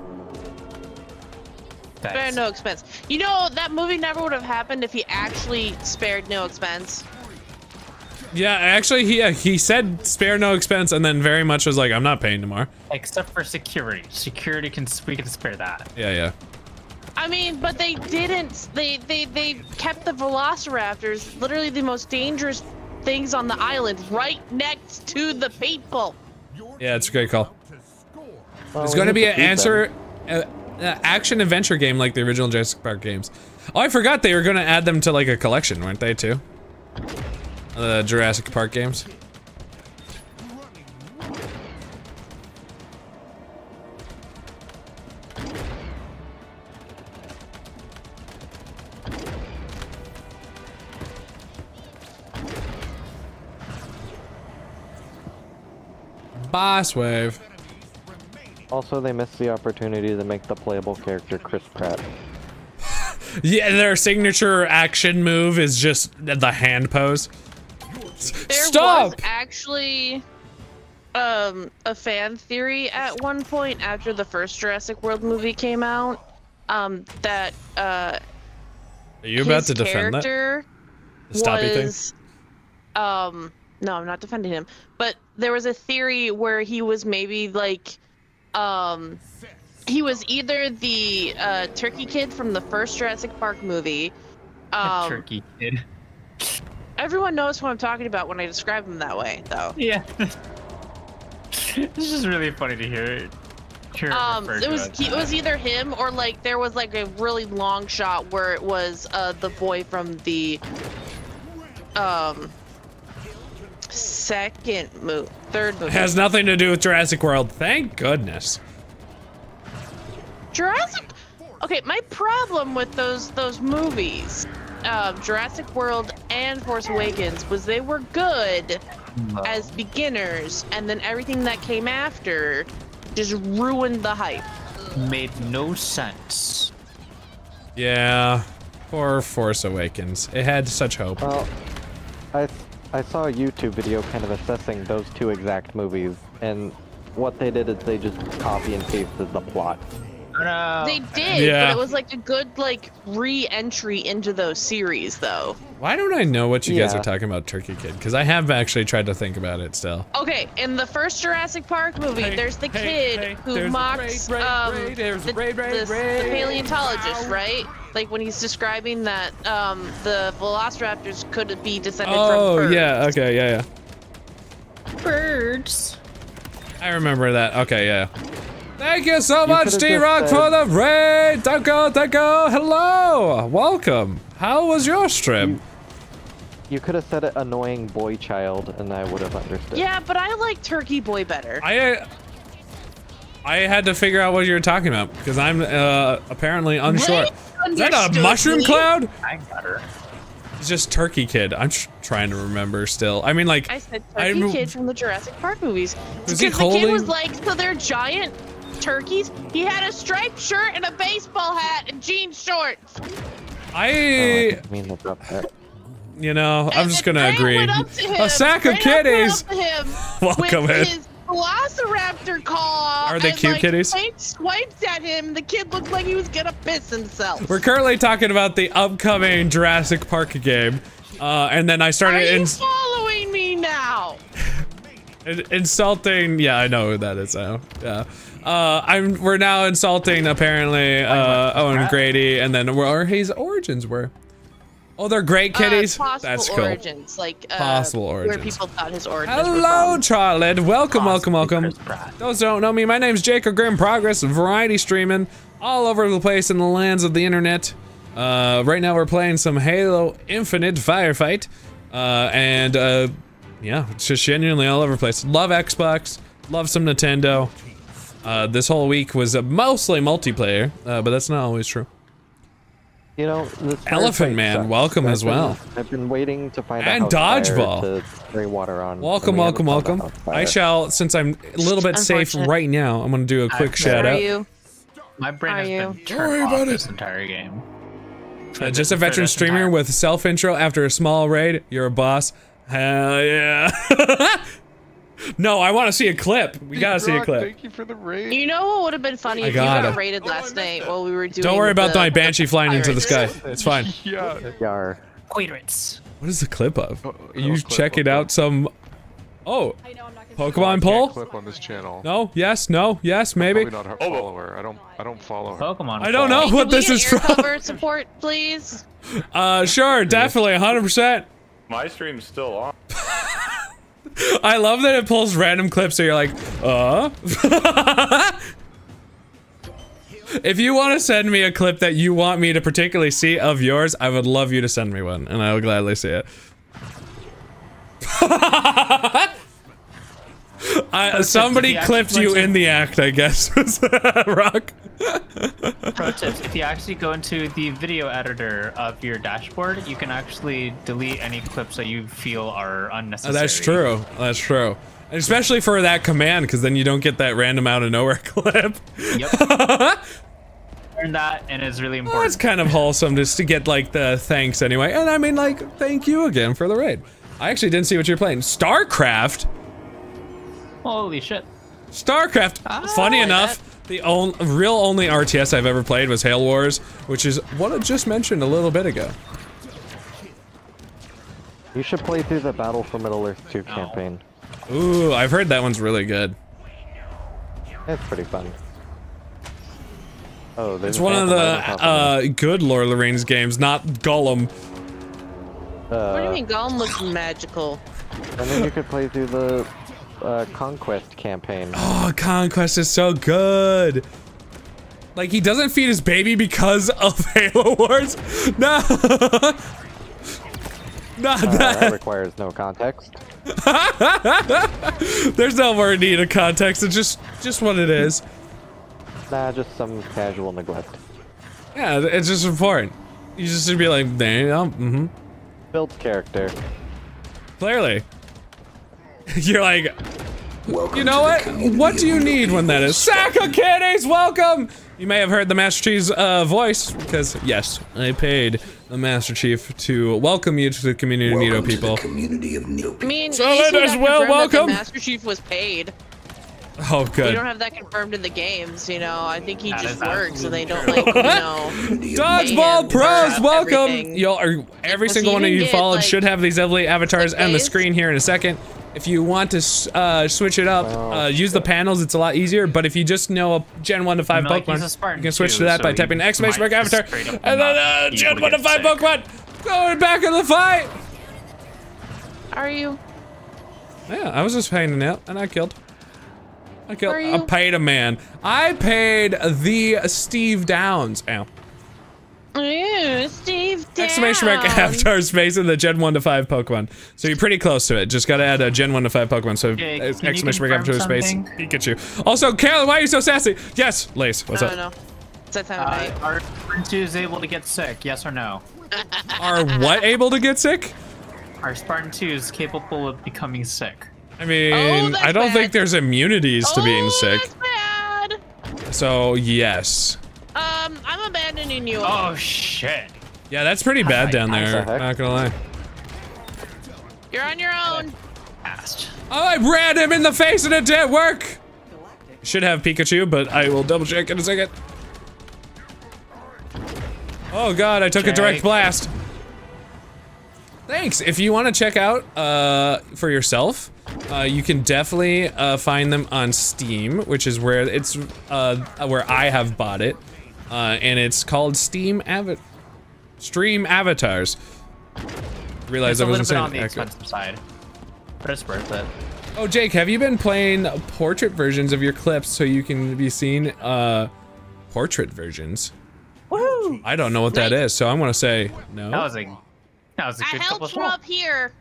Spared no expense. You know, that movie never would have happened if he actually spared no expense. Yeah, actually, he said spare no expense and then very much was like, I'm not paying tomorrow. Except for security. Security, we can spare that. Yeah, yeah. I mean, but they didn't. They kept the velociraptors, literally the most dangerous things on the island, right next to the people. Yeah, it's a great call. Well, it's going to be an action adventure game like the original Jurassic Park games. Oh, I forgot they were going to add them to like a collection, weren't they too? The Jurassic Park games. Boss wave. Also, they missed the opportunity to make the playable character Chris Pratt. Yeah, their signature action move is just the hand pose. There was actually a fan theory at one point after the first Jurassic World movie came out that are you about to defend that? The stoppy thing? No, I'm not defending him, but there was a theory where he was maybe like, he was either the turkey kid from the first Jurassic Park movie. Turkey kid. Everyone knows who I'm talking about when I describe him that way, though. Yeah. This is really funny to hear. It was either him or like there was like a really long shot where it was the boy from the third movie. Has nothing to do with Jurassic World. Thank goodness. Okay, my problem with those movies, Jurassic World and Force Awakens, was they were good as beginners, and then everything that came after just ruined the hype. Made no sense. Yeah, poor Force Awakens. It had such hope. Well, I saw a YouTube video kind of assessing those two exact movies, and what they did is they just copy and pasted the plot. They did, yeah. But it was like a good like re-entry into those series, though. Why don't I know what you guys are talking about, Turkey Kid? Because I have actually tried to think about it still. Okay, in the first Jurassic Park movie, there's the kid who mocks the paleontologist, right? Like when he's describing that the velociraptors could be descended from birds. Oh yeah, okay, yeah, yeah. Birds. I remember that. Okay, yeah. Thank you so much, D-Rock, for the raid! Danko! Hello! Welcome! How was your stream? You could have said it annoying boy child, and I would have understood. Yeah, but I like turkey boy better. I had to figure out what you were talking about, because I'm apparently unsure. Is that a mushroom cloud? I got her. It's just Turkey Kid. I'm trying to remember still. I mean, like... I said Turkey Kid from the Jurassic Park movies. Because the kid was like, so they're giant turkeys. He had a striped shirt and a baseball hat and jean shorts. You know, I'm just gonna agree. A sack of kitties. Welcome in. His velociraptor claw. Are they cute kitties? Swiped at him. The kid looked like he was gonna piss himself. We're currently talking about the upcoming Jurassic Park game, and then I started. Are you following me now? Insulting. Yeah, I know who that is now. Yeah. We're now insulting, apparently, Owen Grady, and then where his origins were. Oh, they're great kitties? That's cool. Origins, like, possible origins. Where people thought his origins were from. Charlotte. Welcome, welcome. Those who don't know me, my name's Jacob Grimm. Progress, variety streaming all over the place in the lands of the internet. Right now we're playing some Halo Infinite Firefight. And yeah, it's just genuinely all over the place. Love Xbox, love some Nintendo. This whole week was mostly multiplayer, but that's not always true. You know, Elephant Man, sucks. Welcome as well. I've been waiting to find out how to spray water on. Welcome, welcome, welcome. I shall, since I'm a little bit safe right now, I'm gonna do a quick shout out. My brain has been turned off this entire game. Just a veteran streamer with self intro after a small raid. You're a boss. Hell yeah. No, I want to see a clip. We gotta see a clip. Thank you for the raid. You know what would have been funny if you got raided last night while we were doing. Don't worry about my banshee flying into the sky. It's fine. Yeah. What is the clip of? You check it out. Some. Oh. Pokemon poll. Clip on this channel. No. Yes. No. Yes. Maybe. Not her follower. I don't follow her. Pokemon. I don't know what this is from. Cover support, please. Sure. Definitely. 100%. My stream's still on. I love that it pulls random clips so you're like, If you want to send me a clip that you want me to particularly see of yours, I would love you to send me one, and I will gladly see it. Somebody clipped you in the act, I guess, Rock. Pro tips, if you actually go into the video editor of your dashboard, you can actually delete any clips that you feel are unnecessary. Oh, that's true, that's true. And especially for that command, because then you don't get that random out of nowhere clip. Yep. Learn that, and it's really important. Well, it's kind of wholesome just to get, like, the thanks anyway. And I mean, like, thank you again for the raid. I actually didn't see what you're playing. StarCraft? Holy shit. StarCraft, funny enough, the only RTS I've ever played was Halo Wars, which is what I just mentioned a little bit ago. You should play through the Battle for Middle Earth 2 campaign. Ooh, I've heard that one's really good. It's pretty fun. Oh, it's one of the good Lord of the Rings games, not Gollum. What do you mean Gollum looks magical? And then you could play through the Conquest campaign. Oh, Conquest is so good. Like, he doesn't feed his baby because of Halo Wars. No. Not that. That requires no context. There's no more need of context. It's just what it is. Nah, just some casual neglect. Yeah, it's just important. You just should be like, damn. Mm-hmm. Built character. Clearly. You're like, you know what? What do you need when that is? Saka Kitties, welcome! You may have heard the Master Chief's voice, because yes, I paid the Master Chief to welcome you to the community of Nido people. I mean, so let us welcome. The Master Chief was paid. Oh, good. We don't have that confirmed in the games, you know. I think he just works, and they don't, like, you know. Dodgeball Pros, welcome! Y'all, every single one of you followed should have these lovely avatars on the screen here in a second. If you want to switch it up, use the panels, it's a lot easier, but if you just know a Gen 1 to 5 Pokemon, you can switch to that by typing exclamation mark avatar, and then Gen 1 to 5 Pokemon, going back in the fight! Are you? Yeah, I was just hanging out, and I killed. I killed. I paid a man. I paid the Steve Downs. Ow. Ew, Steve Down. Exclamation mark avatar space in the Gen 1 to 5 Pokemon. So you're pretty close to it. Just gotta add a Gen 1 to 5 Pokemon. So exclamation mark avatar space, Pikachu. Also, Carolyn, why are you so sassy? Yes, Lace, what's up? No. It's that time of night. Are Spartan 2 able to get sick, yes or no? Are what able to get sick? Are Spartan 2 is capable of becoming sick? I mean, I don't think there's immunities to being sick. That's bad. So, yes. I'm abandoning you. Oh shit! Yeah, that's pretty bad down there. Not gonna lie. You're on your own. Oh, I ran him in the face and it didn't work. Should have Pikachu, but I will double check in a second. Oh god, I took a direct blast. Thanks. If you want to check out for yourself, you can definitely find them on Steam, which is where it's where I have bought it. And it's called Stream Avatars. Realize I wasn't saying the expensive side, but it's worth it. Oh, Jake, have you been playing portrait versions of your clips so you can be seen? Portrait versions. Woo! I don't know what that is, so I'm gonna say no. That was a good couple. I helped you up here.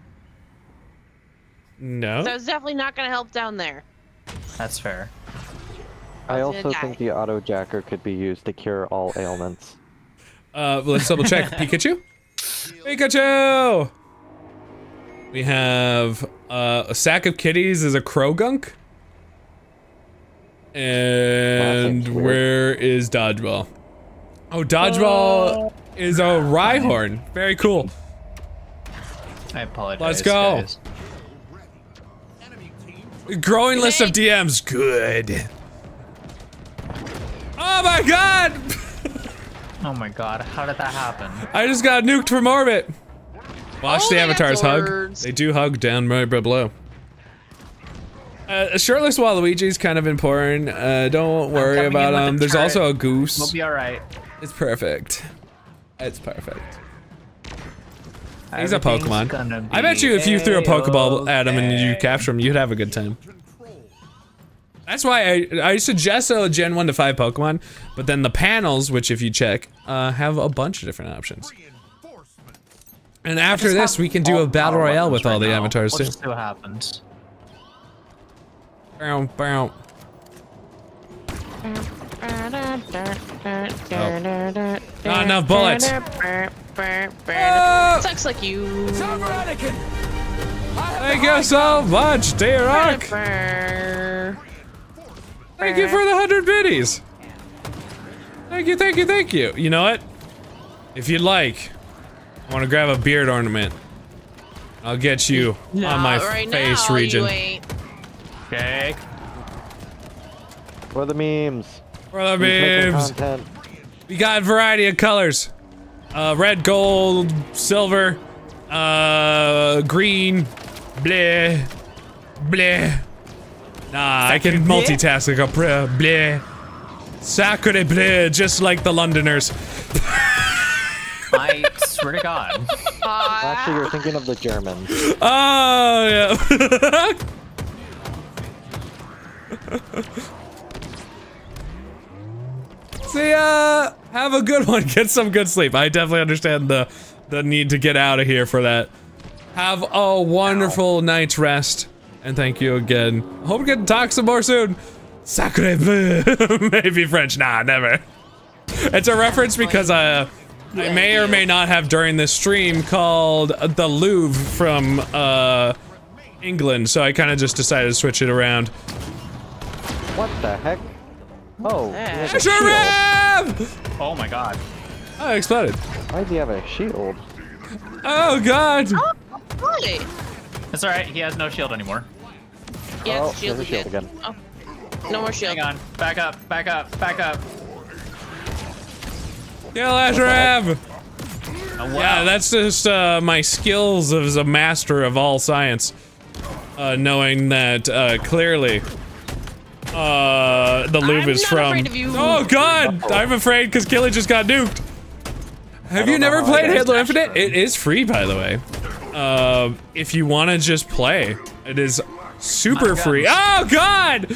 No. So it's definitely not going to help down there. That's fair. I also think the auto jacker could be used to cure all ailments. Let's double check. Pikachu? Pikachu! We have a sack of kitties as a crow gunk. And where is Dodgeball? Oh, Dodgeball is a Rhyhorn. Very cool. I apologize. Let's go. Guys. Growing list of DMs. Good. Oh my god! Oh my god, how did that happen? I just got nuked from orbit. Watch the avatars hug. They do hug down my blow. A shirtless Waluigi's kind of important. Don't worry about him. There's also a goose. We'll be alright. It's perfect. It's perfect. He's a Pokemon. I bet you if you threw a Pokeball at him and you capture him, you'd have a good time. That's why I suggest a Gen 1 to 5 Pokemon, but then the panels, which if you check, have a bunch of different options. And after this, we can do a battle royale with all the avatars too. We'll just see what happens. Bow, bow. Oh. Not enough bullets. Oh! Sucks like you. Thank you so much, dear Ark. Thank you for the 100 biddies. Thank you, thank you, thank you. You know what? If you'd like, I want to grab a beard ornament. I'll get you on my face region. Okay. For the memes. For the memes. We got a variety of colors. Red, gold, silver, green, bleh, bleh. Nah, I can multitask like a bleh. Sacre bleh, just like the Londoners. I swear to God. Actually, you're thinking of the Germans. Oh, yeah. See ya! Have a good one. Get some good sleep. I definitely understand the need to get out of here for that. Have a wonderful night's rest. And thank you again. Hope we can talk some more soon. Sacre bleu. Maybe French. Nah, never. It's a reference because I may or may not have during this stream called the Louvre from England. So I kind of just decided to switch it around. What the heck? Oh, oh my god. Oh, it exploded. Why do you have a shield? Oh god. Oh, really? That's alright, he has no shield anymore. Yeah, oh, shield again. Oh. No more shield. Hang on. Back up, back up, back up. Yeah, Ashraf! Oh, wow. Yeah, that's just my skills as a master of all science. Knowing that clearly the Louvre is from. Oh god! I'm afraid because Killy just got nuked. Have you never played Halo Infinite? It is free, by the way. If you want to just play, it is super free. Oh god!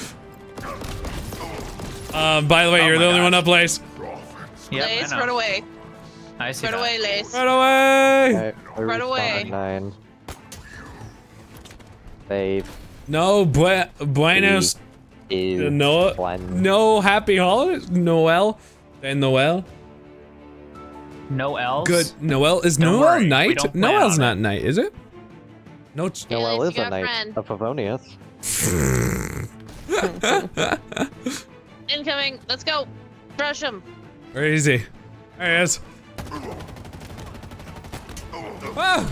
By the way, you're the only one up, Lace. Yep, Lace, run away. I see. Run away, Lace. Run away! Run away. Save. No buenos. No happy holidays. Noel. And Noel. Noel. Good. Noel is Noel night. Noel's not night, is it? No. Noel is a night of Favonius. Incoming. Let's go. Crush him. Where is he? There he is. Oh.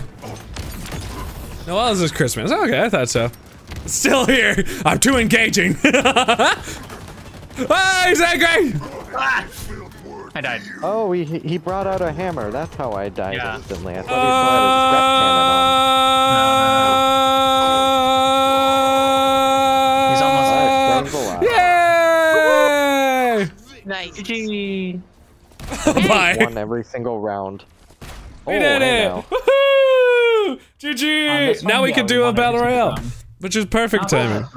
Noel's is Christmas. Okay, I thought so. Still here. I'm too engaging. Oh, he's angry. Ah. I died. Oh, he brought out a hammer. That's how I died instantly. I thought he brought his scrap cannon on. He's almost out. Yay! Nice. GG. Bye. Won every single round. We did it. Woohoo! GG. Now we can do a battle royale. Which is perfect timing.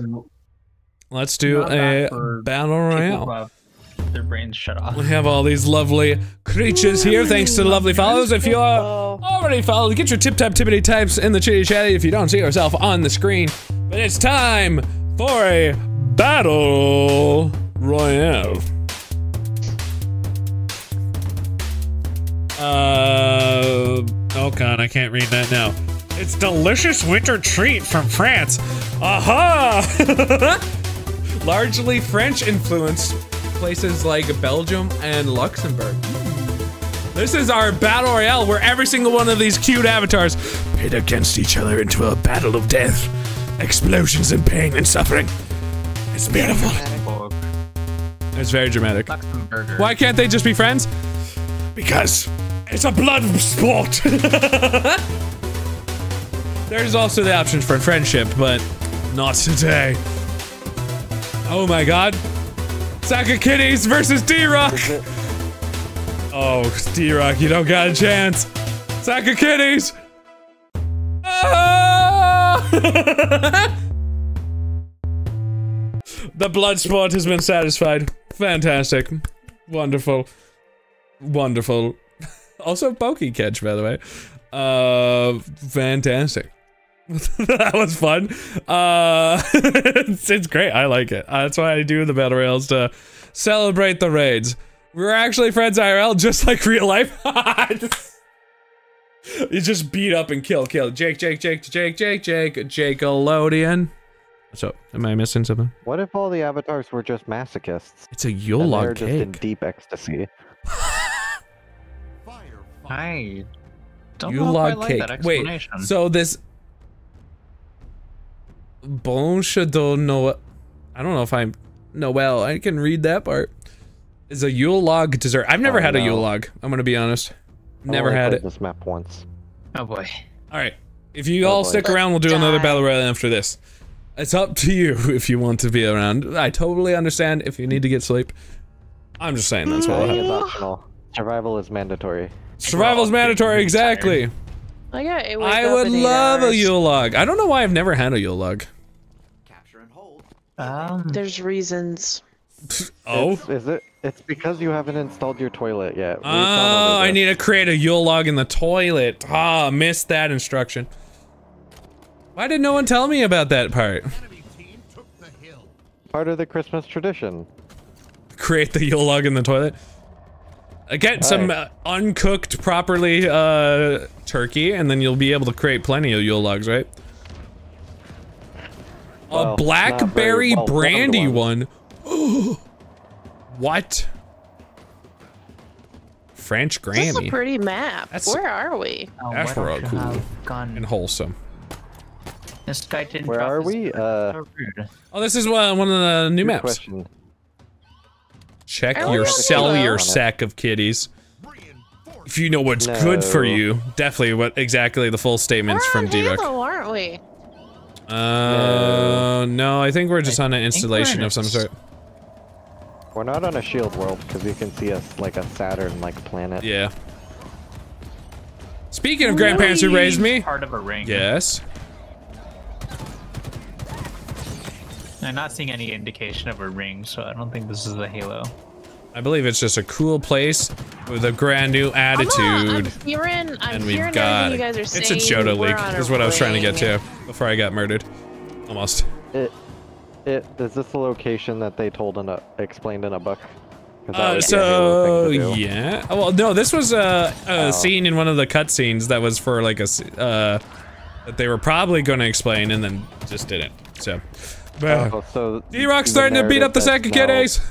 Let's do a battle royale. their brains shut off. We have all these lovely creatures here, thanks to the lovely follows. If you are already followed, get your tip-tap tippity types in the chitty chatty if you don't see yourself on the screen. But it's time for a battle royale. Oh god, I can't read that now. It's delicious winter treat from France. Aha! Largely French influenced places like Belgium and Luxembourg. This is our battle royale where every single one of these cute avatars pit against each other into a battle of death, explosions and pain and suffering. It's beautiful. It's very dramatic. Luxembourg. Why can't they just be friends? Because it's a blood sport. There's also the option for friendship, but not today. Oh my god. Saka Kitties versus D-Rock. Oh, D-Rock, you don't got a chance. Saka Kitties. Oh! The blood sport has been satisfied. Fantastic. Wonderful. Wonderful. Also Pokey Catch, by the way. Fantastic. That was fun. It's great. I like it. That's why I do the battle royals, to celebrate the raids. We were actually friends IRL, just like real life. You just beat up and kill, kill. Jake, Jalodian. So, am I missing something? What if all the avatars were just masochists? It's a Yule log cake. They're just in deep ecstasy. Hi. Don't Yule log like cake. Wait, so this Bonshado Noel, I don't know if I'm Noel. I can read that part. Is a Yule log dessert? I've never had a Yule log. I'm gonna be honest. Never had it. This map once. Oh boy. All right. If you all stick around, we'll do another battle royale after this. It's up to you if you want to be around. I totally understand if you need to get sleep. I'm just saying that's what is optional. Survival is mandatory. Survival is mandatory, exactly. I would love a Yule log. I don't know why I've never had a Yule log. Capture and hold. There's reasons. Oh? It's because you haven't installed your toilet yet. Oh, I need to create a Yule log in the toilet. Ah, missed that instruction. Why did no one tell me about that part? Enemy team took the hill. Part of the Christmas tradition. Create the Yule log in the toilet. Get some uncooked properly turkey, and then you'll be able to create plenty of Yule logs, right? Well, a blackberry brandy one. What? French Grammy. This is a pretty map. That's, where are we? That's real cool and wholesome. This guy didn't. Where are we? Oh, this is one of the new maps. Question. Check your sell your sack of kitties. If you know what's good for you, definitely what exactly the full statements from D-Rock. Aren't we? No, I think we're just on an installation of some sort. We're not on a shield world because you can see us like a Saturn-like planet. Yeah. Speaking of grandparents who raised me, part of a ring. Yes. I'm not seeing any indication of a ring, so I don't think this is the Halo. I believe it's just a cool place with a grand new attitude. I'm hearing you guys are saying it's a Joda leak. Is what I was trying to get to before I got murdered. Almost. Is this the location that they told and explained in a book? So yeah. Oh, well, no, this was a scene in one of the cutscenes that was for like a that they were probably going to explain and then just didn't. So. Oh, so D-Rock's starting to beat up the sack of kitties.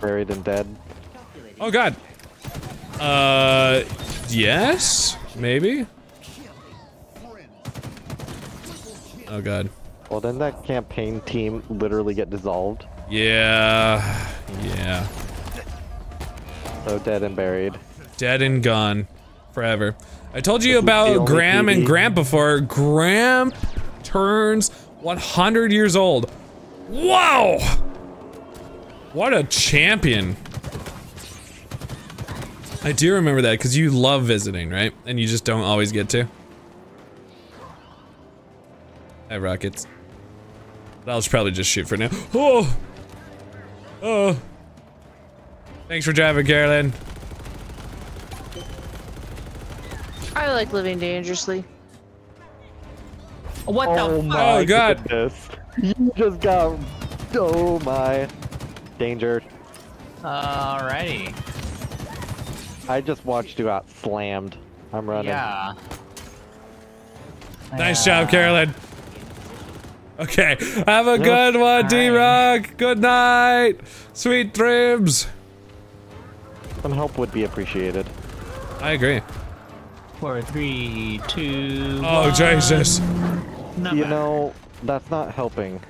Buried and dead. Oh god. Yes? Maybe? Oh god. Well, didn't that campaign team literally get dissolved? Yeah. Yeah. So dead and buried. Dead and gone. Forever. I told you about Graham and Gramp before. Gramp turns 100 years old. Wow! What a champion. I do remember that because you love visiting, right? And you just don't always get to. Hey, rockets. I'll probably just shoot for now. Oh! Oh! Thanks for driving, Carolyn. I like living dangerously. What the fuck? Oh god. Goodness. You just got... Oh my. Danger. Alrighty. I just watched you out slammed. I'm running. Yeah. Nice job, Carolyn. Okay. Have a good one, D-Rock. Good night. Sweet dreams. Some help would be appreciated. I agree. 4, 3, 2, 1. Oh, Jesus. Not you bad. Know, that's not helping.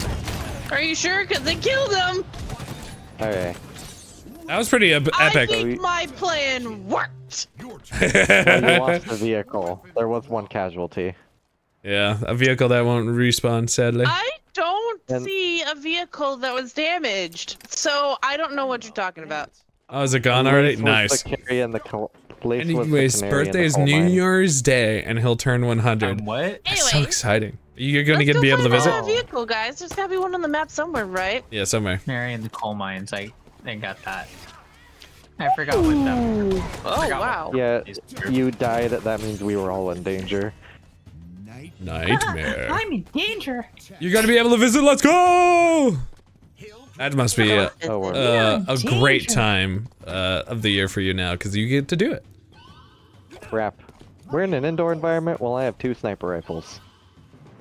Are you sure? Because they killed them. Okay. That was pretty epic. I think my plan worked. Well, you lost the vehicle. There was one casualty. Yeah, a vehicle that won't respawn, sadly. I don't see a vehicle that was damaged, so I don't know what you're talking about. Oh, is it gone already? Nice. Anyways, birthday is New Year's Day, and he'll turn 100. What? That's so exciting. You're gonna be able to visit? A vehicle, guys. There's gotta be one on the map somewhere, right? Yeah, somewhere. Mary in the coal mines. I got that. I forgot what that was. Oh, wow. Yeah, you died. That means we were all in danger. Nightmare. I'm in danger. You're gonna be able to visit. Let's go. That must be a great time of the year for you now, because you get to do it. Crap. We're in an indoor environment. Well, I have 2 sniper rifles.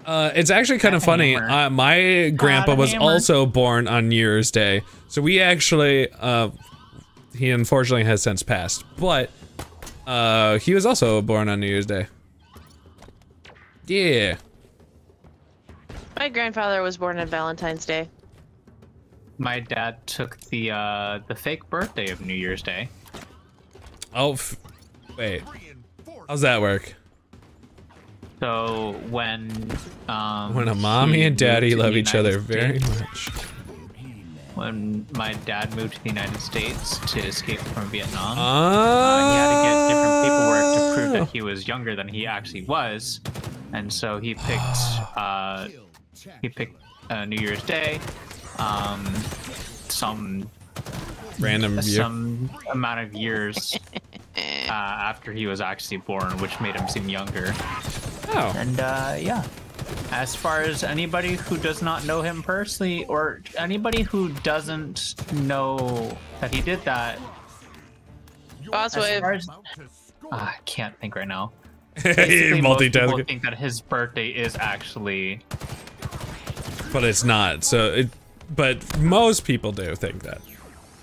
It's actually kind of funny. My grandpa was also born on New Year's Day, so we actually he unfortunately has since passed, but he was also born on New Year's Day. Yeah. My grandfather was born on Valentine's Day. My dad took the fake birthday of New Year's Day. Oh, wait. How's that work? So when a mommy and daddy love each other very much. When my dad moved to the United States to escape from Vietnam, he had to get different paperwork to prove that he was younger than he actually was. And so he picked New Year's Day, some random amount of years after he was actually born, which made him seem younger. Oh. And yeah, as far as anybody who does not know him personally, or anybody who doesn't know that he did that, I can't think right now. Basically, most people think that his birthday is actually, but it's not. So, but most people do think that.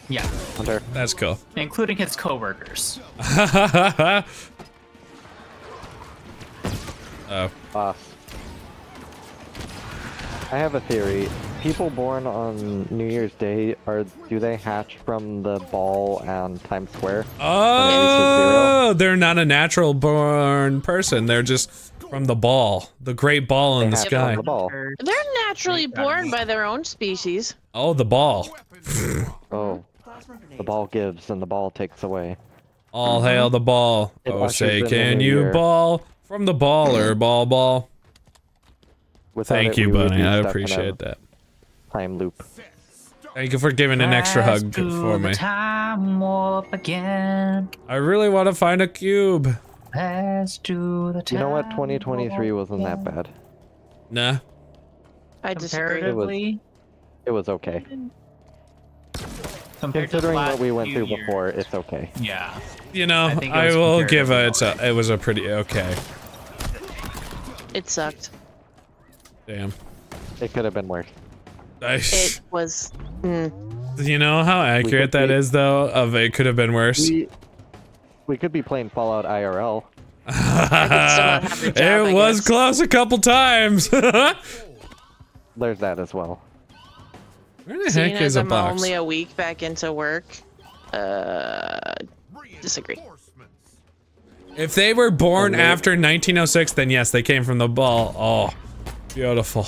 Yeah, Hunter. That's cool. Including his coworkers. I have a theory. People born on New Year's Day do they hatch from the ball on Times Square? Oh, they're not a natural born person. They're just from the ball, the great ball in the sky. They're naturally born by their own species. Oh, the ball. Oh, the ball gives and the ball takes away. All hail the ball. Oh, say can you ball from the baller ball. Without Thank you, Bunny. I appreciate that. Time loop. Thank you for giving an extra hug for me. Time warp again. I really want to find a cube. You know what? 2023 wasn't that bad. Nah. I disagree. It was okay. Considering what we went through before, it's okay. Yeah. You know, I will give it was a pretty okay. It sucked. Damn. It could have been worse. It was... You know how accurate that is, though? Of it could have been worse? We could be playing Fallout IRL. It was close a couple times! There's that as well. Where the heck is a box? I'm only a week back into work. Disagree. If they were born after 1906, then yes, they came from the ball. Oh. Beautiful.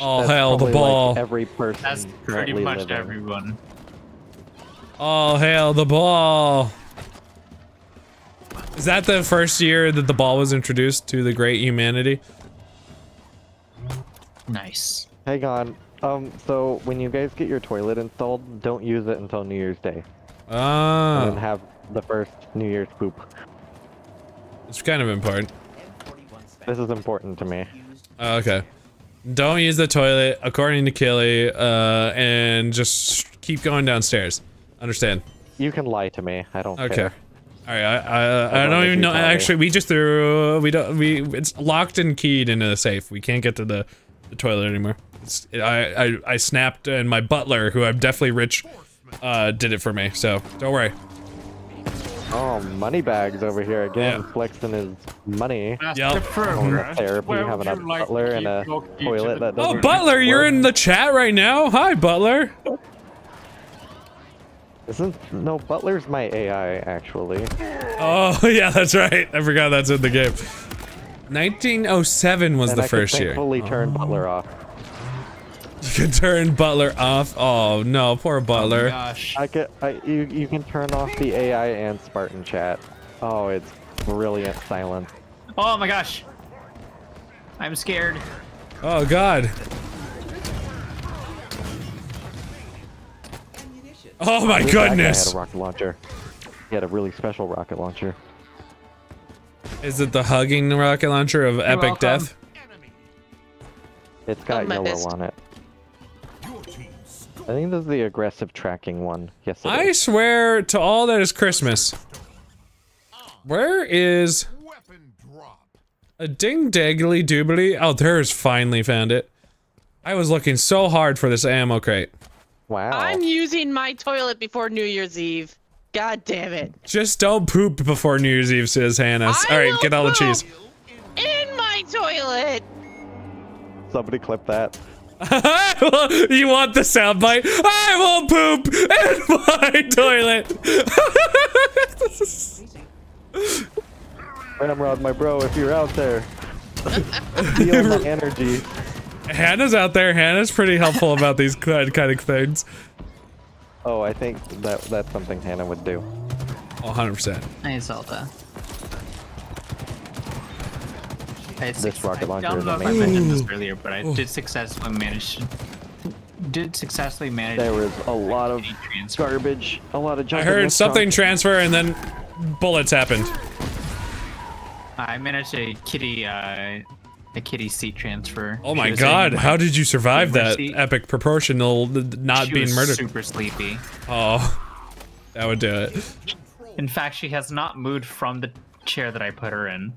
All hail the ball. Like every person. That's pretty much everyone. All hail the ball. Is that the first year that the ball was introduced to the great humanity? Nice. Hang on. So when you guys get your toilet installed, don't use it until New Year's Day. Ah. And have the first New Year's poop. It's kind of important. This is important to me. Oh, okay. Don't use the toilet, according to Killy, and just keep going downstairs. Understand? You can lie to me. I don't care. Alright, I don't even know. Actually, we just threw. It's locked and keyed into the safe. We can't get to the toilet anymore. It's, I snapped, and my butler, who I'm definitely rich, did it for me. So don't worry. Oh, money bags over here again, flexing his money. Yep. Therapy, having a butler and a toilet that doesn't. Oh, butler, you're in the chat right now. Hi, butler. No, butler's my AI, actually. Oh, yeah, that's right. I forgot that's in the game. 1907 was the first year. I can fully turn butler off. You can turn butler off? Oh, no, poor butler. Oh, gosh. You can turn off the AI and Spartan chat. Oh, it's brilliant silence. Oh, my gosh. I'm scared. Oh, God. Oh my goodness! He had a rocket launcher. He had a really special rocket launcher. Is it the hugging rocket launcher of epic death? It's got yellow on it. I think this is the aggressive tracking one. Yes, it is. I swear to all that is Christmas. Where is a ding daggly doobly? Oh, there's finally found it. I was looking so hard for this ammo crate. Wow. I'm using my toilet before New Year's Eve. God damn it. Just don't poop before New Year's Eve, says Hannah. Alright, get all the cheese. In my toilet! Somebody clip that. You want the soundbite? I will poop in my toilet! Ramrod, my bro, if you're out there, feel my energy. Hannah's out there. Hannah's pretty helpful about these kind of things. Oh, I think that's something Hannah would do. 100%. I insult that. This rocket launcher is amazing. I mentioned this earlier, but I did successfully manage. There was a lot of garbage, a lot of junk. I heard something transfer, and then bullets happened. I managed a kitty. A kitty seat transfer. Oh my god, how did you survive that epic proportional not being murdered? She was super sleepy. Oh, that would do it. In fact, she has not moved from the chair that I put her in.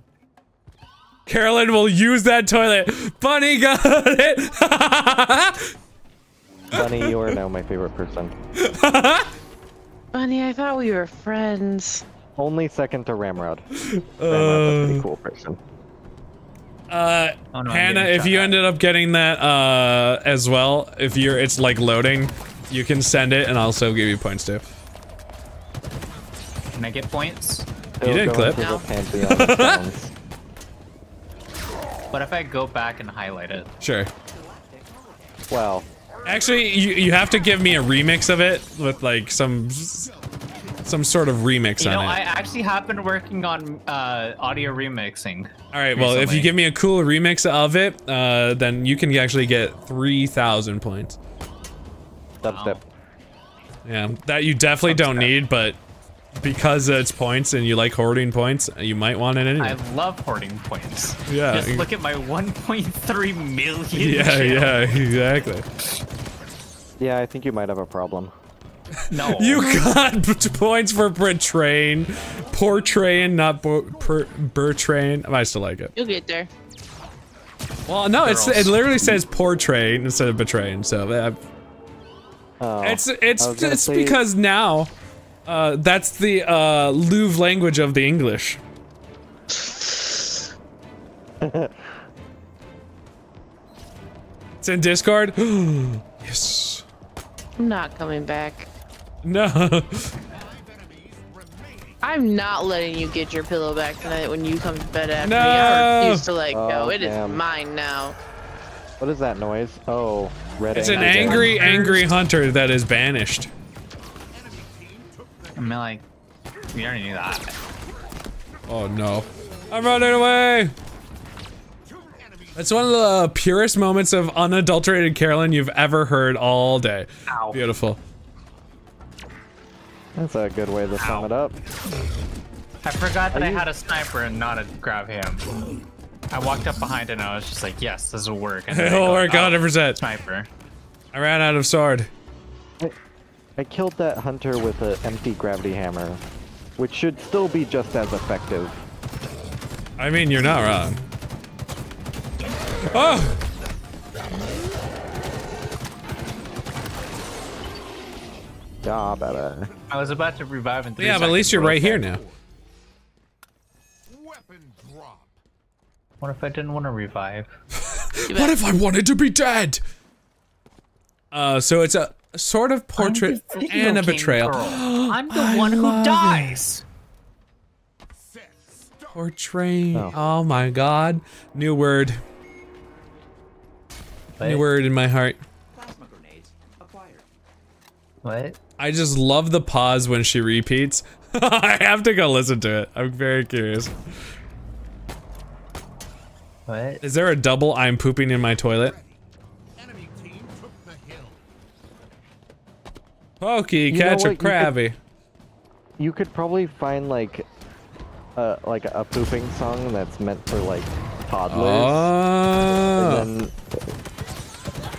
Carolyn will use that toilet. Bunny got it! Bunny, you are now my favorite person. Bunny, I thought we were friends. Only second to Ramrod. Ramrod's a pretty cool person. Oh, no, Hannah, if you ended up getting that, as well, if you're, it's like loading, you can send it and I'll also give you points too. Can I get points? You did clip. No. What if I go back and highlight it? Sure. Well. Actually, you have to give me a remix of it with like some sort of remix on it. I actually have been working on audio remixing. All right, well, if you give me a cool remix of it, then you can actually get 3,000 points. Dubstep. Yeah, that you definitely don't need, but because it's points and you like hoarding points, you might want it anyway. I love hoarding points. Yeah. Just look at my 1.3 million. Yeah, yeah, exactly. Yeah, I think you might have a problem. No. You got points for portraying, not Bertrain. I still like it. You'll get there. Well, no, it literally says portraying instead of betraying, so it's because now, that's the Louvre language of the English. It's in Discord. Yes. I'm not coming back. No. I'm not letting you get your pillow back tonight when you come to bed after me. I refuse to let go. It is mine now. What is that noise? Oh, red. It's an angry, angry hunter that is banished. I mean, like, we already knew that. Oh no! I'm running away. That's one of the purest moments of unadulterated Carolyn you've ever heard all day. Ow. Beautiful. That's a good way to sum it up. I forgot that I had a sniper and not a grab ham. I walked up behind it and I was just like, yes, this will work. And it'll work 100%. Sniper. I ran out of sword. I killed that hunter with an empty gravity hammer, which should still be just as effective. I mean, you're not wrong. Oh! Yeah, better. I was about to revive in 3 seconds. Yeah, but at least you're right here now. Weapon drop. What if I didn't want to revive? What if I wanted to be dead? So it's a sort of portrait and a betrayal. I'm the one who dies. Portrait. Oh my god. New word. New word in my heart. Plasma grenades acquired. What? I just love the pause when she repeats. I have to go listen to it. I'm very curious. What? Is there a double I'm pooping in my toilet? Enemy team took the hill. Pokey, catch a crabby. You could probably find like a pooping song that's meant for like toddlers. Oh. And then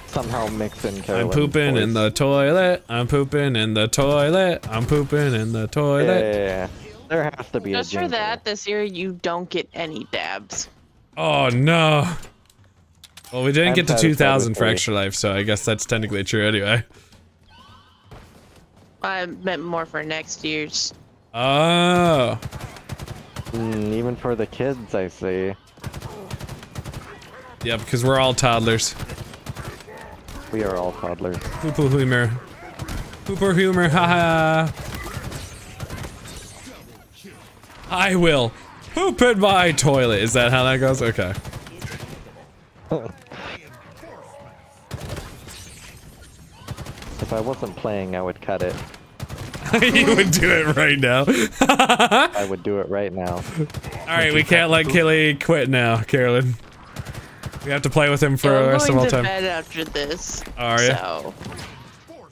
somehow mix in Carolyn. I'm pooping in the toilet. I'm pooping in the toilet. I'm pooping in the toilet. Yeah. There has to be just a jingle. For that, this year you don't get any dabs. Oh no. Well, we didn't get to 2,000 for Extra Life, so I guess that's technically true anyway. I meant more for next year's. Oh. Even for the kids, I see. Yeah, because we're all toddlers. We are all toddlers. Pooper humor. Pooper humor, haha. I will poop in my toilet. Is that how that goes? Okay. If I wasn't playing, I would cut it. You would do it right now. I would do it right now. Alright, we can't let Killy quit now, Carolyn. We have to play with him for the rest of all time. I'm going to bed after this. Are you? So,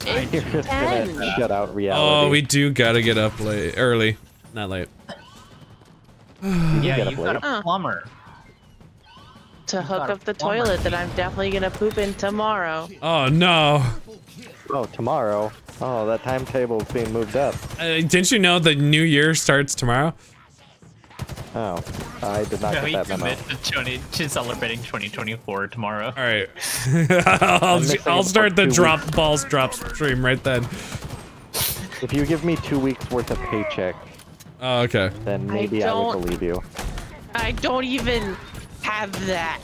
you're just going to shut out reality. Oh, we do got to get up late. Early. Not late. Yeah, you've got a plumber. To hook up the toilet that I'm definitely going to poop in tomorrow. Oh, no. Oh, tomorrow? Oh, that timetable's being moved up. Didn't you know the new year starts tomorrow? Oh, I did not get that memo. She's celebrating 2024 tomorrow. All right, I'll start the drop stream right then. If you give me 2 weeks worth of paycheck, oh okay, then maybe I will believe you. I don't even have that.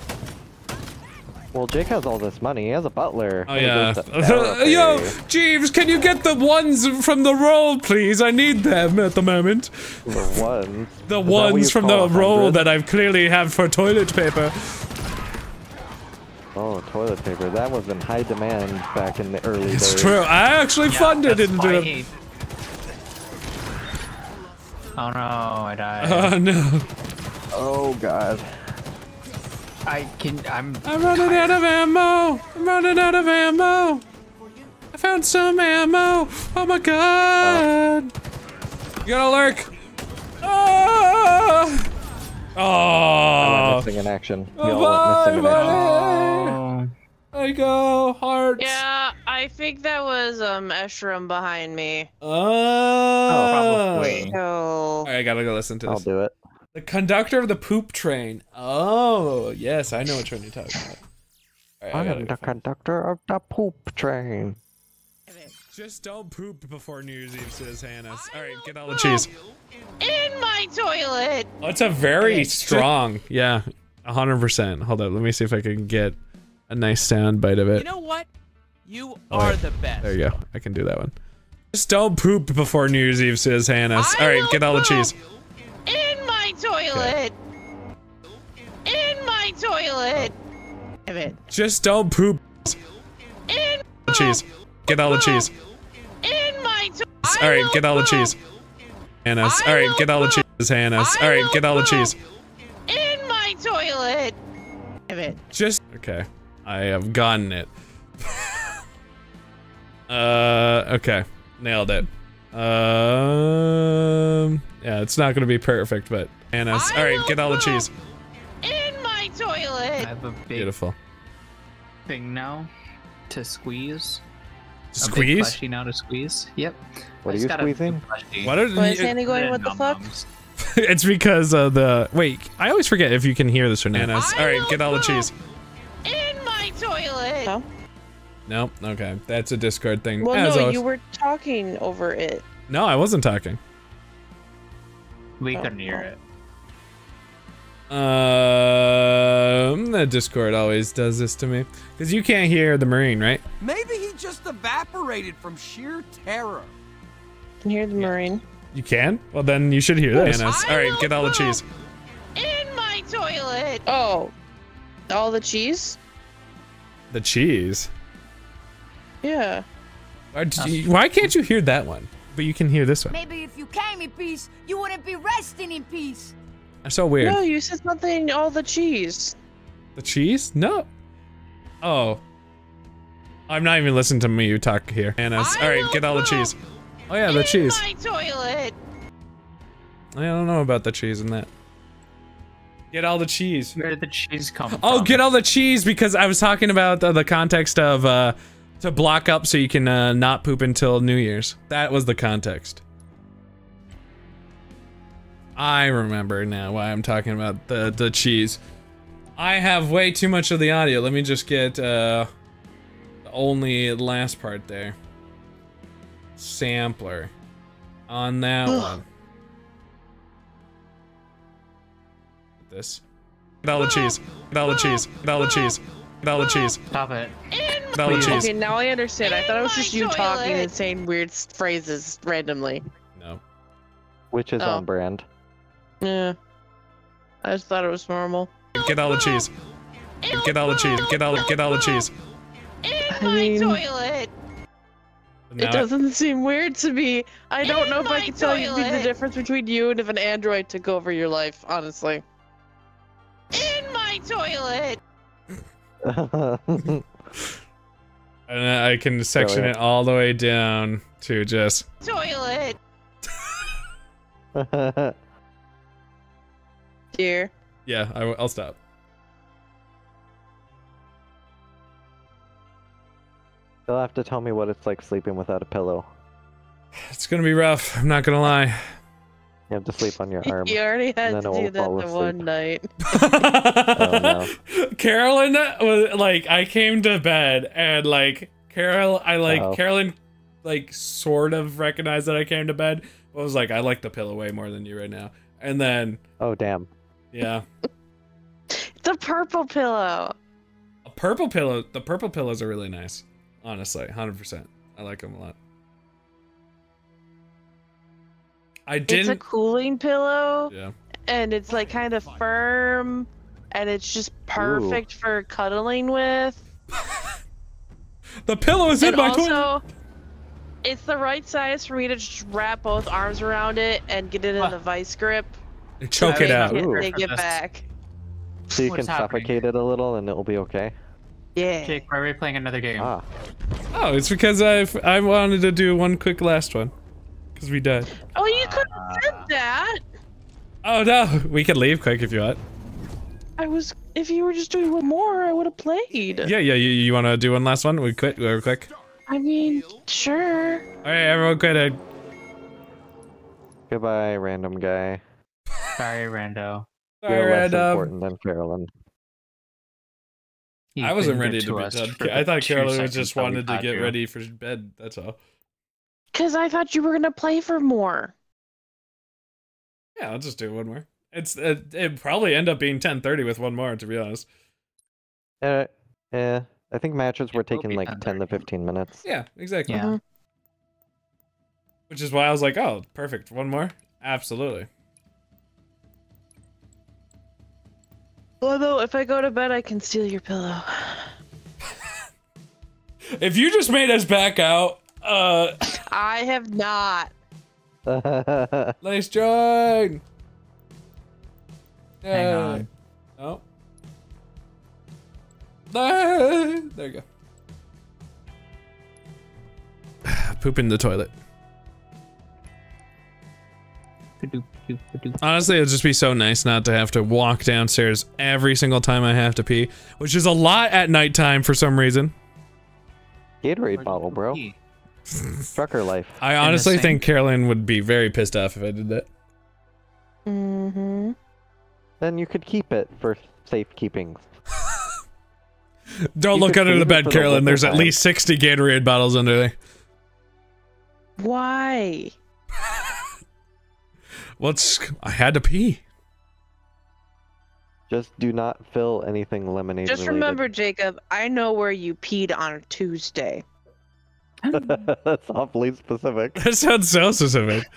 Well, Jake has all this money. He has a butler. Oh yeah. Yo, Jeeves, can you get the ones from the roll, please? I need them at the moment. The ones? The ones from the roll that I clearly have for toilet paper. Oh, toilet paper. That was in high demand back in the early days. It's true. I actually funded it. Oh no, I died. Oh no. Oh god. I'm running out of ammo! I'm running out of ammo! I found some ammo! Oh my god! You gotta lurk! Oh! Oh! Missing in action. Bye! There you go, hearts! Yeah, I think that was Eshram behind me. Oh! Probably. So... Alright, I gotta go listen to this. I'll do it. The conductor of the poop train. Oh, yes, I know what train you're talking about. Right, I am the conductor of the poop train. Just don't poop before New Year's Eve, says Hannah. Alright, get all the cheese. In my toilet! Oh, it's a very strong, yeah, 100%. Hold up, let me see if I can get a nice sound bite of it. You know what? You are the best. There you go, I can do that one. Just don't poop before New Year's Eve, says Hannah. Alright, get all the cheese. Toilet. Okay. In my toilet. Damn it. Just don't poop. In the cheese. Get all the cheese. In my toilet. All right, get all the cheese. Hannah's. All right, get all the cheese. Hannah's. All right, get all the cheese. In my toilet. Have it. Just okay. I have gotten it. Okay. Nailed it. Yeah, it's not gonna be perfect, but Anna's. All right, get all the cheese. In my toilet. I have a big beautiful thing now to squeeze. Squeeze? A big plushie now to squeeze. Yep. What are you squeezing? Why is Andy going? What the fuck? It's because of the wait. I always forget if you can hear this from Anna's. All right, get all the cheese. In my toilet. Oh. Nope. Okay, that's a Discord thing. Well, as no, always. You were talking over it. No, I wasn't talking. We couldn't hear it. The Discord always does this to me. Because you can't hear the Marine, right? Maybe he just evaporated from sheer terror. You can hear the Marine. You can? Well, then you should hear that, Anna. All right, get all the cheese. In my toilet. Oh, all the cheese? The cheese? Yeah. Why can't you hear that one? But you can hear this one. Maybe if you came in peace, you wouldn't be resting in peace. That's so weird. No, you said something. All the cheese. The cheese? No. Oh. I'm not even listening to me. You talk here, Anna's. All right, get all the cheese. Oh yeah, the cheese. In my toilet. I don't know about the cheese in that. Get all the cheese. Where did the cheese come from? Oh, get all the cheese because I was talking about the context of to block up so you can not poop until New Year's. That was the context. I remember now why I'm talking about the cheese. I have way too much of the audio. Let me just get only last part there. Sampler on that one. This. Get all the cheese. Get all the cheese. Get all the cheese. Get all the cheese. Stop it. Get all the cheese. Okay, now I understand. I thought it was just you talking and saying weird phrases randomly. No. Which is on brand. Yeah. I just thought it was normal. Get all the cheese. Get all the cheese. Get all the cheese. In my toilet. It doesn't seem weird to me. I don't know if I can tell you the difference between you and if an android took over your life, honestly. In my toilet. And I can section it all the way down to just toilet. Here. Yeah, I'll stop. You'll have to tell me what it's like sleeping without a pillow. It's gonna be rough, I'm not gonna lie. You have to sleep on your arm. You already had to do that one night. Oh, no. Carolyn was like, I came to bed and like, Carolyn like sort of recognized that I came to bed. But was like, I like the pillow way more than you right now. And then. Oh, damn. Yeah. It's a purple pillow. A purple pillow. The purple pillows are really nice. Honestly, 100%. I like them a lot. It's a cooling pillow, yeah, and it's like kind of firm, and it's just perfect for cuddling with. The pillow is in my toilet. It's the right size for me to just wrap both arms around it and get it in the vice grip. Choke it out. Take it back. So you can suffocate it a little, and it will be okay. Yeah. Jake, why are we playing another game? Ah. Oh, it's because I wanted to do one quick last one. Because we died. Oh, you could have said that. Oh no, we could leave quick if you want. I was, if you were just doing one more, I would have played. Yeah, yeah. You want to do one last one? We quit real quick. I mean, sure. All right, everyone quit. Goodbye, random guy. Sorry, rando. Sorry, random. Less important than Carolyn. I wasn't ready to be done. I thought Carolyn just wanted to get ready for bed. That's all. Because I thought you were gonna play for more. Yeah, I'll just do one more. It's it probably end up being 10:30 with one more, to be honest. Yeah, I think matches were taking like 10 to 15 minutes. Yeah, exactly. Yeah. Which is why I was like, oh, perfect, one more, absolutely. Although if I go to bed, I can steal your pillow. If you just made us back out. I have not. Let's join. Hang on. Oh. No! There you go. Poop in the toilet. Honestly, it would just be so nice not to have to walk downstairs every single time I have to pee, which is a lot at nighttime for some reason. Gatorade bottle, bro. Trucker life. I honestly think Carolyn would be very pissed off if I did that. Mm-hmm. Then you could keep it for safekeeping. Don't look under the bed, Carolyn. There's at least 60 Gatorade bottles under there. Why? I had to pee. Just do not fill anything lemonade related. Just remember, Jacob, I know where you peed on a Tuesday. That's awfully specific. That sounds so specific.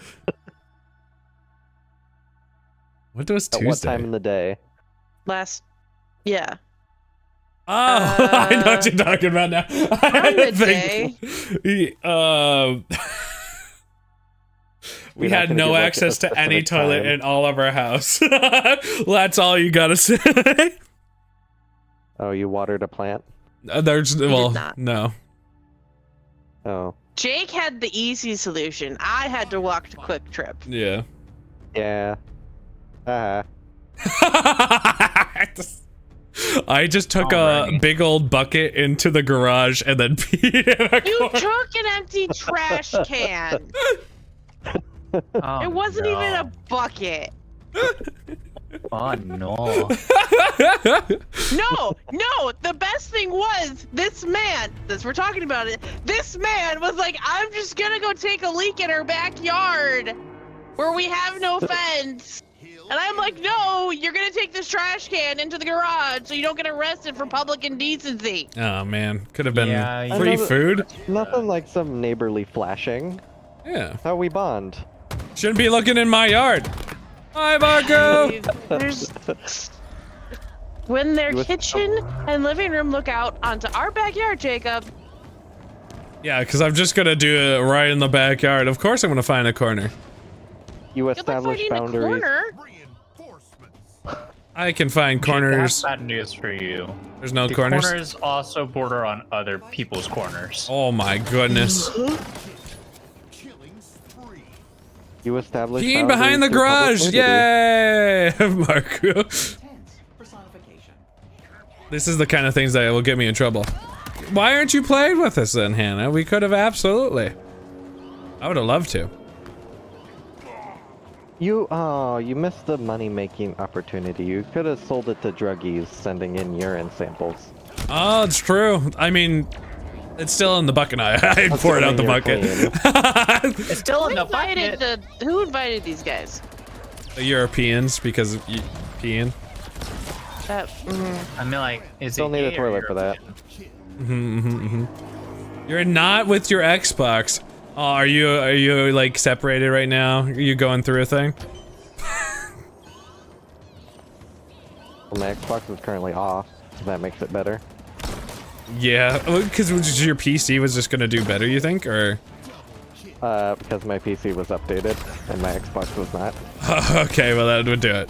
What was Tuesday? At what time in the day? Yeah. Oh, I know what you're talking about now. We had no access to any toilet in all of our house. That's all you gotta say. Oh, you watered a plant? Well, no. Oh. Jake had the easy solution. I had to walk to Quick Trip. Yeah. Yeah. I just took a big old bucket into the garage and then peed in a corner. Took an empty trash can. Oh, it wasn't even a bucket. Oh no. No, the best thing was this man, since we're talking about it, this man was like, I'm just gonna go take a leak in her backyard where we have no fence. And I'm like, no, you're gonna take this trash can into the garage so you don't get arrested for public indecency. Oh man, could have been free food. Nothing like some neighborly flashing. Yeah. How we bond. Shouldn't be looking in my yard. Hi, Marco! When their kitchen and living room look out onto our backyard, Jacob. Yeah, because I'm just gonna do it right in the backyard. Of course I'm gonna find a corner. You establish boundaries. I can find corners. That's bad news for you. There's no corners. Corners also border on other people's corners. Oh my goodness. You established Gene behind the garage! Yay! Marco. This is the kind of things that will get me in trouble. Why aren't you playing with us then, Hannah? We could have absolutely. I would have loved to. You missed the money-making opportunity. You could have sold it to druggies sending in urine samples. Oh, it's true. I mean... It's still in the bucket. I poured out the bucket. It's still in the bucket. Who invited these guys? The Europeans, because of peeing. I mean, like, is it? Don't need a toilet for that. You're not with your Xbox. Oh, are you like separated right now? Are you going through a thing? Well, my Xbox is currently off, so that makes it better. Yeah, because your PC was just gonna do better, you think, or? Because my PC was updated and my Xbox was not. Okay, well that would do it.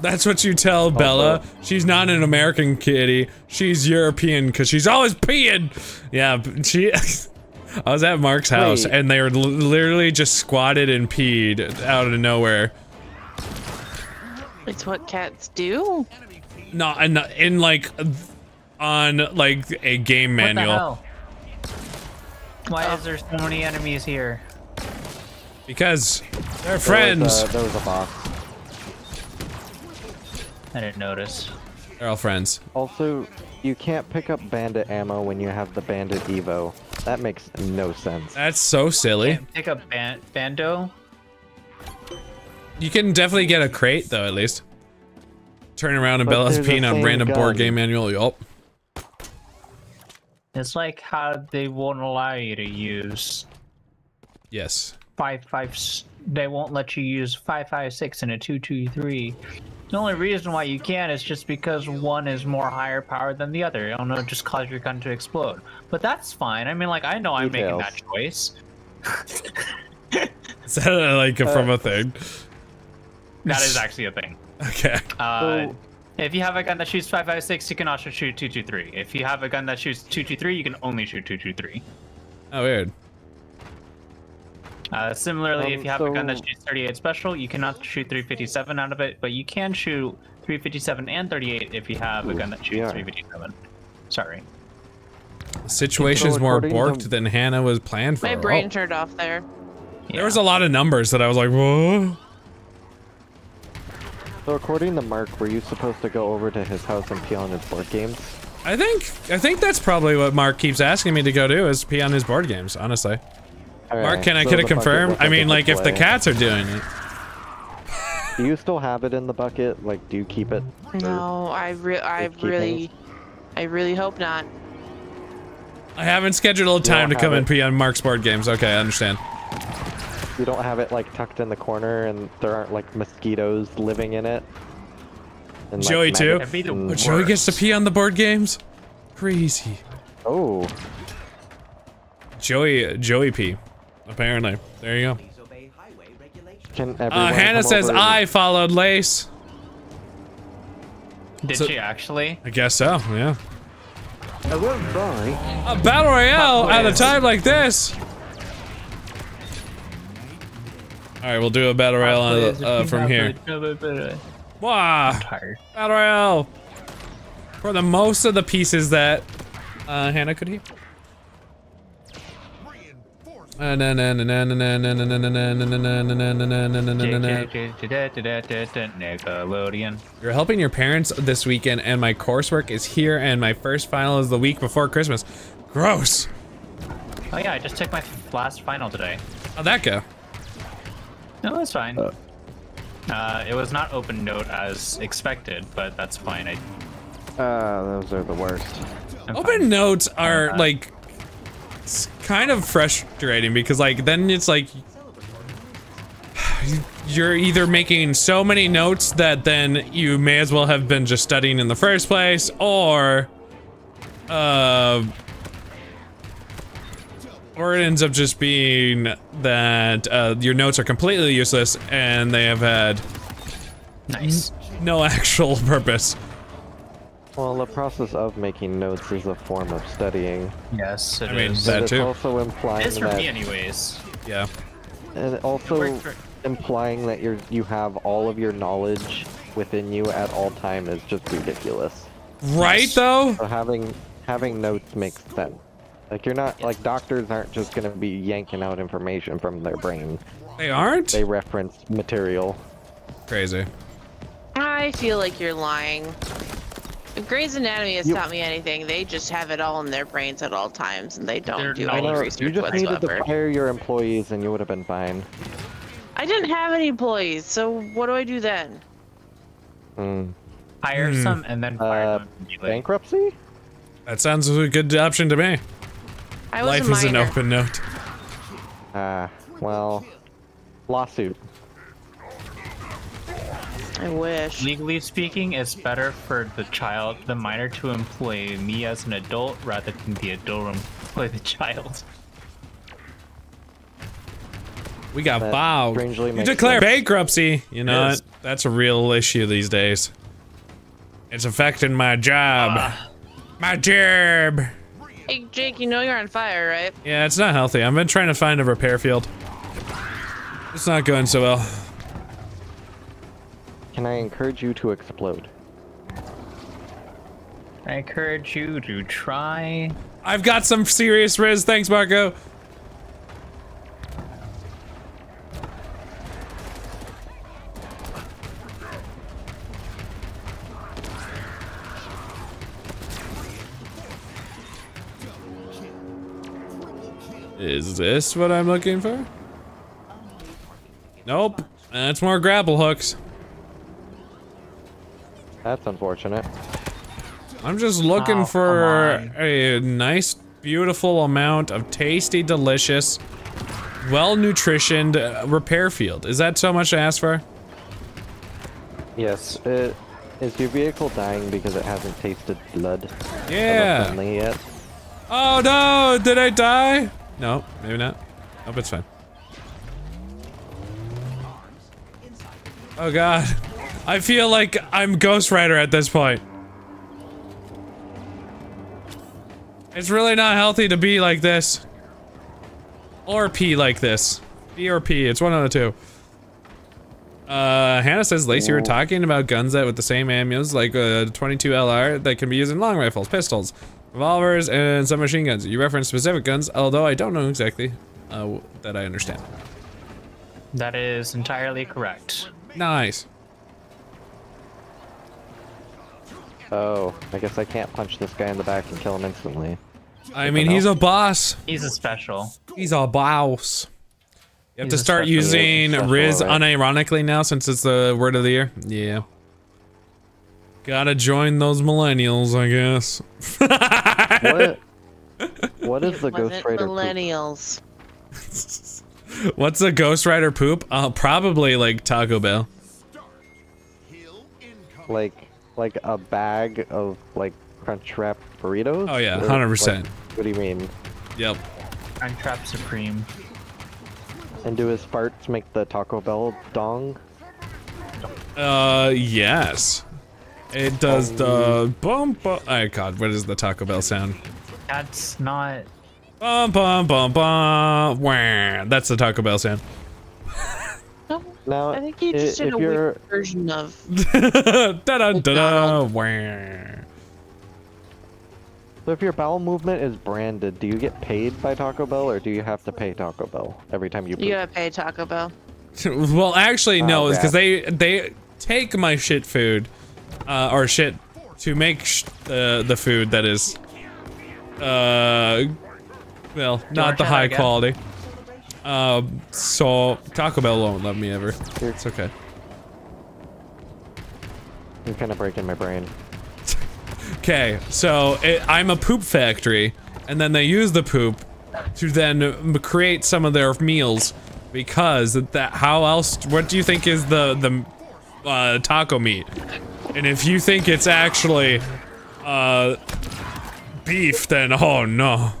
That's what you tell Bella. She's not an American kitty. She's European because she's always peeing. Yeah, she. I was at Mark's house and they were literally just squatted and peed out of nowhere. It's what cats do? No, in like, on like a game manual. What the hell? Why is there so many enemies here? Because they're friends. There was a box. I didn't notice. They're all friends. Also, you can't pick up bandit ammo when you have the bandit Evo. That makes no sense. That's so silly. You can't pick up bando? You can definitely get a crate, though, at least. Turn around and Bella's peeing on random board game manual. Yup. It's like how they won't allow you to use... Yes. They won't let you use 5.56 and a 2.23. The only reason why you can is just because one is more higher powered than the other. It'll just cause your gun to explode. But that's fine. I mean, like, I know I'm making that choice. Is that, like, from a thing? That is actually a thing. Okay. If you have a gun that shoots 5.56, you can also shoot 2.23. If you have a gun that shoots 2.23, you can only shoot 2.23. Oh, weird. Similarly, if you have a gun that shoots 38 special, you cannot shoot 3.57 out of it, but you can shoot 3.57 and 38 if you have a gun that shoots 3.57. Sorry. The situation's more borked than Hannah was planned for. My brain turned off there. Yeah. There was a lot of numbers that I was like, whoa. So according to Mark, were you supposed to go over to his house and pee on his board games? I think that's probably what Mark keeps asking me to go do, is pee on his board games, honestly. Right. Mark, can I confirm? I mean, like, if the cats are doing it. Do you still have it in the bucket? Like, do you keep it? No, I really hope not. I haven't scheduled time to come and pee on Mark's board games. Okay, I understand. You don't have it like tucked in the corner, and there aren't like mosquitoes living in it. And, Joey like, too. But Joey gets to pee on the board games. Crazy. Oh. Joey pee. Apparently, there you go. Can Hannah says I followed Lace. Did she actually? I guess so. Yeah. I won't buy. A battle royale at a time like this. Alright, we'll do a battle royale from here. Wow! Battle royale! For the most of the pieces that Hannah could hear. You're helping your parents this weekend, and my coursework is here, and my first final is the week before Christmas. Gross! Oh yeah, I just took my last final today. How'd that go? No, that's fine. It was not open note as expected, but that's fine. Those are the worst. Open notes are like, it's kind of frustrating because like then it's like you're either making so many notes that then you may as well have been just studying in the first place, or it ends up just being that your notes are completely useless and they have had no actual purpose. Well, the process of making notes is a form of studying. Yes, it is. I mean, that too. It's also implying that... for me anyways. Yeah. And it also implying that you have all of your knowledge within you at all time is just ridiculous. Right, though? So having notes makes sense. Like, you're not, like, doctors aren't just gonna be yanking out information from their brain. They aren't? They reference material. Crazy. I feel like you're lying. If Grey's Anatomy has taught me anything, they just have it all in their brains at all times, and they don't do any research whatsoever. You just needed to fire your employees, and you would have been fine. I didn't have any employees, so what do I do then? Hire some, and then fire them. Bankruptcy? That sounds like a good option to me. Life is an open note. Well, lawsuit. I wish. Legally speaking, it's better for the child, the minor, to employ me as an adult rather than the adult employ the child. We got bowed. You declare bankruptcy. You know, that's a real issue these days. It's affecting my job. My job. Hey, Jake, you know you're on fire, right? Yeah, it's not healthy. I've been trying to find a repair field. It's not going so well. Can I encourage you to explode? I encourage you to try. I've got some serious riz. Thanks, Marco. Is this what I'm looking for? Nope. That's more grapple hooks. That's unfortunate. I'm just looking for a nice, beautiful amount of tasty, delicious, well-nutritioned repair field. Is that so much to ask for? Yes. Is your vehicle dying because it hasn't tasted blood? Yeah. Yet? Oh no! Did I die? No, maybe not. Nope, it's fine. Oh god. I feel like I'm Ghost Rider at this point. It's really not healthy to be like this. Or P like this. B or P, it's one of the two. Hannah says, Lace, you were talking about guns that with the same ammunition, like a 22 LR, that can be used in long rifles, pistols, revolvers, and some machine guns. You reference specific guns, although I don't know exactly that I understand. That is entirely correct. Nice. Oh, I guess I can't punch this guy in the back and kill him instantly. I mean, he's a boss. He's a special. He's a boss. You have to start using Riz unironically now since it's the word of the year. Yeah. Gotta join those millennials, I guess. What is the Ghost Rider millennials? Poop? What's a Ghost Rider poop? Probably like Taco Bell. Like a bag of like Crunchwrap burritos? Oh yeah, 100%. Like, what do you mean? Yep. Crunchwrap Supreme. And do his farts make the Taco Bell dong? Yes. It does the bum bum. Oh god, what is the Taco Bell sound? That's not. Bum bum bum bum. Wah. That's the Taco Bell sound. Now, I think you just did a weird version of. Da da da da. Wah. So if your bowel movement is branded, do you get paid by Taco Bell or do you have to pay Taco Bell every time you poop? You gotta pay Taco Bell. Well, actually, no, it's because they take my shit food, or shit to make the food that is, well, not the high quality. So Taco Bell won't let me ever. It's okay. You're kind of breaking my brain. Okay, so I'm a poop factory, and then they use the poop to then create some of their meals, because that how else? What do you think is the taco meat? And if you think it's actually beef, then oh no,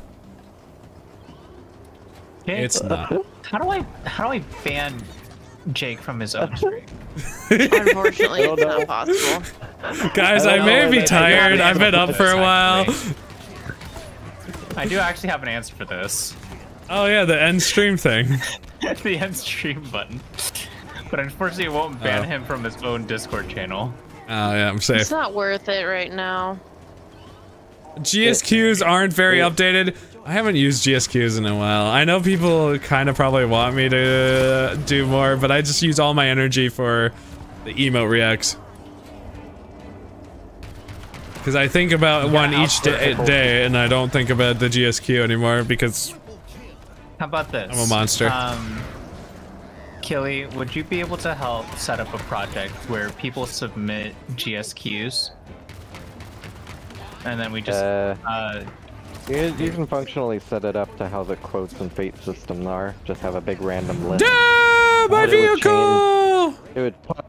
it's not. How do I ban Jake from his own stream? Unfortunately, it's not possible. Guys, I may be tired. I've been up for a while. I do actually have an answer for this. Oh yeah, the end stream thing. The end stream button. But unfortunately, it won't ban him from his own Discord channel. Oh yeah, I'm safe. It's not worth it right now. GSQs aren't very updated. I haven't used GSQs in a while. I know people kind of probably want me to do more, but I just use all my energy for the emote reacts. Because I think about one each day, and I don't think about the GSQ anymore because. How about this? I'm a monster. Killy, would you be able to help set up a project where people submit GSQs, and then we just you can functionally set it up to how the quotes and fate system are. Just have a big random list. Damn, my vehicle!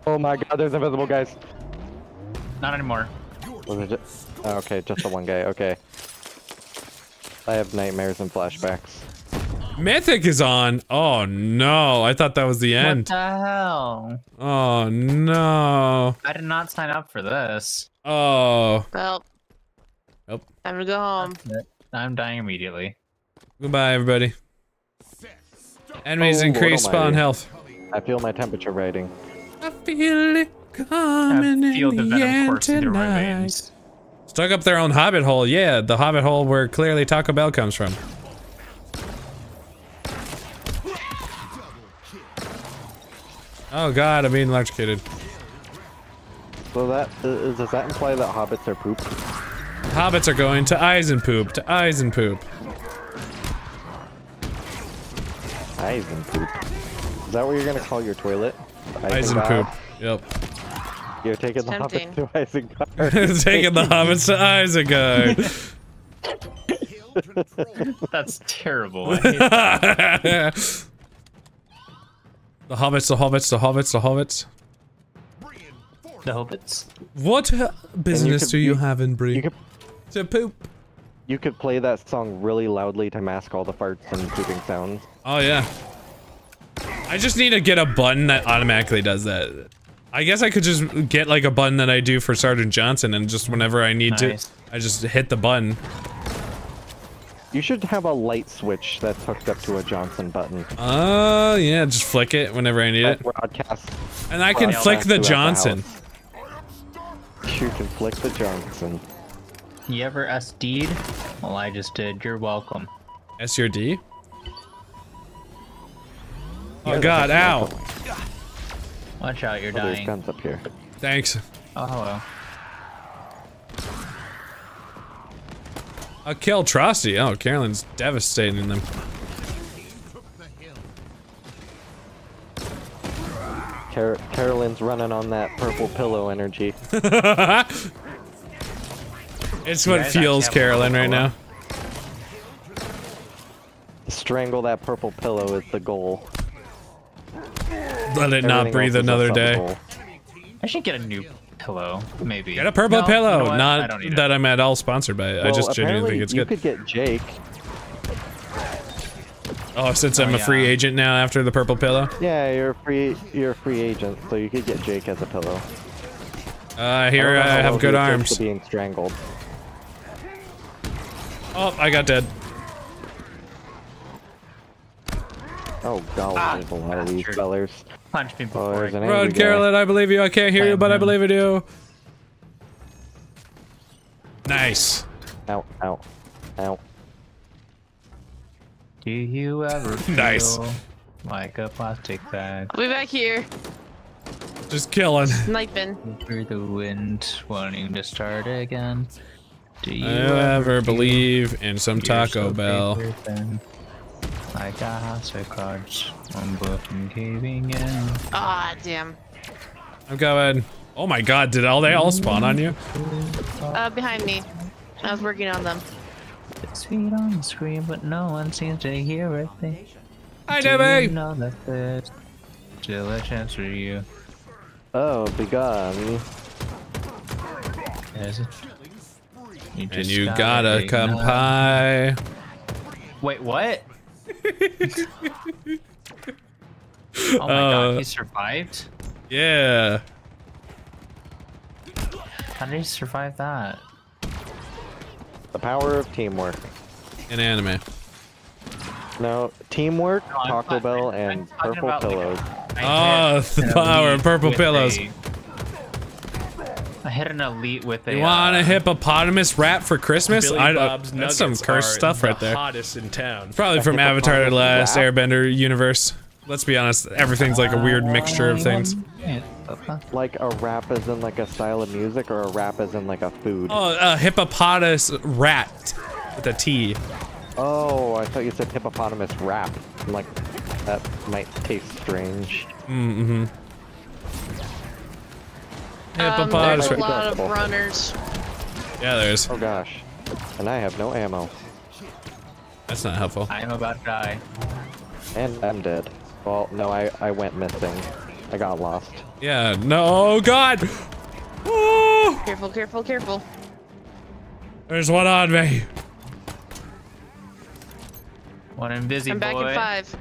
Oh my god, there's invisible guys. Not anymore. Okay, just the one guy, okay. I have nightmares and flashbacks. Mythic is on! Oh no, I thought that was the end. What the hell? Oh no. I did not sign up for this. Oh. Well. Nope. Time to go home. I'm dying immediately. Goodbye, everybody. Enemies increase spawn health. I feel my temperature rating. I feel it coming in the venom coursing through my veins. Stuck up their own hobbit hole. Yeah, the hobbit hole where clearly Taco Bell comes from. Oh god, I'm being electrocuted. So that does that imply that hobbits are poop? Hobbits are going to Eisenpoop, to Eisenpoop. Eisenpoop. Is that what you're gonna call your toilet? Eisenpoop. Yep. You're taking the hobbits to Isengard. Taking the hobbits to Isengard. That's terrible. I hate that. The hobbits, the hobbits, the hobbits, the hobbits. The hobbits. What business do you have in Bree? To poop. You could play that song really loudly to mask all the farts and pooping sounds. Oh yeah. I just need to get a button that automatically does that. I guess I could just get like a button that I do for Sergeant Johnson and just whenever I need to, I just hit the button. You should have a light switch that's hooked up to a Johnson button. Yeah, just flick it whenever I need it. And I can flick the Johnson. You can flick the Johnson. You ever SD'd? Well, I just did. You're welcome. S your D? Oh god, ow! Watch out, you're dying. There's guns up here. Thanks. Oh, hello. I'll kill Trosty. Oh, Carolyn's devastating them. Carolyn's running on that purple pillow energy. It's what fuels Carolyn right now. Strangle that purple pillow is the goal. Let it not breathe another day. I should get a new pillow, maybe. Get a purple pillow! You know not that I'm at all sponsored by it, well, I just genuinely think it's good. You could get Jake. Oh, since I'm a free agent now after the purple pillow? Yeah, you're a free agent, so you could get Jake as a pillow. Here I have good arms. Being strangled. Oh, I got dead. Oh god, there's a lot of these fellers. Punch me before I run, Carolyn, I believe you. I can't hear you, but I believe I do. Nice. Ow, ow, ow. Do you ever feel like a plastic bag? I'll be back here. Just killing. Sniping. Through the wind, wanting to start again. Do you ever believe in some Taco Bell? I got hostile cards. I'm bluffing, caving in. Ah, damn. I'm coming. Oh my god, did all they all spawn on you? Behind me. I was working on them. It's feet on the screen, but no one seems to hear it. Hi, Debbie! You know that there's still a chance for you. Oh, begone. Is it? And you gotta comply. Wait, what? Oh my god, he survived? Yeah. How did he survive that? The power of teamwork. In anime. No, teamwork, Taco Bell, and purple pillows. Oh, the power of purple pillows. I hit an elite with a. You want a hippopotamus wrap for Christmas? That's some cursed stuff right there. Hottest in town. Probably from Avatar: The Last Airbender universe. Let's be honest, everything's like a weird mixture of things. Like a wrap as in like a style of music, or a wrap as in like a food. Oh, a hippopotamus rat with a T. Oh, I thought you said hippopotamus wrap. I'm like, that might taste strange. Mm-hmm. There's a lot of runners. Yeah, there is. Oh gosh. And I have no ammo. That's not helpful. I am about to die. And I'm dead. Well, no, I went missing. I got lost. Yeah, no, oh god! Oh! Careful, careful, careful. There's one on me. One invisible. I'm back in 5.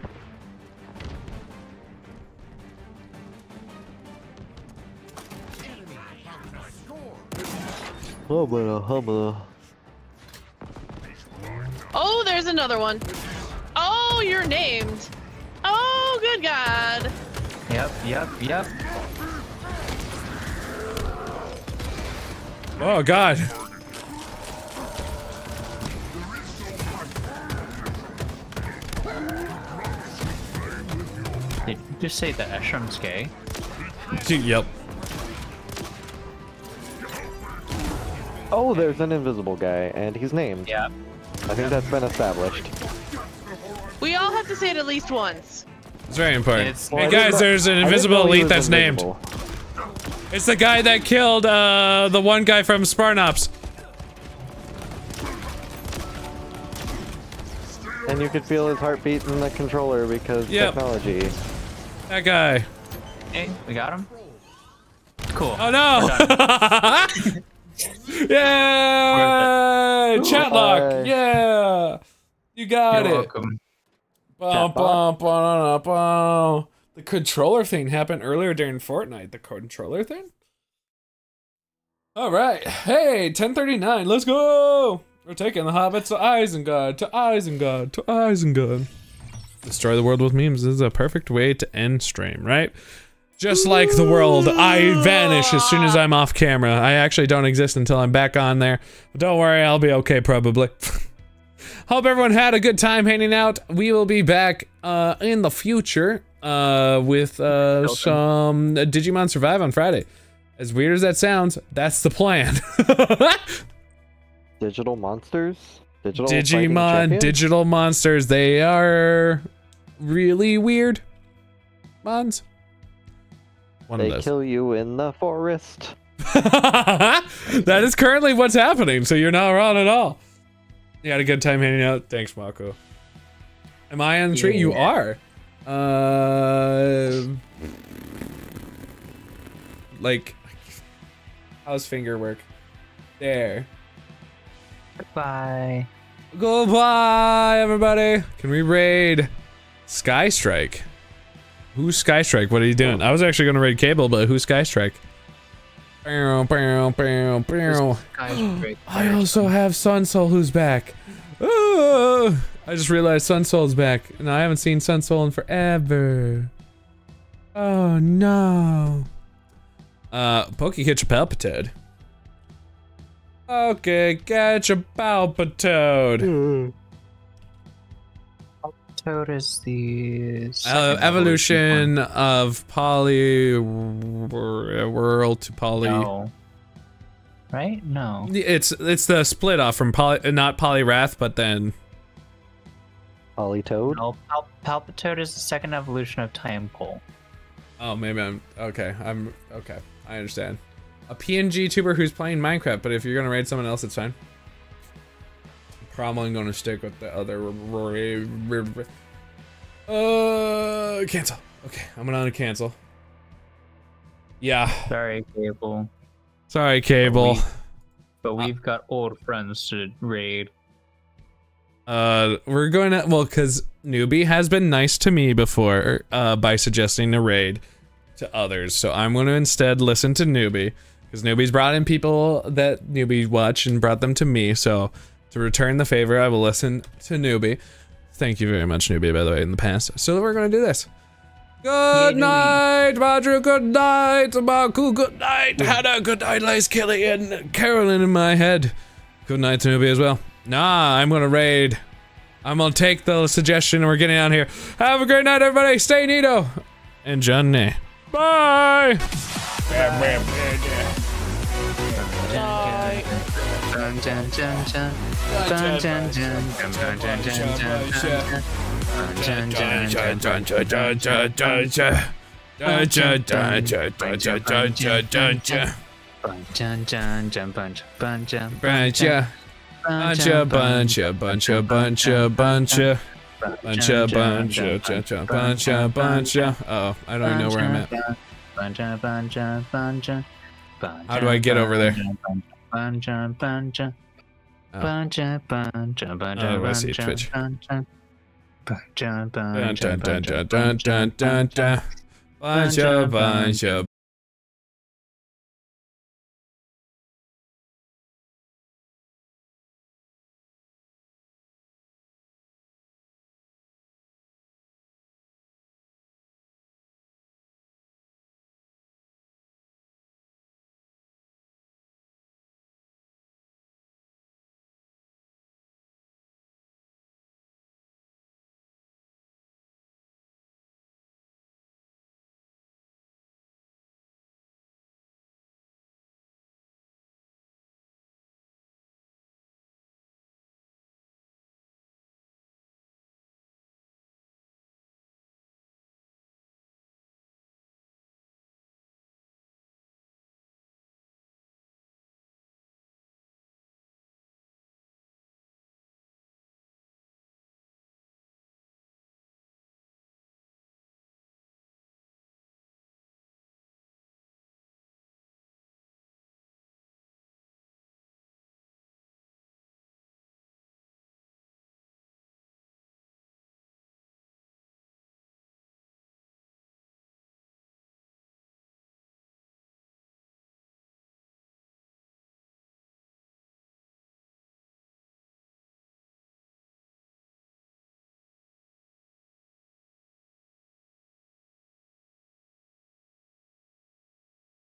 Oh, there's another one. Oh, you're named. Oh, good god. Yep, yep, yep. Oh god. Did you just say the Eshram's gay? Dude, yep. Oh, there's an invisible guy, and he's named. Yeah. I think that's been established. We all have to say it at least once. It's very important. Hey guys, there's an invisible elite that's named. It's the guy that killed the one guy from Spartan Ops. And you could feel his heartbeat in the controller because technology. That guy. Hey, we got him. Cool. Oh no! Yeah, Chatlock. Yeah, you got it. Welcome. Bum, bum, bum, bum, bum. The The controller thing happened earlier during Fortnite. The controller thing? Alright. Hey, 1039. Let's go! We're taking the hobbits to Isengard, to Isengard, to Isengard. Destroy the world with memes. This is a perfect way to end stream, right? Just like the world, I vanish as soon as I'm off camera. I actually don't exist until I'm back on there. But don't worry, I'll be okay, probably. Hope everyone had a good time hanging out. We will be back in the future with some Digimon Survive on Friday. As weird as that sounds, that's the plan. Digital monsters? Digital Digimon, digital monsters. They are really weird. Mons. They kill you in the forest. That is currently what's happening, so you're not wrong at all. You had a good time hanging out. Thanks, Mako. Am I on the tree? Yeah. You are. Like, how's finger work? There. Goodbye. Goodbye, everybody. Can we raid Skystrike? Who's Skystrike? What are you doing? I was actually gonna raid Cable, but who's Skystrike? I also have Sunsoul who's back. Oh, I just realized Sunsoul's back, and I haven't seen Sunsoul in forever. Oh no. Pokey catch a Palpitoad. Okay, catch a Palpitoad. Toad is the evolution of poly world to poly. No. Right? No. It's the split off from poly, not Polyrath, but then Polytoad. No, Palpitoad is the second evolution of Timecoal. Oh, maybe I'm okay. I'm okay. I understand. A PNG tuber who's playing Minecraft, but if you're gonna raid someone else, it's fine. Probably gonna stick with the other. Cancel. Okay, I'm gonna cancel. Yeah. Sorry, Cable. Sorry, Cable. But we've got old friends to raid. We're going to, well, cause Newbie has been nice to me before, by suggesting a raid to others. So I'm gonna instead listen to Newbie, cause Newbie's brought in people that Newbie watch and brought them to me. So to return the favor, I will listen to Newbie. Thank you very much, Newbie, by the way, in the past. So we're going to do this. Good night, Madru. Good night, Marku. Good night, Hannah. Good night, Lace Kelly and Carolyn in my head. Good night to Newbie as well. Nah, I'm going to raid. I'm going to take the suggestion and we're getting out here. Have a great night, everybody. Stay neato. And Johnny. Bye. Oh, I don't even know where I'm at. How do I get over there? I see Twitch.